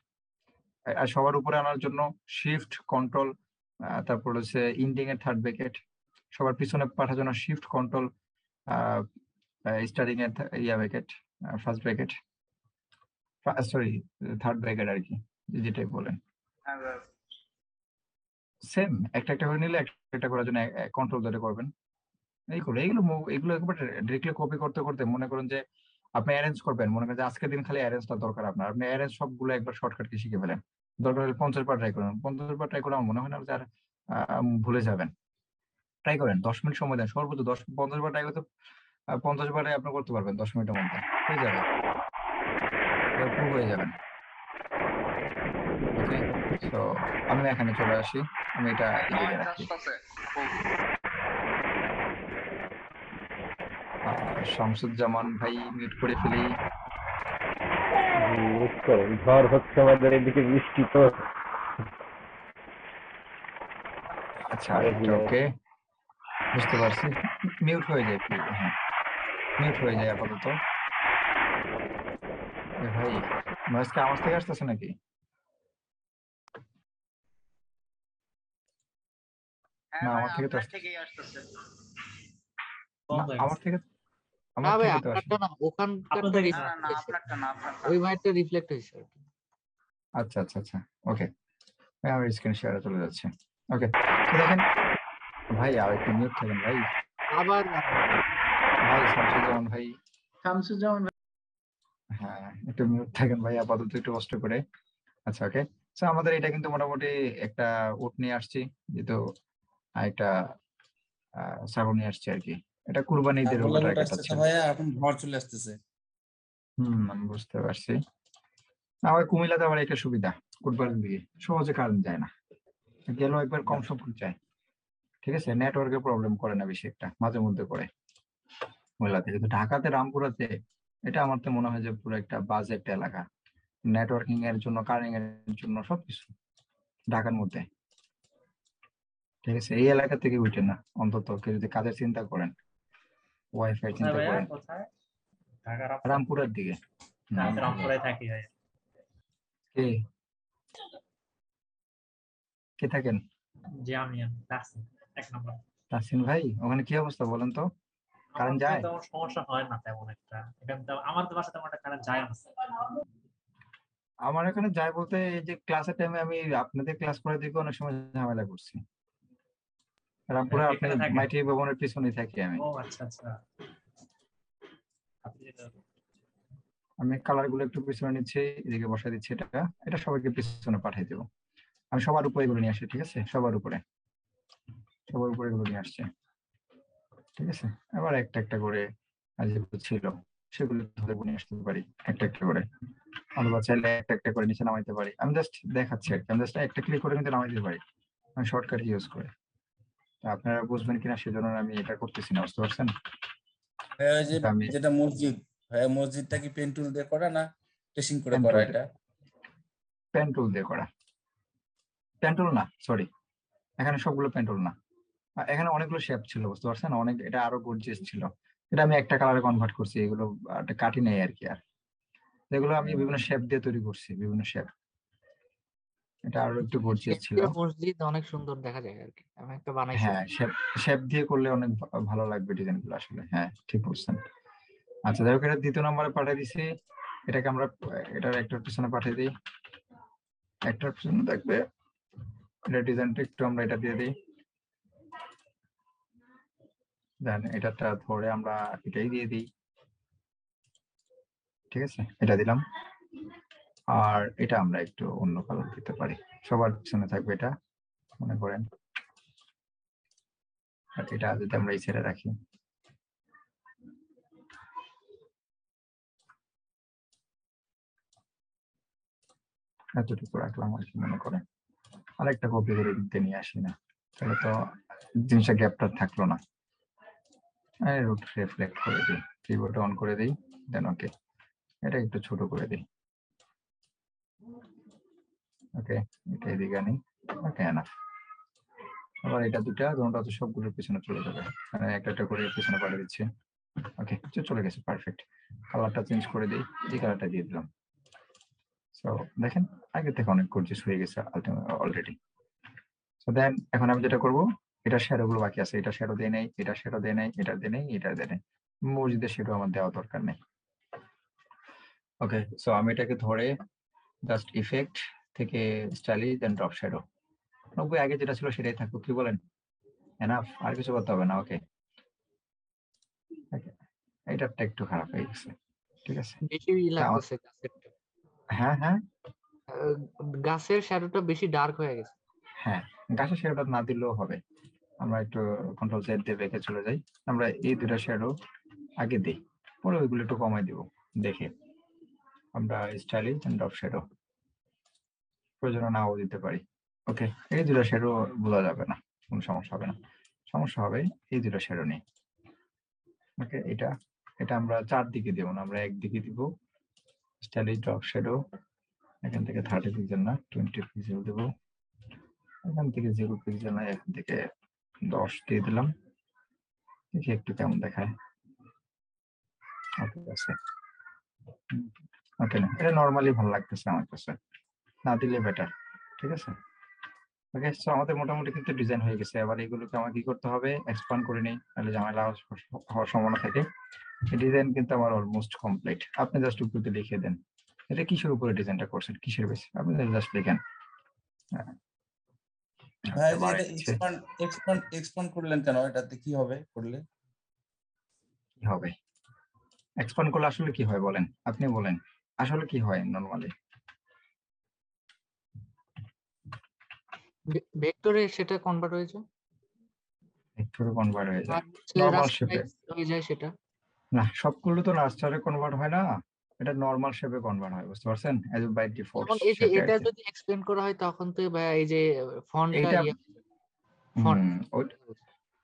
আর সবার উপরে আনার জন্য শিফট কন্ট্রোল, তারপর হচ্ছে এন্ডিং এর থার্ড ব্র্যাকেট। সবার পিছনে পাঠানোর জন্য শিফট কন্ট্রোল, স্টার্টিং এর ইয়া bracket, first bracket, sorry third bracket আর কি, যেটাই বলেন, সেম একটা একটা করে নিলে একটা করার জন্য কন্ট্রোল ধরে করবেন। এই করে এগুলো এগুলো একবার ডিরেক্টলি কপি করতে করতে মনে করেন যে আপনি অ্যারেঞ্জ করবেন, মনে করেন যে আজকের দিন খালি অ্যারেঞ্জটা দরকার আপনার, আপনি অ্যারেঞ্জ সবগুলো একবার শর্টকাটকে শিখে ফেলেন। দরকার হলে পঞ্চাশ বার ট্রাই করেন, পঞ্চাশ বার ট্রাই করলে আমার মনে হয় না আর ভুলে যাবেন। ট্রাই করেন, দশ মিনিট সময় দেন, সর্বোচ্চ দশ পঞ্চাশ বার ট্রাই করতে পঞ্চাশ বারে আপনি করতে পারবেন, দশ মিনিটের মধ্যে হয়ে যাবে, প্রুভ হয়ে যাবেন। তো আমি এখানে চলে আসি, আমি এটা লিখে রাখি শামসুজ্জামান ভাই মিট করে ফেলি। ঝড় হচ্ছে আমাদের এদিকে বৃষ্টি তো। আচ্ছা ওকে বুঝতে পারছি, মিউট হয়ে যায় প্লিজ। হ্যাঁ মিউট হয়ে যায় আপাতত। ভাই নয়েজ কি আমার থেকে আসতেছে নাকি? না আমার থেকে তো আসতেছে, আমার থেকে আমাদের এটা কিন্তু মোটামুটি একটা উট নিয়ে আসছি, যেহেতু একটা ছাগল নিয়ে আসছি আর কি। এটা কুরবানি ঈদের বুঝতে পারছি, কুমিল্লাতে আবার একটা সুবিধা কুরবানির দিকে সহজে কারেন্ট যায় না, গেলেও একবার কম সময় যায়, ঠিক আছে, নেটওয়ার্কের প্রবলেম করে না বেশি একটা, মাঝে মধ্যে করে কুমিল্লাতে। কিন্তু ঢাকাতে রামপুরাতে এটা আমার তো মনে হয় যে পুরো একটা বাজে একটা এলাকা নেটওয়ার্কিং এর জন্য, কারেন্ট এর জন্য, সবকিছু ঢাকার মধ্যে, ঠিক আছে। এই এলাকা থেকে উঠে না অন্তত কেউ যদি কাজের চিন্তা করেন, ওয়াইফাই চিন্তা করেন, রামপুরার দিকে কে থাকেন? তাসিন ভাই ওখানে কি অবস্থা বলেন তো? কারেন্ট যায়? সমস্যা হয় না তেমন একটা, আমার তো বাসা তেমন একটা কারেন্ট যায় না। আমার এখানে যায় বলতে এই যে ক্লাসের টাইমে আমি আপনাদের ক্লাস করার দিকে অনেক সময় ঝামেলা করছি। রামপুরা আপনার মাইটি ভবনের পিছনে থাকি আমি। ও আচ্ছা আচ্ছা, আমি কালার গুলো একটু পিছনে নিচ্ছি, এদিকে বসা দিচ্ছি, এটা এটা সবাইকে পিছনে পাঠিয়ে দেব। আমি সবার উপরে এগুলো নিয়ে আসছি, ঠিক আছে, সবার উপরে সবার উপরে এগুলো নিয়ে আসছে, ঠিক আছে। আবার একটা একটা করে আজ ছিল সেগুলো ধরে নিয়ে আসতে পারি একটা একটা করে, অথবা চাইলে একটা একটা করে নিচে নামাইতে পারি। আমি জাস্ট দেখাচ্ছি আর কি, আমি জাস্ট একটা ক্লিক করে কিন্তু নামাইতে পারি, আমি শর্টকাট ইউজ করে। আপনারা বুঝবেন কিনা সেজন্য আমি এটা করতেছি না, বুঝতে পারছেন? যেটা মসজিদ, হ্যাঁ মসজিদটা কি পেন টুল দিয়ে করা না ট্রেসিং করে করা? এটা পেন টুল দিয়ে করা, পেন টুল না সরি, এখানে সবগুলো পেন টুল না, এখানে অনেকগুলো শেপ ছিল, বুঝতে পারছেন? অনেক, এটা আরো গর্জিয়াস ছিল, এটা আমি একটা কালারে কনভার্ট করছি, এগুলো একটা কাটি নেই আর কি, আর এগুলো আমি বিভিন্ন শেপ দিয়ে তৈরি করছি, বিভিন্ন শেপ। এটা আরো একটু গর্জিয়াস ছিল, মসজিদ অনেক সুন্দর দেখা যায় আর কি, আমি একটা বানাইছি। হ্যাঁ শেপ শেপ দিয়ে করলে অনেক ভালো লাগবে ডিজাইনগুলো আসলে। হ্যাঁ ঠিক বলছেন। আচ্ছা দেখো এটা দ্বিতীয় নম্বরে পাঠিয়ে দিছি, এটাকে আমরা এটার একটা পিছনে পাঠিয়ে দিই, একটা পিছনে থাকবে, এটা ডিজাইনটা একটু আমরা এটা দিয়ে দিই, দেন এটাটা ধরে আমরা এটাই দিয়ে দিই, ঠিক আছে, এটা দিলাম। আর এটা আমরা একটু অন্য কালার দিতে পারি, সবার পিছনে থাকবে এটা মনে করেন। আর এটা যদি আমরা এই ছেড়ে রাখি, এতটুকু রাখলাম আর কি মনে করেন, আর একটা কপি করে দিতে নিয়ে আসি না, তাহলে তো জিনিসটা গ্যাপটা থাকলো না। রুট রিফ্লেক্ট করে দিই, পিভট অন করে দিই, দেন ওকে, এটা একটু ছোট করে দিই, ওকে, এটা এদিকে নেই, ওকে এনাফ। আবার এটা দুটা দুটা তো সবগুলোর পিছনে চলে যাবে, মানে একটা একটা করে পিছনে পাঠিয়ে দিচ্ছি, ওকে চলে গেছে, পারফেক্ট। কালারটা চেঞ্জ করে দিই, এই কালারটা দিয়ে দিলাম, সো দেখেন আগে থেকে অনেক গর্জিয়াস হয়ে গেছে অলরেডি। সো দেন এখন আমি যেটা করব, এটা শ্যাডো গুলো বাকি আছে, এটা শ্যাডো দিয়ে নেই, এটা শ্যাডো দিয়ে নেই, এটা দিয়ে নেই, এটা দিয়ে নেই, মসজিদের শ্যাডো আমার দেওয়া দরকার নেই, ওকে। সো আমি এটাকে ধরে জাস্ট ইফেক্ট থেকে স্টাইলিশ দেন ড্রপ শ্যাডো, নব্বই আগে যেটা ছিল সেটাই থাকুক, কি বলেন? এনাফ, আর কিছু করতে হবে না। ওকে, এটা একটু খারাপ হয়ে গেছে, ঠিক আছে। হ্যাঁ হ্যাঁ, গাছের শ্যাডোটা বেশি ডার্ক হয়ে গেছে। হ্যাঁ, গাছের শ্যাডোটা না দিলেও হবে। আমরা একটু কন্ট্রোল জেড দিয়ে রেখে চলে যাই। আমরা এই দুটো শ্যাডো আগে দিই, পরে ওইগুলো একটু কমাই দিব। দেখে আমরা স্টাইল এন্ড ড্রপ শ্যাডো প্রয়োজন নাও দিতে পারি। ওকে, এই দুটো শ্যাডো বোঝা যাবে না, কোনো সমস্যা হবে না। সমস্যা হবে এই দুটো শ্যাডো নিয়ে। ওকে, এটা এটা আমরা চারদিকে দেবো না, আমরা একদিকে দিব। স্টাইল ড্রপ শ্যাডো এখান থেকে থার্টি পিক্সেল না টোয়েন্টি পিক্সেল দেবো। এখান থেকে জিরো পিক্সেল না, এখান থেকে দশ দিয়ে দিলাম। দেখি একটু কেমন দেখায়। ওকে, না এটা নর্মালি ভালো লাগতেছে আমার কাছে, না দিলে বেটার, ঠিক আছে। ওকে, সো আমাদের মোটামুটি কিন্তু ডিজাইন হয়ে গেছে। এবার এগুলোকে আমার কি করতে হবে, এক্সপ্যান্ড করে নেই, তাহলে ঝামেলা হওয়ার সম্ভাবনা থাকে। ডিজাইন কিন্তু আমার অলমোস্ট কমপ্লিট। আপনি জাস্ট উপরে লিখে দেন এটা কিসের উপরে ডিজাইনটা করছেন, কিসের বেস, আপনি জাস্ট লিখেন। হ্যাঁ, এটা এক্সপ্যান্ড এক্সপ্যান্ড এক্সপ্যান্ড করলেন কেন? এটাতে কি হবে করলে? কি হবে এক্সপ্যান্ড করলে আসলে কি হয় বলেন, আপনি বলেন আসলে কি হয় নরমালি ভেক্টরে? সেটা কনভার্ট হয়ে যায়, ভেক্টরে কনভার্ট হয়ে যায়, নরমাল শেপে হয়ে যায় সেটা না? সবগুলো তো রাস্টারে কনভার্ট হয় না, এটা নরমাল শেপে কনভার্ট হয়, বুঝতে পারছেন? As by default. এখন এই যে এটা যদি এক্সপ্লেইন করা হয় তখন তো ভাই এই যে ফন্টটা, ফন্ট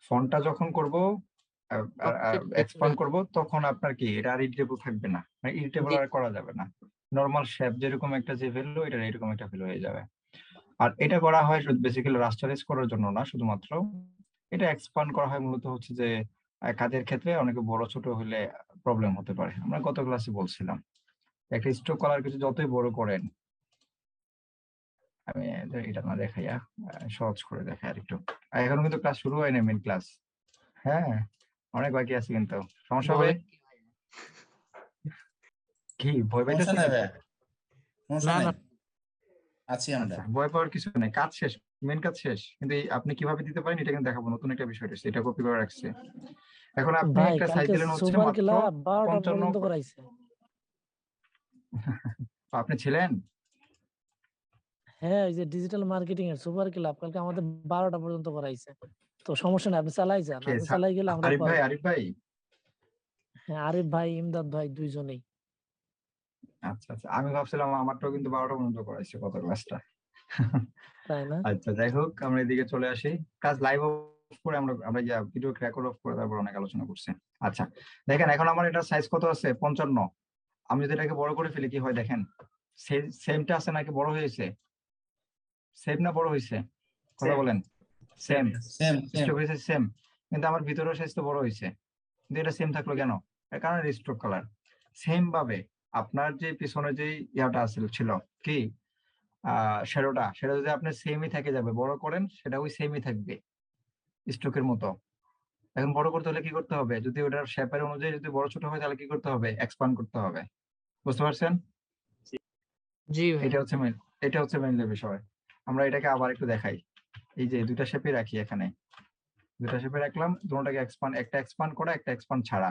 ফন্টটা যখন করব এক্সপ্যান্ড করব তখন আপনার কি এটা আর ইরিটেবল থাকবে না, মানে ইরিটেবল আর করা যাবে না। নরমাল শেপ যেরকম একটা যে ভ্যালু, এটা এরকম একটা ভ্যালু হয়ে যাবে। আর এটা করা হয় বেসিক্যালি রাস্টারাইজ করার জন্য না, শুধুমাত্র এটা এক্সপ্যান্ড করা হয় মূলত হচ্ছে যে কাজের ক্ষেত্রে অনেকে বড় ছোট হলে প্রবলেম হতে পারে। আমরা গত ক্লাসে বলছিলাম একটা স্ট্রোক কলার কিছু যতই বড় করেন, আমি এটা না দেখাইয়া সহজ করে দেখাই আর একটু। এখনো কিন্তু ক্লাস শুরু হয় না, মেইন ক্লাস। হ্যাঁ, অনেক বাকি আছে কিন্তু। সমস্যা হবে কি? ভয় পাইতেছেন? না না, আছি আমরা, ভয় পাওয়ার কিছু নেই। কাজ শেষ, মেইন কাজ শেষ। কিন্তু আপনি কিভাবে দিতে পারেন এটা কিন্তু দেখাবো, নতুন একটা বিষয় আছে, এটা কপি করে রাখছে। এখন আপনি একটা সাইকেল হচ্ছে মাত্র পঞ্চান্ন করাইছে। আপনি ছিলেন? হ্যাঁ, এই যে ডিজিটাল মার্কেটিং এর সুপার ক্লাব কালকে আমাদের বারোটা পর্যন্ত করাইছে। তো সমস্যা নাই, আপনি চালাই যান, আপনি চালাই গেলে আমরা। আরিফ ভাই, আরিফ ভাই, হ্যাঁ আরিফ ভাই, ইমদাদ ভাই, দুইজনেই। আচ্ছা আচ্ছা, আমি ভাবছিলাম আমারটাও কিন্তু বারোটা পর্যন্ত করাইছে কত ক্লাসটা। আচ্ছা, যাই হোক, আমরা এদিকে চলে আসি। কাজ লাইভ অফ করে আমরা আমরা যা ভিডিও রেকর্ড অফ করে তারপর অনেক আলোচনা করছি। আচ্ছা দেখেন, এখন আমার এটা সাইজ কত আছে? পঞ্চান্ন। আমি যদি এটাকে বড় করে ফেলি কি হয় দেখেন, সেমটা আছে নাকি বড় হয়েছে? সেম না বড় হয়েছে? কথা বলেন। সেম সেম স্ট্রোক হয়েছে সেম, কিন্তু আমার ভিতরের সাইজ তো বড় হয়েছে, কিন্তু এটা সেম থাকলো কেন? কারণ স্ট্রোক কালার। সেম ভাবে আপনার যে পিছনে যে ইয়াটা ছিল কি আহ শ্যাডোটা, সেটা যদি আপনার সেমই থেকে যাবে, বড় করেন সেটা ওই সেমই থাকবে স্ট্রোকের মতো। এখন বড় করতে হলে কি করতে হবে, যদি ওটার শেপের অনুযায়ী যদি বড় ছোট হয় তাহলে কি করতে হবে, এক্সপ্যান্ড করতে হবে, বুঝতে পারছেন? জি ভাই, এটা হচ্ছে মেইন, এটা হচ্ছে মেইন বিষয়। আমরা এটাকে আবার একটু দেখাই। এই যে দুইটা শেপে রাখি, এখানে দুইটা শেপে রাখলাম, দুটোটাকে এক্সপ্যান্ড, একটা এক্সপ্যান্ড করা, একটা এক্সপ্যান্ড ছাড়া,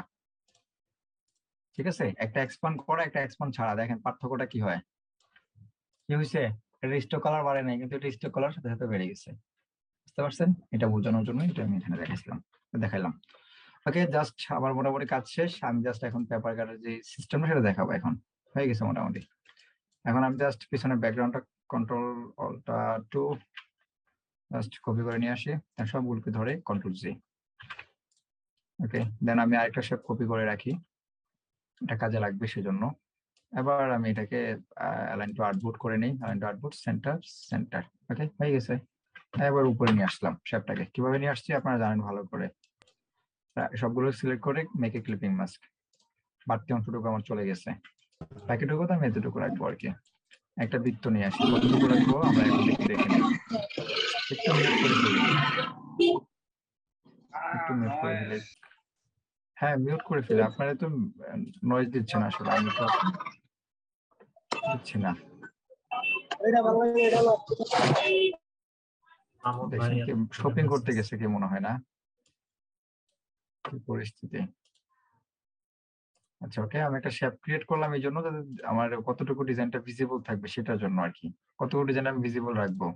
ঠিক আছে? একটা এক্সপ্যান্ড করা, একটা এক্সপ্যান্ড ছাড়া, দেখেন পার্থক্যটা কি হয়। কি হয়েছে? এটা স্টক কালার বাড়ে নাই, কিন্তু এটা স্টক কালার সাথে সাথে বেড়ে গেছে, বুঝতে পারছেন? এটা বোঝানোর জন্য এটা আমি এখানে দেখাইছিলাম, দেখাইলাম। ওকে, জাস্ট আবার মোটামুটি কাজ শেষ। আমি জাস্ট এখন পেপার কাটার যে সিস্টেমটা সেটা দেখাবো। এখন হয়ে গেছে মোটামুটি। এখন আমি জাস্ট পিছনে ব্যাকগ্রাউন্ডটা কন্ট্রোল অলটা টু জাস্ট কপি করে নিয়ে আসি, সবগুলোকে ধরে কন্ট্রোল জি। ওকে, দেন আমি আরেকটা শেপ কপি করে রাখি, এটা কাজে লাগবে সেজন্য। এবার আমি এটাকে অ্যালাইন টু আউটপুট করে নেই, align to output centre centre. Okay, হয়ে গেছে। এবার উপরে নিয়ে আসলাম শেপটাকে। কিভাবে নিয়ে আসছি আপনারা জানেন ভালো করে। সবগুলো সিলেক্ট করে মেক এ ক্লিপিং মাস্ক, বাড়তি অংশটুকু আমার চলে গেছে, বাকিটুকু তো আমি এতটুকু রাখবো আর কি। একটা বৃত্ত নিয়ে আসি, কতটুকু রাখবো আমরা এখন দেখে নিই। একটু মিট করে দিলে, একটু মিট করে দিলে, হ্যাঁ মিউট করে ফেলে। আপনারা তো নয়েজ দিচ্ছেন, আসলে আমি তো দিচ্ছি না। শপিং করতে গেছে কি মনে হয় না কি পরিস্থিতি। আচ্ছা ওকে, আমি একটা শেপ ক্রিয়েট করলাম এই জন্য যাতে আমার কতটুকু ডিজাইনটা ভিজিবল থাকবে সেটার জন্য আর কি, কতটুকু ডিজাইন আমি ভিজিবল রাখবো।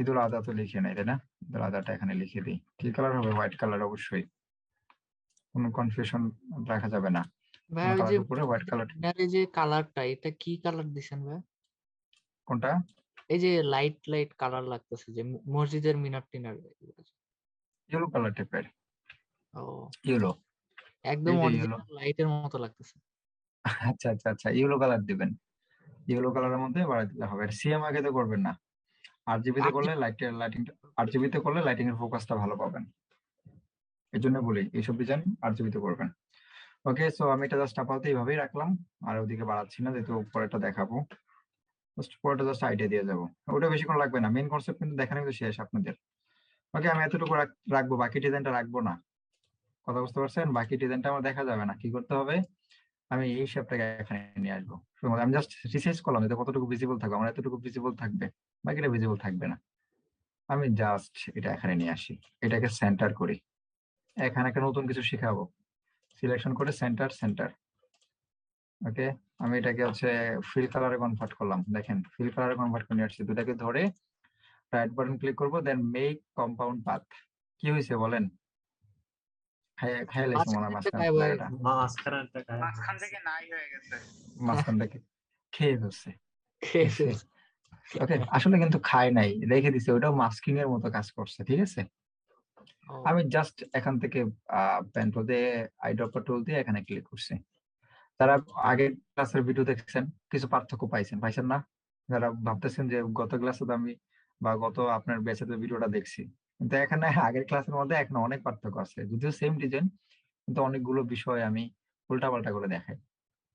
ইদুল আদা তো লিখে নাই তাই না, ইদুল আদাটা এখানে লিখে দিই। কি কালার হবে? হোয়াইট কালার অবশ্যই, কোনো কনফিউশন রাখা যাবে না। ভাই যে পুরো হোয়াইট কালারটা, এই যে কালারটা, এটা কি কালার দিবেন ভাই? কোনটা? এই যে লাইট লাইট কালার লাগতেছে যে মসজিদের মিনার টিনার, ইয়েলো কালার টাইপের। ও ইয়েলো, একদম অরিজিনাল লাইটের মতো লাগতেছে। আচ্ছা আচ্ছা আচ্ছা, ইয়েলো কালার দিবেন। ইয়েলো কালারের মধ্যে বাড়া দিতে হবে। সিএম আগে তো করবেন না, আরজিবি তে করলে লাইটের লাইটিংটা, আরজিবি তে করলে লাইটিং এর ফোকাসটা ভালো পাবেন। এর জন্য বলি এইসব ডিজাইন আরজিবি তে করবেন। ওকে, সো আমি এটা জাস্ট আপাতত এইভাবেই রাখলাম, আর ওদিকে বাড়াচ্ছি না যেহেতু পরেরটা দেখাবো। জাস্ট পরেরটা জাস্ট আইডিয়া দিয়ে যাবো, ওটা বেশি কোনো লাগবে না। মেইন কনসেপ্ট কিন্তু দেখানো তো শেষ আপনাদের। ওকে, আমি এতটুকু রাখবো, বাকি ডিজাইনটা রাখবো না। কথা বুঝতে পারছেন? বাকি ডিজাইনটা আমার দেখা যাবে না। কি করতে হবে? আমি এই শেপটাকে এখানে নিয়ে আসবো। আমি জাস্ট রিসাইজ করলাম যাতে কতটুকু ভিজিবল থাকবে, আমার এতটুকু ভিজিবল থাকবে, বাকিটা ভিজিবল থাকবে না। আমি জাস্ট এটা এখানে নিয়ে আসি, এটাকে সেন্টার করি। এখানে একটা নতুন কিছু শিখাবো, সিলেকশন করে সেন্টার সেন্টার। ওকে, আমি এটাকে হচ্ছে ফিল কালারে কনভার্ট করলাম। দেখেন ফিল কালারে কনভার্ট করে আসছে, দুটাকে ধরে রাইট বাটন ক্লিক করবো, দেন মেক কম্পাউন্ড পাথ। কি হয়েছে বলেন? আসলে কিন্তু খায় নাই, রেখে দিছে, ওটাও মাস্কিং এর মতো কাজ করছে। ঠিক আছে, আমি জাস্ট এখান থেকে পেন্টল দিয়ে আই ড্রপার টুল দিয়ে এখানে ক্লিক করছি। যারা আগের ক্লাসের ভিডিও দেখছেন কিছু পার্থক্য পাইছেন পাইছেন না? যারা ভাবতেছেন যে গত ক্লাসে তো আমি বা গত আপনার বেঁচে তো ভিডিওটা দেখছি, কিন্তু এখানে আগের ক্লাসের মধ্যে এখন অনেক পার্থক্য আছে। যদিও সেম ডিজাইন কিন্তু অনেকগুলো বিষয় আমি উল্টাপাল্টা করে দেখাই।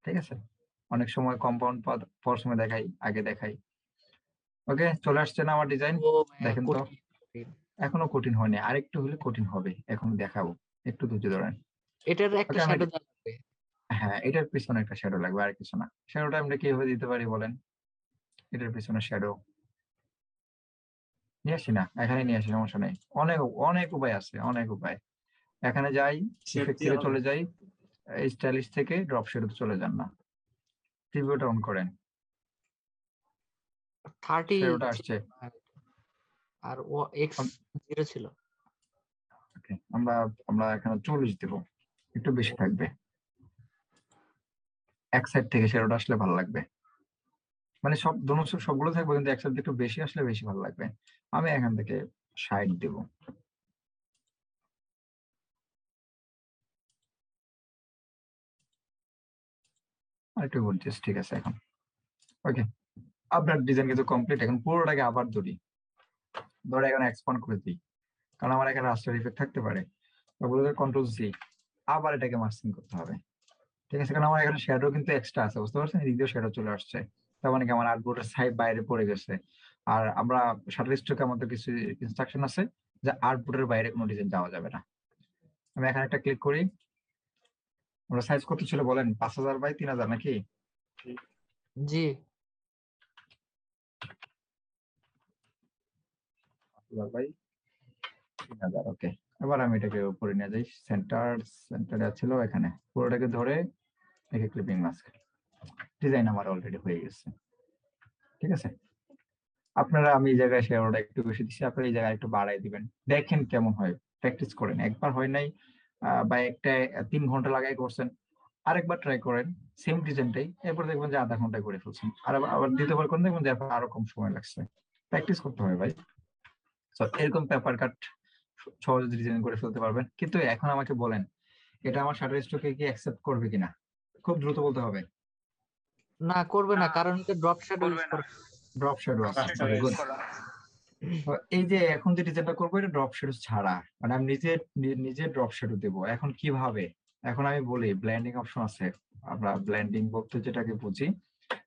ঠিক আছে, অনেক সময় কম্পাউন্ড পদ পর সময় দেখাই, আগে দেখাই। ওকে, চলে আসছে না আমার ডিজাইন? দেখেন তো এখনো কঠিন হয়নি, আরেকটু হলে কঠিন হবে, এখন দেখাবো, একটু ধৈর্য ধরেন। এটার একটা শ্যাডো লাগবে। হ্যাঁ, এটার পিছনে একটা শ্যাডো লাগবে, আর কিছু না। শ্যাডোটা আমরা কিভাবে দিতে পারি বলেন? এটার পিছনে শ্যাডো নিয়ে আসি না, এখানে নিয়ে আসি, সমস্যা নেই। অনেক অনেক উপায় আছে, অনেক উপায়। এখানে যাই, ইফেক্টে চলে যাই, স্টাইলিশ থেকে ড্রপ শ্যাডো চলে যান না, প্রিভিউটা অন করেন। ত্রিশ শ্যাডোটা আসছে, আর ও এক্স জিরো ছিল। ওকে, আমরা আমরা এখানে চল্লিশ দেব, একটু বেশি থাকবে। এক সাইড থেকে শ্যাডোটা আসলে ভালো লাগবে, মানে সব দোনো সবগুলো থাকবে, কিন্তু এক সাইড থেকে একটু বেশি আসলে বেশি ভালো লাগবে। আমি এখান থেকে ষাট দেব। আরেকটু বলছিস, ঠিক আছে এখন। ওকে, আপনার ডিজাইন কিন্তু কমপ্লিট। এখন পুরোটাকে আবার ধরি, ধরে এখন এক্সপ্যান্ড করে দিই, কারণ আমার এখানে রাস্টার ইফেক্ট থাকতে পারে। কন্ট্রোল সি, আবার এটাকে মাস্কিং করতে হবে। ঠিক আছে, কারণ আমার এখানে শ্যাডো কিন্তু এক্সট্রা আছে, বুঝতে পারছেন? এদিক দিয়েও শ্যাডো চলে আসছে, তার মানে কি আমার আর্টবোর্ডের সাইড বাইরে পড়ে গেছে। আর আমরা শাটার স্টকে আমাদের কিছু ইনস্ট্রাকশন আছে যে আর্টবোর্ডের বাইরে কোনো ডিজাইন যাওয়া যাবে না। আমি এখানে একটা ক্লিক করি। আমরা সাইজ কত ছিল বলেন? পাঁচ হাজার বাই তিন হাজার নাকি? জি, তিন হাজার। ওকে, এবার আমি এটাকে উপরে নিয়ে যাই, সেন্টার সেন্টার ছিল এখানে, পুরোটাকে ধরে একে ক্লিপিং মাস্ক। ডিজাইন আমার অলরেডি হয়ে গেছে। ঠিক আছে, আপনারা, আমি এই জায়গায় শেয়ারটা একটু বেশি দিচ্ছি, আপনারা এই জায়গায় একটু বাড়াই দিবেন, দেখেন কেমন হয়, প্র্যাকটিস করেন। একবার হয় নাই বা একটা তিন ঘন্টা লাগাই করছেন, আরেকবার ট্রাই করেন সেম ডিজাইনটাই, এরপর দেখবেন যে আধা ঘন্টা করে ফেলছেন, আর আবার দ্বিতীয়বার করেন দেখবেন যে আরো কম সময় লাগছে। প্র্যাকটিস করতে হবে ভাই। এরকম পেপার কাট সহজে ডিজাইন করে ফেলতে পারবেন, কিন্তু এখন আমাকে বলেন এটা আমার শাটার স্টকে কি অ্যাকসেপ্ট করবে কিনা? খুব দ্রুত বলতে হবে। না, করবে না, কারণ এটা ড্রপ শ্যাডো ইউজ করে। ড্রপ শ্যাডো আছে, গুড। এই যে এখন যে ডিজাইনটা করব এটা ড্রপ শ্যাডো ছাড়া, মানে আমি নিজে নিজে ড্রপ শ্যাডো দেব। এখন কিভাবে? এখন আমি বলি ব্লেন্ডিং অপশন আছে। আমরা ব্লেন্ডিং বলতে যেটাকে বুঝি,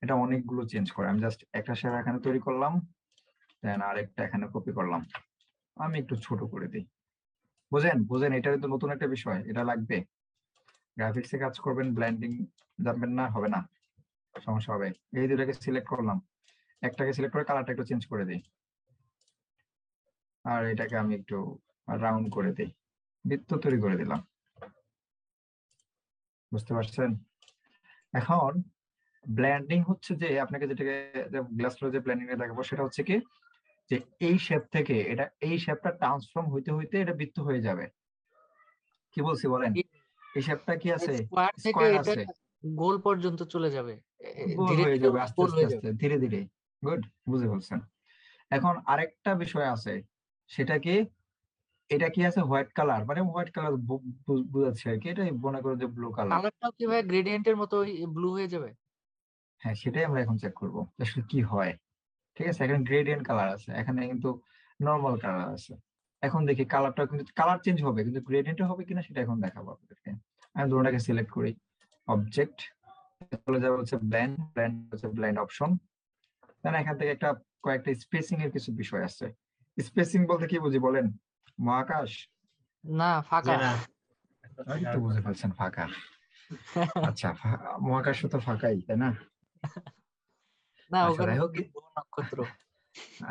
এটা অনেকগুলো চেঞ্জ করে। আমি জাস্ট একটা শ্যাডো এখানে তৈরি করলাম, দেন আরেকটা এখানে কপি করলাম, আমি একটু ছোট করে দিই। বুঝেন বুঝেন এটা কিন্তু নতুন একটা বিষয়, এটা লাগবে। গ্রাফিক্সে কাজ করবেন, ব্লেন্ডিং যাবেন না, হবে না, সমস্যা হবে। এই দুটাকে সিলেক্ট করলাম, একটাকে সিলেক্ট করে কালারটা একটু চেঞ্জ করে দিই। আর এটাকে আমি একটু রাউন্ড করে দেই, বৃত্ত তৈরি করে দিলাম। বুঝতে পারছেন? এখন ব্ল্যান্ডিং হচ্ছে যে আপনাকে যেটাকে গ্লাস ফ্লো যে ব্ল্যান্ডিং এর দেখাবো সেটা হচ্ছে কি যে এই শেপ থেকে এটা এই শেপটা ট্রান্সফর্ম হইতে হইতে এটা বৃত্ত হয়ে যাবে। কি বলছি বলেন? এই শেপটা কি আছে স্কয়ার থেকে এটা গোল পর্যন্ত চলে যাবে, ধীরে ধীরে আস্তে আস্তে ধীরে ধীরে। গুড, বুঝে বলছেন। এখন আরেকটা বিষয় আছে, সেটা কি এটা কি আছে হোয়াইট কালার, মানে হোয়াইট কালার বুঝাচ্ছে আর কি, এটা মনে করো যে ব্লু কালার, কালারটাও কি ভাই গ্রেডিয়েন্টের মতো ব্লু হয়ে যাবে। হ্যাঁ, সেটাই আমরা এখন চেক করব আসলে কি হয়। ঠিক আছে, এখানে গ্রেডিয়েন্ট কালার আছে, এখানে কিন্তু নরমাল কালার আছে। এখন দেখি কালারটা কিন্তু কালার চেঞ্জ হবে, কিন্তু গ্রেডিয়েন্ট হবে কিনা সেটা এখন দেখাবো আপনাদেরকে। আমি দুটোটাকে সিলেক্ট করি, অবজেক্ট চলে যাবে হচ্ছে ব্ল্যান্ড, ব্ল্যান্ড হচ্ছে ব্ল্যান্ড অপশন। তাহলে এখান থেকে একটা কয়েকটা স্পেসিং এর কিছু বিষয় আছে। স্পেসিং বলতে কি বুঝি বলেন? মহাকাশ না, ফাঁকা। একটু বুঝে ফেলছেন, ফাঁকা। আচ্ছা, মহাকাশ তো ফাঁকাই, তাই না? না, ওখানে নক্ষত্র।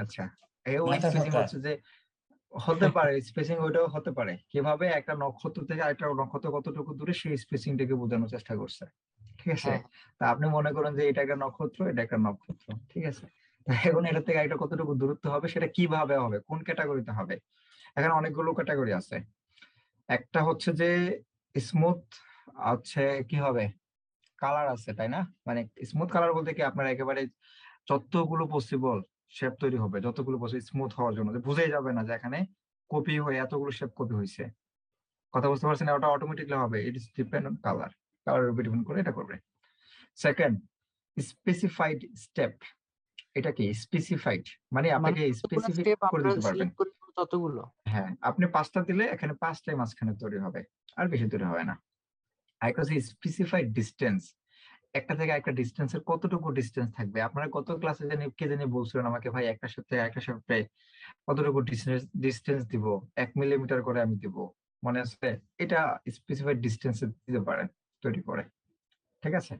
আচ্ছা, এই স্পেসিং হচ্ছে যে হতে পারে, স্পেসিং ওইটাও হতে পারে। কিভাবে একটা নক্ষত্র থেকে আরেকটা নক্ষত্র কতটুকু দূরে সেই স্পেসিংটাকে বোঝানোর চেষ্টা করছে। ঠিক আছে, তা আপনি মনে করেন যে এটা একটা নক্ষত্র, এটা একটা নক্ষত্র। ঠিক আছে, এখন এটা থেকে একটা কতটুকু দূরত্ব হবে, সেটা কিভাবে হবে, কোন ক্যাটাগরিতে হবে? এখানে অনেকগুলো ক্যাটাগরি আছে। একটা হচ্ছে যে স্মুথ আছে, কি হবে কালার আছে, তাই না? মানে স্মুথ কালার বলতে কি আপনার একেবারে যতগুলো পসিবল শেপ তৈরি হবে, যতগুলো পসিবল স্মুথ হওয়ার জন্য, বুঝেই যাবে না যে এখানে কপি হয়ে এতগুলো শেপ কপি হয়েছে। কথা বুঝতে পারছেন? ওটা অটোমেটিকলি হবে, it is depend on colour, কালারের উপর ডিপেন্ড করে এটা করবে। Second, specified step. এটা কি স্পেসিফাইড, মানে আপনাকে স্পেসিফিক করে দিতে পারবেন ততগুলো। হ্যাঁ, আপনি পাঁচটা দিলে এখানে পাঁচটাই মাঝখানে তৈরি হবে, আর বেশি তৈরি হবে না। আরেকটা হচ্ছে স্পেসিফাইড ডিস্টেন্স। একটা থেকে একটা ডিস্টেন্সের কতটুকু ডিস্টেন্স থাকবে। আপনারা কত ক্লাসে জানি কে জানি বলছিলেন আমাকে, ভাই একটা সাথে একটা সাথে কতটুকু ডিস্টেন্স দিব, এক মিলিমিটার করে আমি দিব, মনে আছে? এটা স্পেসিফাইড ডিস্টেন্স দিতে পারেন তৈরি করে। ঠিক আছে,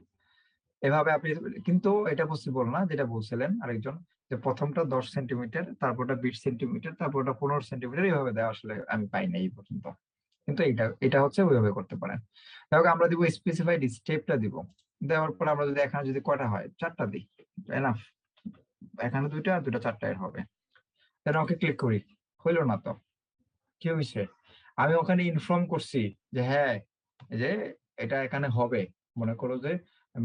এভাবে আপনি। কিন্তু এটা পসিবল না, যেটা বলছিলেন আরেকজন, যে প্রথমটা দশ সেন্টিমিটার, তারপরটা বিশ সেন্টিমিটার, তারপরটা পনেরো সেন্টিমিটার, এইভাবে দেওয়া আসলে আমি পাই না এই পর্যন্ত। কিন্তু এটা এটা হচ্ছে ওইভাবে করতে পারেন। তাই আমরা দিব স্পেসিফাইড স্টেপটা দিব। দেওয়ার পর আমরা যদি এখানে যদি কটা হয়, চারটা দিই, এনাফ। এখানে দুইটা আর দুইটা চারটা হবে। তাহলে ওকে ক্লিক করি, হইল না তো? কি হয়েছে? আমি ওখানে ইনফর্ম করছি যে হ্যাঁ, যে এটা এখানে হবে। মনে করো যে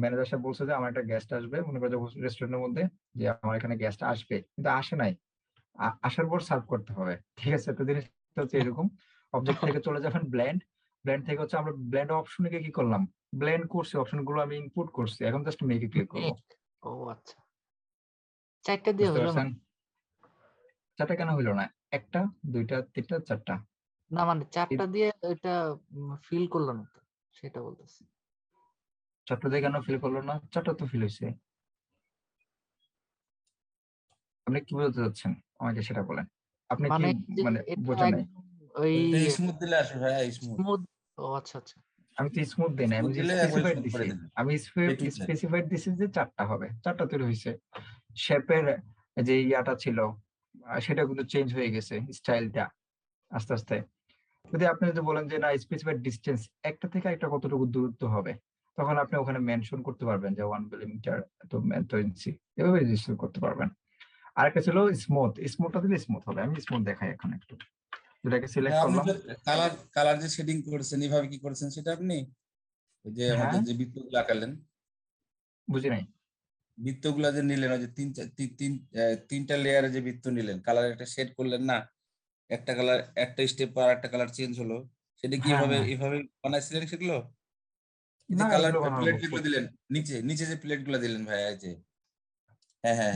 ম্যানেজার সাহেব বলছে যে আমার একটা গেস্ট আসবে, মনে করো রেস্টুরেন্টের মধ্যে যে আমার এখানে গেস্ট আসবে, কিন্তু আসে নাই, আসার পর সার্ভ করতে হবে। ঠিক আছে, তো জিনিসটা হচ্ছে এরকম। অবজেক্ট থেকে চলে যাবেন ব্ল্যান্ড, ব্ল্যান্ড থেকে হচ্ছে আমরা ব্ল্যান্ড অপশনে কি করলাম, ব্ল্যান্ড করছি, অপশনগুলো আমি ইনপুট করছি। এখন জাস্ট মেকে ক্লিক করব। ও আচ্ছা, চারটা দিয়ে হলো না? চারটা কেন হলো না? একটা, দুইটা, তিনটা, চারটা। না মানে চারটা দিয়ে এটা ফিল করলো না, সেটা বলতেছি। চারটা দিয়ে কেন ফিল করলো না? চারটা তো ফিল হইছে। আপনি কি বলতে চাচ্ছেন আমাকে সেটা বলেন। আপনি কি মানে বোঝা নাই? ওই স্মুথ দিলে আসবে ভাই, স্মুথ। ও আচ্ছা আচ্ছা, আমি তো স্মুথ দেই না, আমি স্পেসিফাইড দিছি। আমি স্পেসিফাইড দিছি যে চারটা হবে, চারটা তৈরি হইছে। শেপের যে ইয়াটা ছিল সেটা কিন্তু চেঞ্জ হয়ে গেছে, স্টাইলটা আস্তে আস্তে। যদি আপনি যদি বলেন যে না স্পেসিফাইড ডিসটেন্স, একটা থেকে একটা কতটুকু দূরত্ব হবে, তখন আপনি ওখানে মেনশন করতে পারবেন যে ওয়ান মিলিমিটার তো ইঞ্চি, এভাবে রেজিস্টার করতে পারবেন। আরেকটা ছিল স্মুথ, স্মুথটা দিলে স্মুথ হবে। আমি স্মুথ দেখাই এখন একটু। এটাকে সিলেক্ট করলাম, কালার কালার যে শেডিং করেছেন এইভাবে কি করেছেন সেটা আপনি ওই যে আমাদের যে বৃত্তগুলো আঁকালেন, বুঝি নাই? বৃত্তগুলো যে নিলেন, ওই যে তিন তিন তিনটা লেয়ারে যে বৃত্ত নিলেন, কালার একটা শেড করলেন না, একটা কালার একটা স্টেপ পর একটা কালার চেঞ্জ হলো, সেটা কিভাবে এইভাবে বানাইছিলেন সেগুলো? না, কালার প্লেট গুলো দিলেন নিচে, নিচে যে প্লেট গুলো দিলেন ভাই এই যে। হ্যাঁ হ্যাঁ,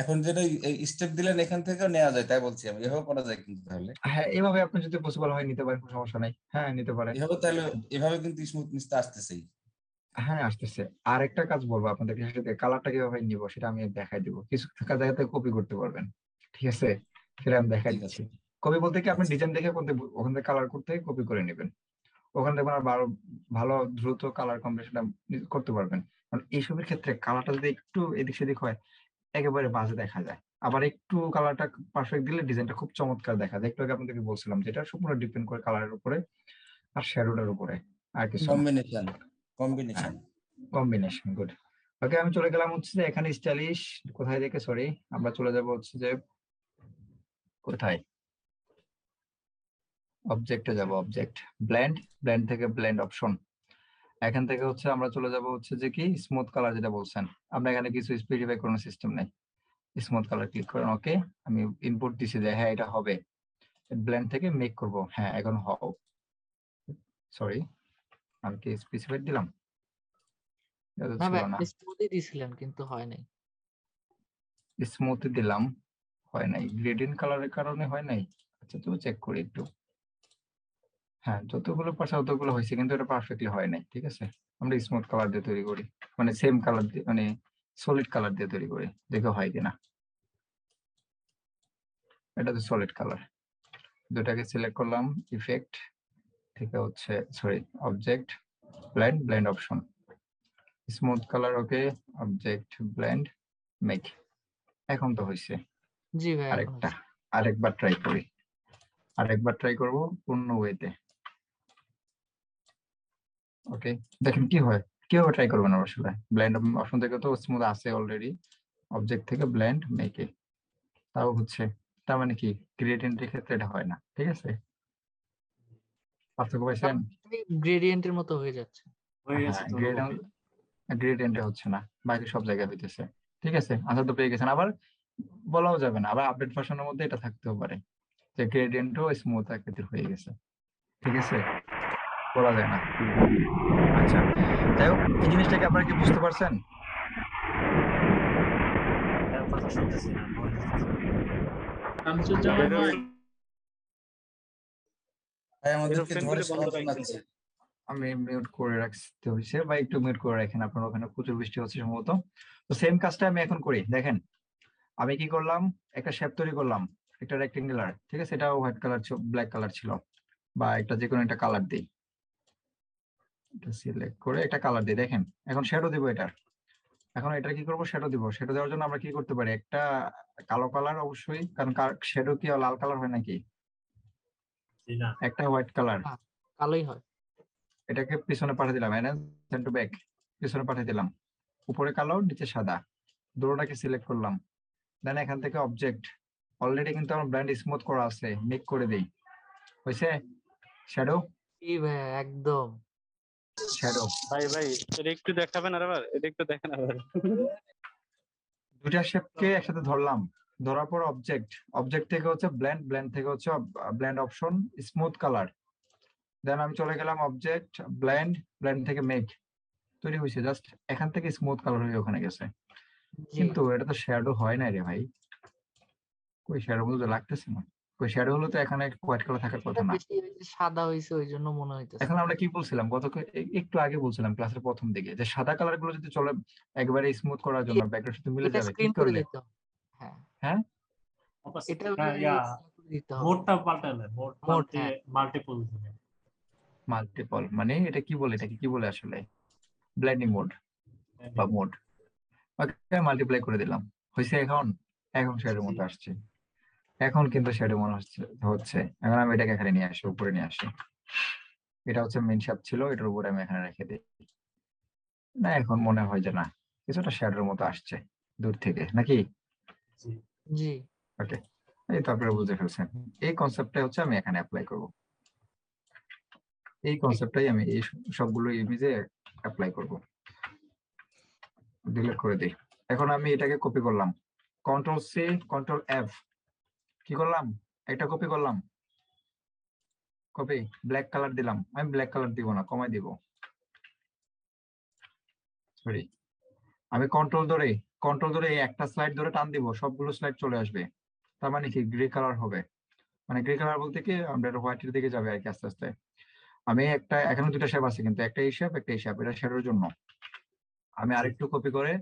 এখন যেটা স্টেপ দিলেন এখান থেকেও নেওয়া যায়, তাই বলছি আমি, এভাবে করা যায় কিন্তু। তাহলে হ্যাঁ, এভাবে আপনি যদি পসিবল হয় নিতে পারেন, কোনো সমস্যা নাই। হ্যাঁ নিতে পারেন এভাবে, তাহলে এভাবে কিন্তু স্মুথনেস আসতেছেই। হ্যাঁ আসতেছে। আর একটা কাজ বলবো আপনাদেরকে, সেটা কালারটা কিভাবে নিব সেটা আমি দেখাই দেবো। কিছু থাকা জায়গাতে কপি করতে পারবেন, ঠিক আছে? সেটা আমি দেখাই দিচ্ছি। কপি বলতে কি, আপনি ডিজাইন দেখে ওখান থেকে কালার করতে কপি করে নেবেন, ওখান থেকে ভালো দ্রুত কালার কম্বিনেশনটা করতে পারবেন। কারণ এইসবের ক্ষেত্রে কালারটা যদি একটু এদিক সেদিক হয় একেবারে বাজে দেখা যায়, আবার একটু কালারটা পারফেক্ট দিলে ডিজাইনটা খুব চমৎকার দেখা যায়। একটু আগে আপনাদেরকে বলছিলাম যেটা সম্পূর্ণ ডিপেন্ড করে কালারের উপরে আর শ্যাডোটার উপরে, আর কিছু combination combination combination good. Okay, আমি চলে গেলাম হচ্ছে যে এখানে স্টাইলিশ কোথায় দেখে, সরি আমরা চলে যাব হচ্ছে যে কোথায়, অবজেক্টে যাব, অবজেক্ট ব্লেন্ড, ব্লেন্ড থেকে ব্লেন্ড অপশন। এখান থেকে হচ্ছে আমরা চলে যাব হচ্ছে যে কি স্মুথ কালার, যেটা বলছেন আমরা এখানে কিছু স্পেসিফাই করার সিস্টেম নাই। স্মুথ কালার ক্লিক করেন। ওকে, আমি ইনপুট দিছি যে হ্যাঁ এটা হবে, ব্লেন্ড থেকে মেক করব। হ্যাঁ এখন হও, সরি আমি কি স্পেসিফাই দিলাম? না স্মুথই দিছিলাম কিন্তু হয় নাই, স্মুথ দিলাম হয় নাই, গ্রেডিয়েন্ট কালারের কারণে হয় নাই। আচ্ছা তো চেক করি একটু। হ্যাঁ যতগুলো পাশে অতগুলো হয়েছে কিন্তু এটা পারফেক্টলি হয় নাই, ঠিক আছে? আমরা স্মুথ কালার দিয়ে তৈরি করি, মানে সেম কালার দিয়ে, মানে সলিড কালার দিয়ে তৈরি করি, দেখে হয় কিনা। এটা তো সলিড কালার, দুটাকে সিলেক্ট করলাম, ইফেক্ট থেকে হচ্ছে sorry object blend, blend option smooth colour. Okay object blend make, এখন তো হয়েছে। জি ভাই আরেকটা আরেকবার ট্রাই করি, আরেকবার ট্রাই করব অন্য ওয়েতে। ওকে দেখেন কি হয়, কিভাবে ট্রাই করবেন আসলে। ব্লেন্ড অপশন থেকে তো স্মুথ আছে অলরেডি, অবজেক্ট থেকে ব্লেন্ড মেকে, তাও হচ্ছে তার মানে কি গ্রেডিয়েন্টের ক্ষেত্রে এটা হয় না, ঠিক আছে? পার্থক্য পাইছেন? গ্রেডিয়েন্টের মতো হয়ে যাচ্ছে, হয়ে গেছে, গ্রেডিয়েন্টে হচ্ছে না, বাকি সব জায়গায় হইতেছে, ঠিক আছে? আচ্ছা তো পেয়ে গেছেন। আবার বলাও যাবে না, আবার আপডেট ভার্সনের মধ্যে এটা থাকতেও পারে যে গ্রেডিয়েন্টও স্মুথ আকৃতির হয়ে গেছে, ঠিক আছে? বলা যায় না। আচ্ছা যাই হোক, এই জিনিসটাকে আপনারা কি বুঝতে পারছেন? আমি মিউট করে রাখতে হয়েছে বা একটু মিউট করে রাখেন, আপনার ওখানে প্রচুর বৃষ্টি হচ্ছে সম্ভবত। তো সেম কাজটা আমি এখন করি। দেখেন আমি কি করলাম, একটা শেপ তৈরি করলাম, একটা রেক্টেঙ্গুলার, ঠিক আছে? এটা হোয়াইট কালার ছিল, ব্ল্যাক কালার ছিল, বা একটা যে কোনো একটা কালার দিই, এটা সিলেক্ট করে একটা কালার দিই। দেখেন এখন শ্যাডো দিব এটার, এখন এটা কি করব, শ্যাডো দিব। শ্যাডো দেওয়ার জন্য আমরা কি করতে পারি, একটা কালো কালার অবশ্যই, কারণ শ্যাডো কি লাল কালার হয় নাকি? একটা হোয়াইট কালার কালোই হয়, এটাকে পিছনে পাঠিয়ে দিলাম, এন্ড টু ব্যাক পিছনে পাঠিয়ে দিলাম, উপরে কালো নিচে সাদা, দুটোটাকে সিলেক্ট করলাম। দেন এখান থেকে অবজেক্ট অলরেডি কিন্তু আমার ব্লেন্ড স্মুথ করা আছে, মেক করে দেই, হইছে শ্যাডো। জি ভাই একদম শ্যাডো। ভাই ভাই এটা একটু দেখাবেন আবার, এটা একটু দেখেন আবার। দুইটা শেপকে একসাথে ধরলাম, ধরার পর অবজেক্ট, অবজেক্ট থেকে হচ্ছে ব্লেন্ড, ব্লেন্ড থেকে হচ্ছে blend option smooth colour. Then আমি চলে গেলাম অবজেক্ট ব্লেন্ড, ব্লেন্ড থেকে মেক, তৈরি হইছে। জাস্ট এখান থেকে স্মুথ কালার হয়ে ওখানে গেছে, কিন্তু এটা তো শ্যাডো হয় না রে ভাই। কই শ্যাডো বলতে লাগতেছে না, কই শ্যাডো হলো তো এখানে হোয়াইট কালার থাকার কথা না, সাদা হইছে ওই জন্য মনে হইতেছে। এখন আমরা কি বলছিলাম গত একটু আগে বলছিলাম ক্লাসের প্রথম দিকে, যে সাদা কালার গুলো যদি চলে একেবারে স্মুথ করার জন্য ব্যাকগ্রাউন্ড সাথে মিলে যাবে, কি করলে? হ্যাঁ হ্যাঁ এটা এটা মোডটা পাল্টালে, মোড মোডে মাল্টিপল দিবে, মাল্টিপল মানে এটা কি বলে, এটাকে কি বলে আসলে, ব্লেন্ডিং মোড বা মোড। ওকে মাল্টিপ্লাই করে দিলাম, হইছে। এখন এখন শ্যাডোর মতো আসছে, এখন কিন্তু শ্যাডো মনে হচ্ছে। এখন আমি এটাকে এখানে নিয়ে আসি, উপরে নিয়ে আসি, এটা হচ্ছে মেইন শেপ ছিল, এটার উপরে আমি এখানে রেখে দিই। না এখন মনে হয় যে না কিছুটা শ্যাডোর মতো আসছে দূর থেকে নাকি? জি ওকে, এই তো আপনারা বুঝে ফেলছেন। এই কনসেপ্টটা হচ্ছে আমি এখানে অ্যাপ্লাই করব, এই কনসেপ্টটাই আমি এই সবগুলো ইমেজে অ্যাপ্লাই করব। ডিলিট করে দিই। এখন আমি এটাকে কপি করলাম, কন্ট্রোল সি কন্ট্রোল এফ, কি করলাম একটা কপি করলাম, কপি ব্ল্যাক কালার দিলাম। আমি ব্ল্যাক কালার দিব না, কমাই দিব, সরি আমি কন্ট্রোল ধরে কন্ট্রোল ধরে এই একটা স্লাইড ধরে টান দিব, সবগুলো স্লাইড চলে আসবে। তার মানে কি গ্রে কালার হবে, মানে গ্রে কালার বলতে কি আমরা এটা হোয়াইটের দিকে যাবে আর কি আস্তে আস্তে। আমি একটা এখানে দুটো শেপ আছে কিন্তু, একটা এই শেপ একটা এই শেপ, এটা শেডের জন্য। আমি আরেকটু কপি করে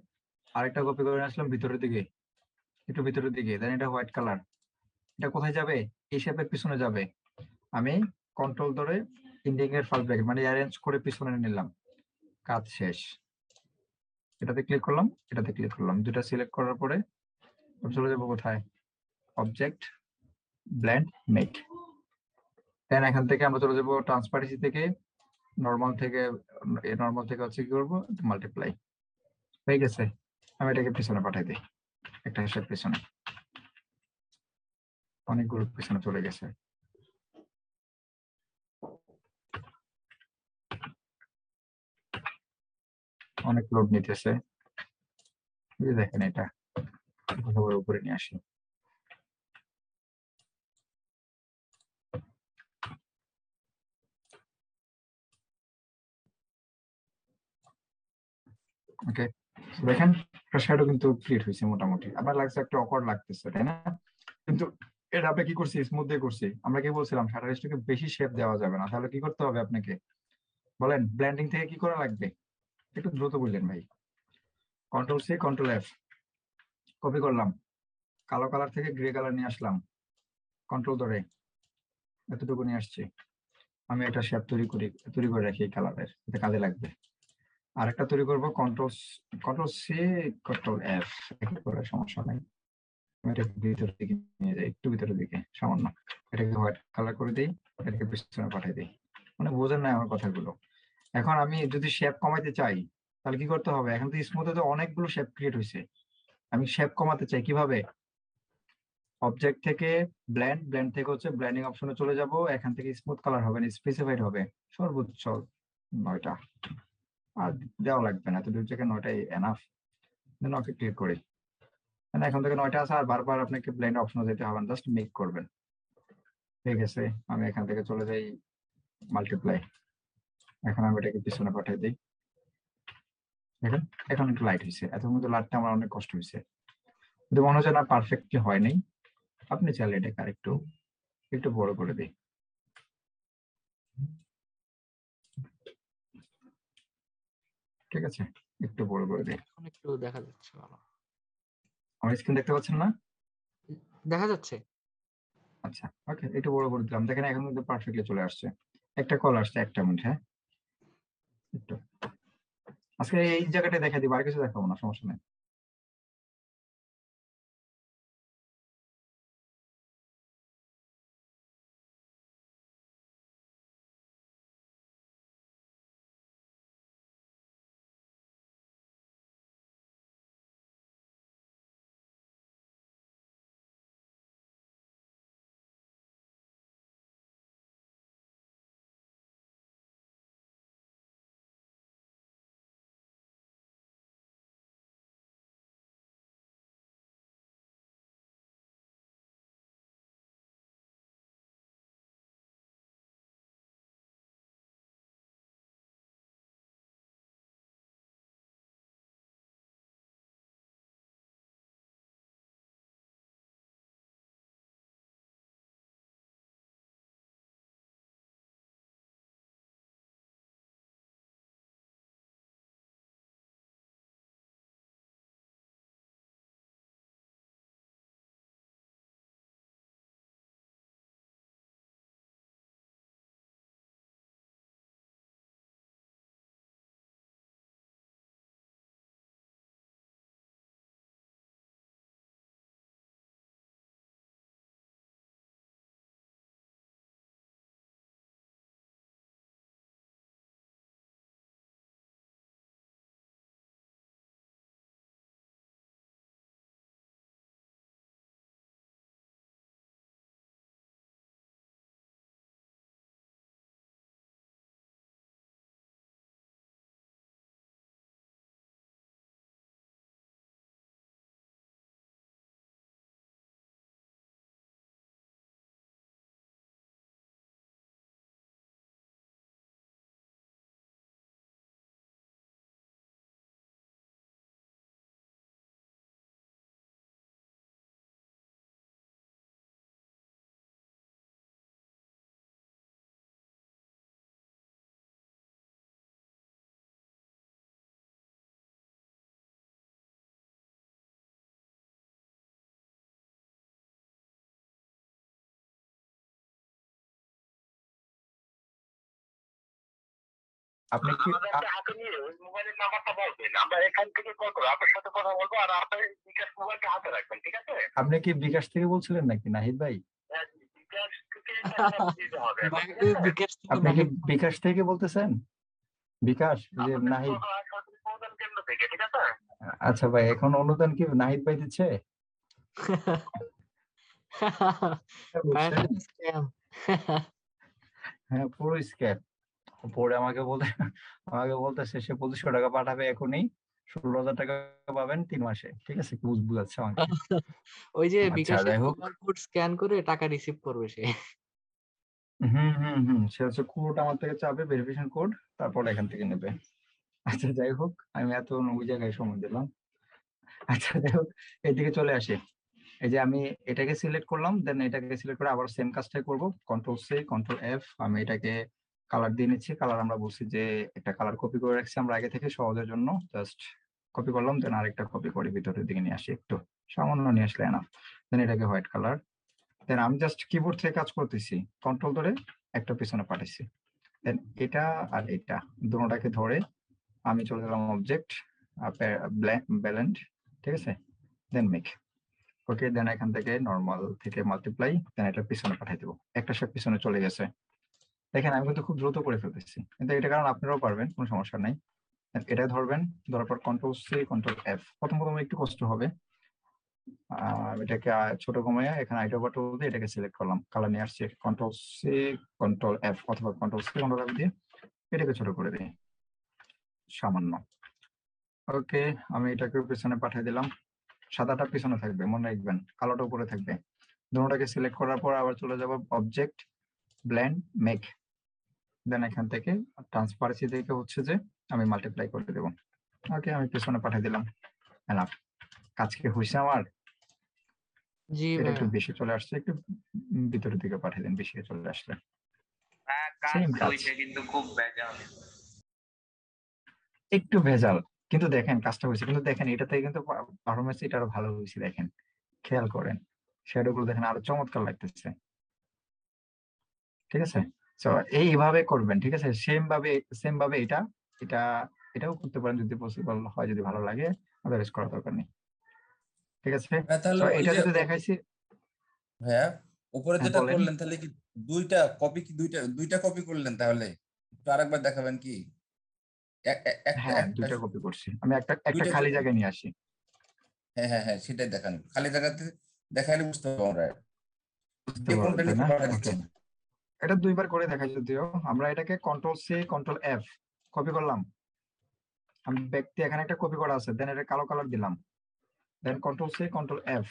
আরেকটা কপি করে আসলাম ভিতরের দিকে, একটু ভিতরের দিকে, দেন এটা হোয়াইট কালার। এটা কোথায় যাবে? এই শেপের পিছনে যাবে। আমি কন্ট্রোল ধরে ইন্ডিং এর ফার্স্ট ব্র্যাকেট মানে অ্যারেঞ্জ করে পিছনে নিলাম, কাজ শেষ। এটাতে ক্লিক করলাম, এটাতে ক্লিক করলাম, দুটো সিলেক্ট করার পরে আমি চলে যাব কোথায়, অবজেক্ট, ব্লেন্ড, মেক। দেন এখান থেকে আমরা চলে যাব ট্রান্সপারেন্সি থেকে নরমাল থেকে, নরমাল থেকে হচ্ছে কি করবো মাল্টিপ্লাই। হয়ে গেছে। আমি এটাকে পিছনে পাঠাই দিই, একটা হিসাব পিছনে, অনেকগুলো পিছনে চলে গেছে। অনেক লোড নিতেছে, দেখেন এটা উপরে নিয়ে আসি। ওকে, দেখেন শ্যাডো কিন্তু ক্রিয়েট হয়েছে মোটামুটি। আমার লাগছে একটা অকওয়ার্ড লাগতেছে, তাই না? কিন্তু এটা আপনি কি করছি, স্মুথ দিয়ে করছি। আমরা কি বলছিলাম, শাটার স্টকে বেশি শেপ দেওয়া যাবে না। তাহলে কি করতে হবে আপনাকে বলেন, ব্লেন্ডিং থেকে কি করা লাগবে? একটু দ্রুত বললেন ভাই। Control C control F, copy করলাম, কালো কালার থেকে গ্রে কালার নিয়ে আসলাম, কন্ট্রোল ধরে এতটুকু নিয়ে আসছি। আমি একটা শেপ তৈরি করি, তৈরি করে রাখি এই কালারের, এটা কাজে লাগবে। আর একটা তৈরি করবো control control C control F, একটু করে সমস্যা নাই। আমি এটা ভিতরের দিকে নিয়ে যাই, একটু ভিতরের দিকে সামান্য, এটাকে হোয়াইট কালার করে দিই, এটাকে পিছনে পাঠিয়ে দিই। মানে বোঝেন না আমার কথাগুলো। এখন আমি যদি শেপ কমাইতে চাই তাহলে কি করতে হবে? এখন তো স্মুথে তো অনেকগুলো শেপ ক্রিয়েট হয়েছে, আমি শেপ কমাতে চাই কিভাবে? অবজেক্ট থেকে ব্ল্যান্ড, ব্ল্যান্ড থেকে হচ্ছে ব্ল্যান্ডিং অপশনে চলে যাব। এখান থেকে স্মুথ কালার হবে না, স্পেসিফাইড হবে সর্বোচ্চ নয়টা, আর দেওয়া লাগবে না, এতটুকু থেকে নয়টাই এনাফ। দেন ওকে ক্লিক করি, মানে এখন থেকে নয়টা আছে। আর বারবার আপনাকে ব্ল্যান্ড অপশনে যেতে হবে না, জাস্ট মেক করবেন। ঠিক আছে, আমি এখান থেকে চলে যাই মাল্টিপ্লাই। এখন আমি এটাকে পিছনে পাঠিয়ে দিই, দেখেন এখন একটু লাইট হয়েছে। এত মধ্যে লাইটটা আমার অনেক কষ্ট হয়েছে, কিন্তু মনে হচ্ছে না পারফেক্টলি হয় নাই। আপনি চাইলে এটাকে আরেকটু একটু বড় করে দিই, ঠিক আছে, একটু বড় করে দিই। একটু দেখা যাচ্ছে ভালো, আমার স্ক্রিন দেখতে পাচ্ছেন না? দেখা যাচ্ছে? আচ্ছা ওকে, একটু বড় করে দিলাম, দেখেন এখন কিন্তু পারফেক্টলি চলে আসছে। একটা কল আসছে, একটা মিনিট। হ্যাঁ, আজকে এই জায়গাটা দেখা দিব, আর কিছু দেখাবো না, সমস্যা নেই। আপনি কি বিকাশ থেকে বলছিলেন নাকি নাহিদ ভাই? আপনি কি বিকাশ থেকে বলতেছেন? বিকাশ যে নাহিদ, আচ্ছা ভাই এখন অনুদান কি নাহিদ ভাই দিচ্ছে? হ্যাঁ পুরো স্ক্যাম। পরে আমাকে বলতে আমাকে বলতেছে সে পঁচিশশো টাকা পাঠাবে এখনই, ষোলো হাজার টাকা পাবেন তিন মাসে। ঠিক আছে বুঝাচ্ছে আমাকে, ওই যে বিকাশ কোড স্ক্যান করে টাকা রিসিভ করবে সে। হুম হুম হুম সে হচ্ছে কোড আমার থেকে চাবে, ভেরিফিকেশন কোড, তারপর এখান থেকে নেবে। আচ্ছা যাই হোক, আমি এত ওই জায়গায় সময় দিলাম। আচ্ছা যাই হোক, এদিকে চলে আসে। এই যে আমি এটাকে সিলেক্ট করলাম, দেন এটাকে সিলেক্ট করে আবার সেম কাজটাই করবো। কন্ট্রোল সি কন্ট্রোল এফ, আমি এটাকে কালার দিয়ে নিচ্ছি। কালার আমরা বলছি যে একটা কালার কপি করে রাখছি আমরা আগে থেকে সহজের জন্য, জাস্ট কপি করলাম, দেন আরেকটা কপি করে ভিতরের দিকে নিয়ে আসি, একটু সামান্য নিয়ে আসলে না। দেন এটাকে হোয়াইট কালার, দেন আমি জাস্ট কিবোর্ড থেকে কাজ করতেছি, কন্ট্রোল ধরে একটা পিছনে পাঠাচ্ছি। দেন এটা আর এটা দুটোটাকে ধরে আমি চলে গেলাম অবজেক্ট ব্যালেন্ড, ঠিক আছে, দেন মেক ওকে। দেন এখান থেকে নর্মাল থেকে মাল্টিপ্লাই, দেন এটা পিছনে পাঠিয়ে দেবো। একটা সব পিছনে চলে গেছে, দেখেন আমি কিন্তু খুব দ্রুত করে ফেলতেছি, কিন্তু এটা কারণ আপনারাও পারবেন, কোনো সমস্যা নাই। এটা ধরবেন, ধরার পর কন্ট্রোল সি কন্ট্রোল এফ, প্রথম প্রথম একটু কষ্ট হবে। এটাকে ছোট কমাইয়া এখানে আইট ওভার টুল দিয়ে এটাকে সিলেক্ট করলাম, কালার নিয়ে আসছে কন্ট্রোল সি কন্ট্রোল এফ অথবা কন্ট্রোল সি কন্ট্রোল এফ দিয়ে এটাকে ছোট করে দিই সামান্য। ওকে আমি এটাকে পেছনে পাঠিয়ে দিলাম, সাদাটা পিছনে থাকবে মনে রাখবেন, কালোটা উপরে থাকবে। দুটোটাকে সিলেক্ট করার পর আবার চলে যাব অবজেক্ট ব্লেন্ড মেক, দেন এখান থেকে ট্রান্সপারেন্সি থেকে হচ্ছে যে আমি মাল্টিপ্লাই করে দেব। ওকে আমি পেছনে পাঠিয়ে দিলাম, এনাফ। কাজ কি হইছে আমার? জি ভাই একটু বেশি চলে আসছে, একটু ভিতরের দিকে পাঠিয়ে দেন, বেশি চলে আসছে। হ্যাঁ কাজ হইছে কিন্তু খুব ভেজাল, একটু ভেজাল, কিন্তু দেখেন কাজটা হয়েছে। কিন্তু দেখেন এটাতে কিন্তু পারফরমেন্স এটা আরো ভালো হয়েছে, দেখেন খেয়াল করেন শ্যাডো গুলো দেখেন আরো চমৎকার লাগতেছে। ঠিক আছে তো এইভাবে করবেন, ঠিক আছে। সেম ভাবে সেম ভাবে এটা এটা এটাও করতে পারেন যদি পসিবল হয়, যদি ভালো লাগে, আদারওয়াইজ করার দরকার নেই। ঠিক আছে তো এটা যেটা দেখাইছি হ্যাঁ উপরে যেটা করলেন, তাহলে কি দুইটা কপি কি দুইটা দুইটা কপি করলেন? তাহলে একটু আরেকবার দেখাবেন কি? হ্যাঁ দুইটা কপি করছি আমি, একটা একটা খালি জায়গায় নিয়ে আসি। হ্যাঁ হ্যাঁ হ্যাঁ সেটাই দেখান, খালি জায়গাতে দেখালে বুঝতে পারবেন। এটা দুইবার করে দেখাই, যদিও আমরা এটাকে control C control F copy করলাম, আমি ব্যক্তি এখানে একটা কপি করা আছে, দেন এটা কালো কালার দিলাম, then control C control F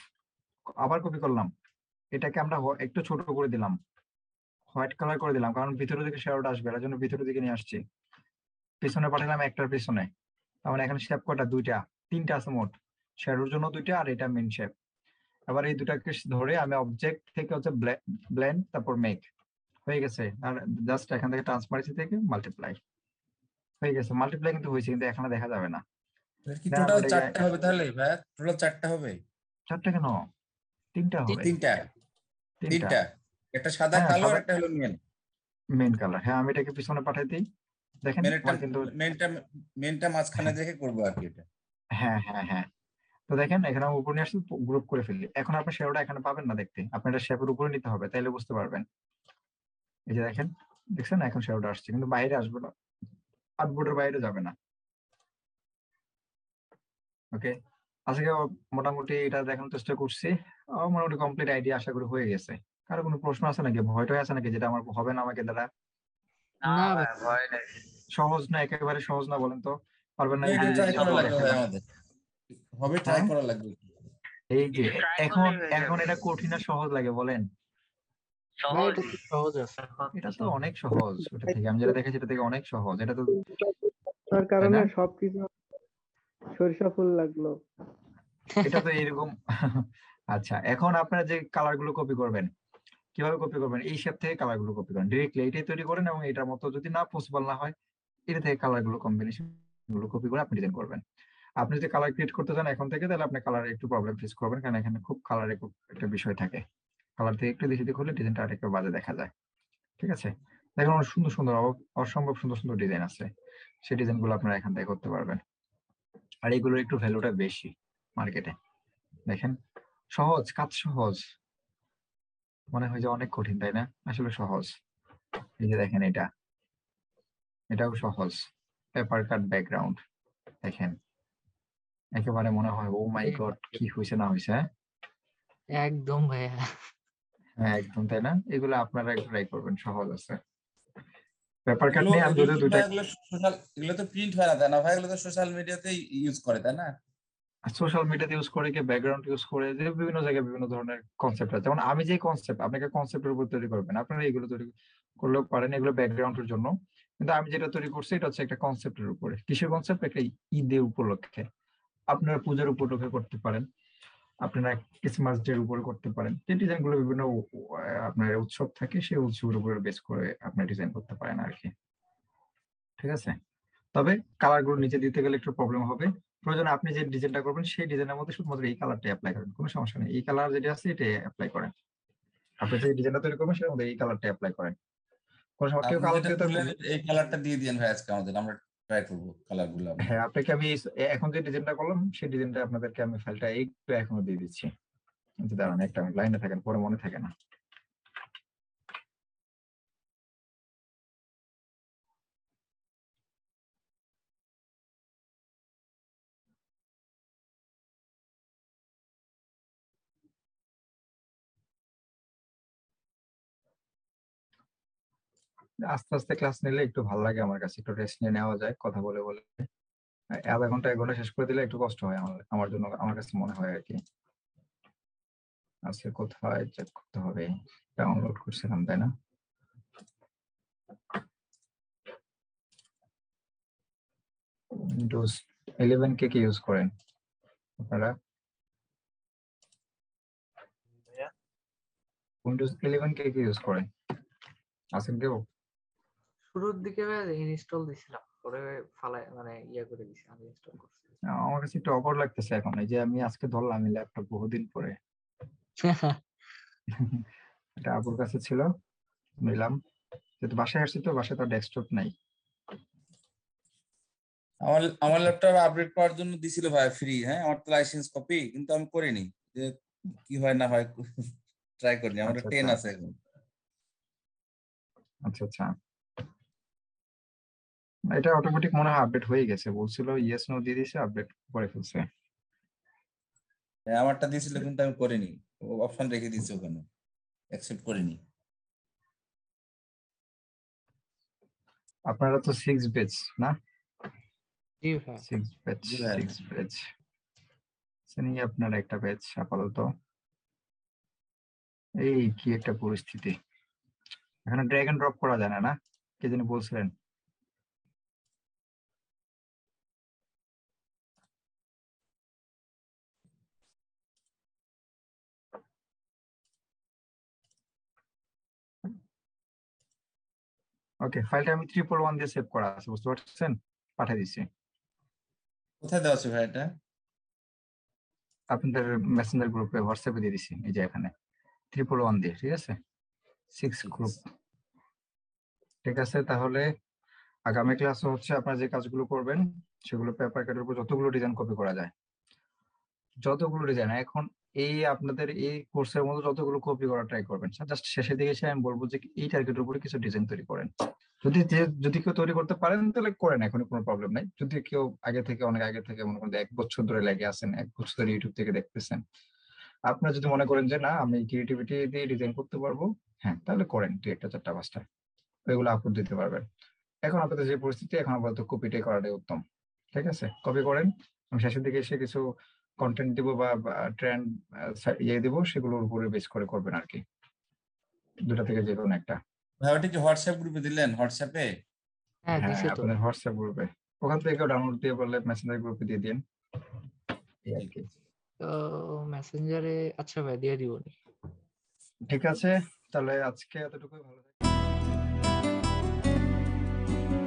আবার কপি করলাম, এটাকে আমরা একটু ছোট করে দিলাম, হোয়াইট কালার করে দিলাম কারণ ভিতরের দিকে শ্যাডোটা আসবে, এর জন্য ভিতরের দিকে নিয়ে আসছি। পিছনে পাঠালাম একটার পিছনে, তাহলে এখানে শেপ কটা? দুইটা তিনটা আছে মোট, শ্যাডোর জন্য দুইটা আর এটা মেইন শেপ। আবার এই দুটাকে ধরে আমি অবজেক্ট থেকে হচ্ছে ব্লেন্ড তারপর মেক, হয়ে গেছে। আর জাস্ট এখান থেকে ট্রান্সপারেন্সি থেকে মাল্টিপ্লাই, হয়ে গেছে। মাল্টিপ্লাই কিন্তু হয়েছে, কিন্তু এখানে দেখা যাবে না। কি টোটাল চারটা হবে তাহলে? ভাই টোটাল চারটা হবে। চারটা কেন? তিনটা হবে। তিনটা তিনটা একটা সাদা কালো আর একটা হলো মেইন মেইন কালার। হ্যাঁ আমি এটাকে পিছনে পাঠিয়ে দিই, দেখেন কিন্তু মেইনটা মেইনটা মাঝখানে রেখে করব আর কি এটা। হ্যাঁ হ্যাঁ হ্যাঁ তো দেখেন এখানে আমি উপরে আসলে গ্রুপ করে ফেললি। এখন আপনি শেপটা এখানে পাবেন না দেখতে, আপনি এটা শেপের উপরে নিতে হবে, তাইলে বুঝতে পারবেন। এই যে দেখেন, দেখছেন এখন শ্যাডো আসছে, কিন্তু বাইরে আসবে না, আউটবোর্ডের বাইরে যাবে না। ওকে আজকে মোটামুটি এটা দেখানোর চেষ্টা করছি, মোটামুটি কমপ্লিট আইডিয়া আশা করি হয়ে গেছে। কারো কোনো প্রশ্ন আছে নাকি? ভয়টা আছে নাকি যেটা আমার হবে না আমাকে দ্বারা? না ভয় নাই, সহজ না, একেবারে সহজ না, বলেন তো পারবেন না? হবে ট্রাই করা লাগবে। এই যে এখন এখন এটা কঠিন না সহজ লাগে বলেন? এটা তো অনেক সহজ, ওটা থেকে আমি যেটা দেখেছি এটা থেকে অনেক সহজ। এটা তো তার কারণে সবকিছু সরিষা ফুল লাগলো, এটা তো এরকম। আচ্ছা এখন আপনারা যে কালার গুলো কপি করবেন, কিভাবে কপি করবেন? এই শেপ থেকে কালার গুলো কপি করেন ডিরেক্টলি, এটাই তৈরি করেন, এবং এটার মতো যদি না পসিবল না হয় এটা থেকে কালার গুলো কম্বিনেশন গুলো কপি করে আপনি ডিজাইন করবেন। আপনি যদি কালার ক্রিয়েট করতে চান এখন থেকে, তাহলে আপনি কালার একটু প্রবলেম ফেস করবেন, কারণ এখানে খুব কালারে খুব একটা বিষয় থাকে। কালার থেকে একটু দেখে দেখলে ডিজাইনটা আরেকটু বাজে দেখা যায়। ঠিক আছে দেখুন অনেক সুন্দর সুন্দর, অসম্ভব সুন্দর সুন্দর ডিজাইন আছে। সেই ডিজাইনগুলো আপনারা এখান থেকে করতে পারবেন। আর এগুলোর একটু ভ্যালুটা বেশি মার্কেটে, দেখেন সহজ কাজ, সহজ মনে হয় যে অনেক কঠিন, তাই না? আসলে সহজ। এই যে দেখেন এটা, এটাও সহজ, পেপার কাট ব্যাকগ্রাউন্ড, দেখেন একেবারে মনে হয় ও মাই গড কি হয়েছে না হয়েছে, একদম ভাইয়া, হ্যাঁ একদম, তাই না? এগুলো আপনারা ট্রাই করবেন, সহজ আছে। পেপার কাট নিয়ে আমি যদি দুটো, এগুলো সোশ্যাল, এগুলো তো প্রিন্ট হয় না, তাই না ভাই? এগুলো তো সোশ্যাল মিডিয়াতেই ইউজ করে, তাই না? সোশ্যাল মিডিয়াতে ইউজ করে, ব্যাকগ্রাউন্ড ইউজ করে, যে বিভিন্ন জায়গায় বিভিন্ন ধরনের কনসেপ্ট আছে। যেমন আমি যে কনসেপ্ট আপনাকে কনসেপ্টের উপর তৈরি করবেন, আপনারা এগুলো তৈরি করলেও পারেন, এগুলো ব্যাকগ্রাউন্ডের জন্য। কিন্তু আমি যেটা তৈরি করছি এটা হচ্ছে একটা কনসেপ্টের উপরে। কিসের কনসেপ্ট? একটা ঈদের উপলক্ষে, আপনারা পূজার উপলক্ষে করতে পারেন, আপনারা ক্রিসমাস ডে উপরে করতে পারেন। যে ডিজাইন গুলো বিভিন্ন আপনার উৎসব থাকে সেই উৎসবের উপরে বেস করে আপনারা ডিজাইন করতে পারেন আর কি, ঠিক আছে? তবে কালার গুলো নিচে দিতে গেলে একটু প্রবলেম হবে। প্রয়োজনে আপনি যে ডিজাইনটা করবেন সেই ডিজাইনের মধ্যে শুধুমাত্র এই কালারটা অ্যাপ্লাই করেন, কোনো সমস্যা নেই। এই কালার যেটা আছে এটা অ্যাপ্লাই করেন, আপনি যে ডিজাইনটা তৈরি করবেন সেটার মধ্যে এই কালারটা অ্যাপ্লাই করেন, কোনো সমস্যা নেই। এই কালারটা দিয়ে দেন ভাই, আজকে আমাদের আমরা ট্রাই করব কালারগুলো। হ্যাঁ, আপনাকে আমি এখন যে ডিজাইনটা করলাম সেই ডিজাইনটা আপনাদেরকে আমি ফাইলটা একটু এখনো দিয়ে দিচ্ছি, কিন্তু দাঁড়ান একটা লাইনে থাকেন, পরে মনে থাকে না। আস্তে আস্তে ক্লাস নিলে একটু ভালো লাগে আমার কাছে, একটু রেস্ট নিয়ে নেওয়া যায় কথা বলে বলে। আধা ঘন্টা এক ঘন্টা শেষ করে দিলে একটু কষ্ট হয় আমার, আমার জন্য, আমার কাছে মনে হয় আর কি। আজকে কোথায় চেক করতে হবে, ডাউনলোড করছিলাম তাই না? উইন্ডোজ ইলেভেন কে কি ইউজ করেন আপনারা? উইন্ডোজ ইলেভেন কে কি ইউজ করেন? আসেন কেউ? শুরুর দিকে ইনস্টল দিছিলাম, পরে ফালাই মানে ইয়া করে দিছি, আনইনস্টল করছি। আমার কাছে একটু অবাক লাগতেছে এখন, এই যে আমি আজকে ধরলাম এই ল্যাপটপ বহুদিন পরে, এটা আপুর কাছে ছিল, নিলাম। যেহেতু বাসায় আসছি তো, বাসায় তো ডেস্কটপ নাই। আমার আমার ল্যাপটপ আপডেট করার জন্য দিছিল ভাই ফ্রি, হ্যাঁ আমার তো লাইসেন্স কপি, কিন্তু আমি করিনি, যে কি হয় না হয় ট্রাই করিনি। আমার টেন আছে এখন। আচ্ছা আচ্ছা, এটা অটোমেটিক মনে হয় আপডেট হয়ে গেছে, বলছিল ইয়েস নো দিয়ে দিয়েছে, আপডেট করে ফেলছে। হ্যাঁ আমারটা দিয়েছিল কিন্তু আমি করিনি, অপশন রেখে দিয়েছি ওখানে, অ্যাকসেপ্ট করিনি। আপনারা তো সিক্স বেজ না? জি হ্যাঁ সিক্স বেজ, সিক্স বেজ সেনি আপনারা একটা বেজ আপাতত। এই কি একটা পরিস্থিতি, এখানে ড্র্যাগ এন্ড ড্রপ করা যায় না, না কে জানি বলছিলেন? ওকে, ফাইলটা আমি ট্রিপল ওয়ান দিয়ে সেভ করা আছে, বুঝতে পারছেন? পাঠিয়ে দিচ্ছি। কোথায় দেওয়া আছে ভাই এটা? আপনাদের মেসেঞ্জার গ্রুপে হোয়াটসঅ্যাপে দিয়ে দিচ্ছি, এই যে এখানে ট্রিপল ওয়ান দিয়ে, ঠিক আছে? সিক্স গ্রুপ, ঠিক আছে? তাহলে আগামী ক্লাসে হচ্ছে আপনারা যে কাজগুলো করবেন সেগুলো পেপার কাটের উপর যতগুলো ডিজাইন কপি করা যায়, যতগুলো ডিজাইন এখন এই আপনাদের এই কোর্সের মধ্যে যতগুলো কপি করা ট্রাই করবেন। জাস্ট শেষের দিকে এসে আমি বলবো যে এই টার্গেটের উপরে কিছু ডিজাইন তৈরি করেন। যদি যদি কেউ তৈরি করতে পারেন তাহলে করেন, এখনই কোনো প্রবলেম নাই। যদি কেউ আগে থেকে, অনেক আগে থেকে মনে করেন এক বছর ধরে লেগে আছেন, এক বছর ধরে ইউটিউব থেকে দেখতেছেন, আপনারা যদি মনে করেন যে না আমি ক্রিয়েটিভিটি দিয়ে ডিজাইন করতে পারবো, হ্যাঁ তাহলে করেন, দুই একটা চারটা পাঁচটা ওইগুলো আপলোড দিতে পারবেন। এখন আপনাদের যে পরিস্থিতি, এখন আপাতত কপিটাই করাটাই উত্তম, ঠিক আছে? কপি করেন, আমি শেষের দিকে এসে কিছু কন্টেন্ট দিব বা ট্রেন্ড ইয়ে দিব, সেগুলোর উপরে বেস করে করবেন আর কি, দুটা থেকে যে কোনো একটা। ভাই ওটা কি হোয়াটসঅ্যাপ গ্রুপে দিলেন? হোয়াটসঅ্যাপে, হ্যাঁ দিছি তো আপনাদের হোয়াটসঅ্যাপ গ্রুপে, ওখান থেকে ডাউনলোড দিয়ে বললে মেসেঞ্জার গ্রুপে দিয়ে দেন, এই আর কি। তো মেসেঞ্জারে আচ্ছা ভাই দিয়ে দিব, ঠিক আছে? তাহলে আজকে এতটুকুই, ভালো থাকবেন।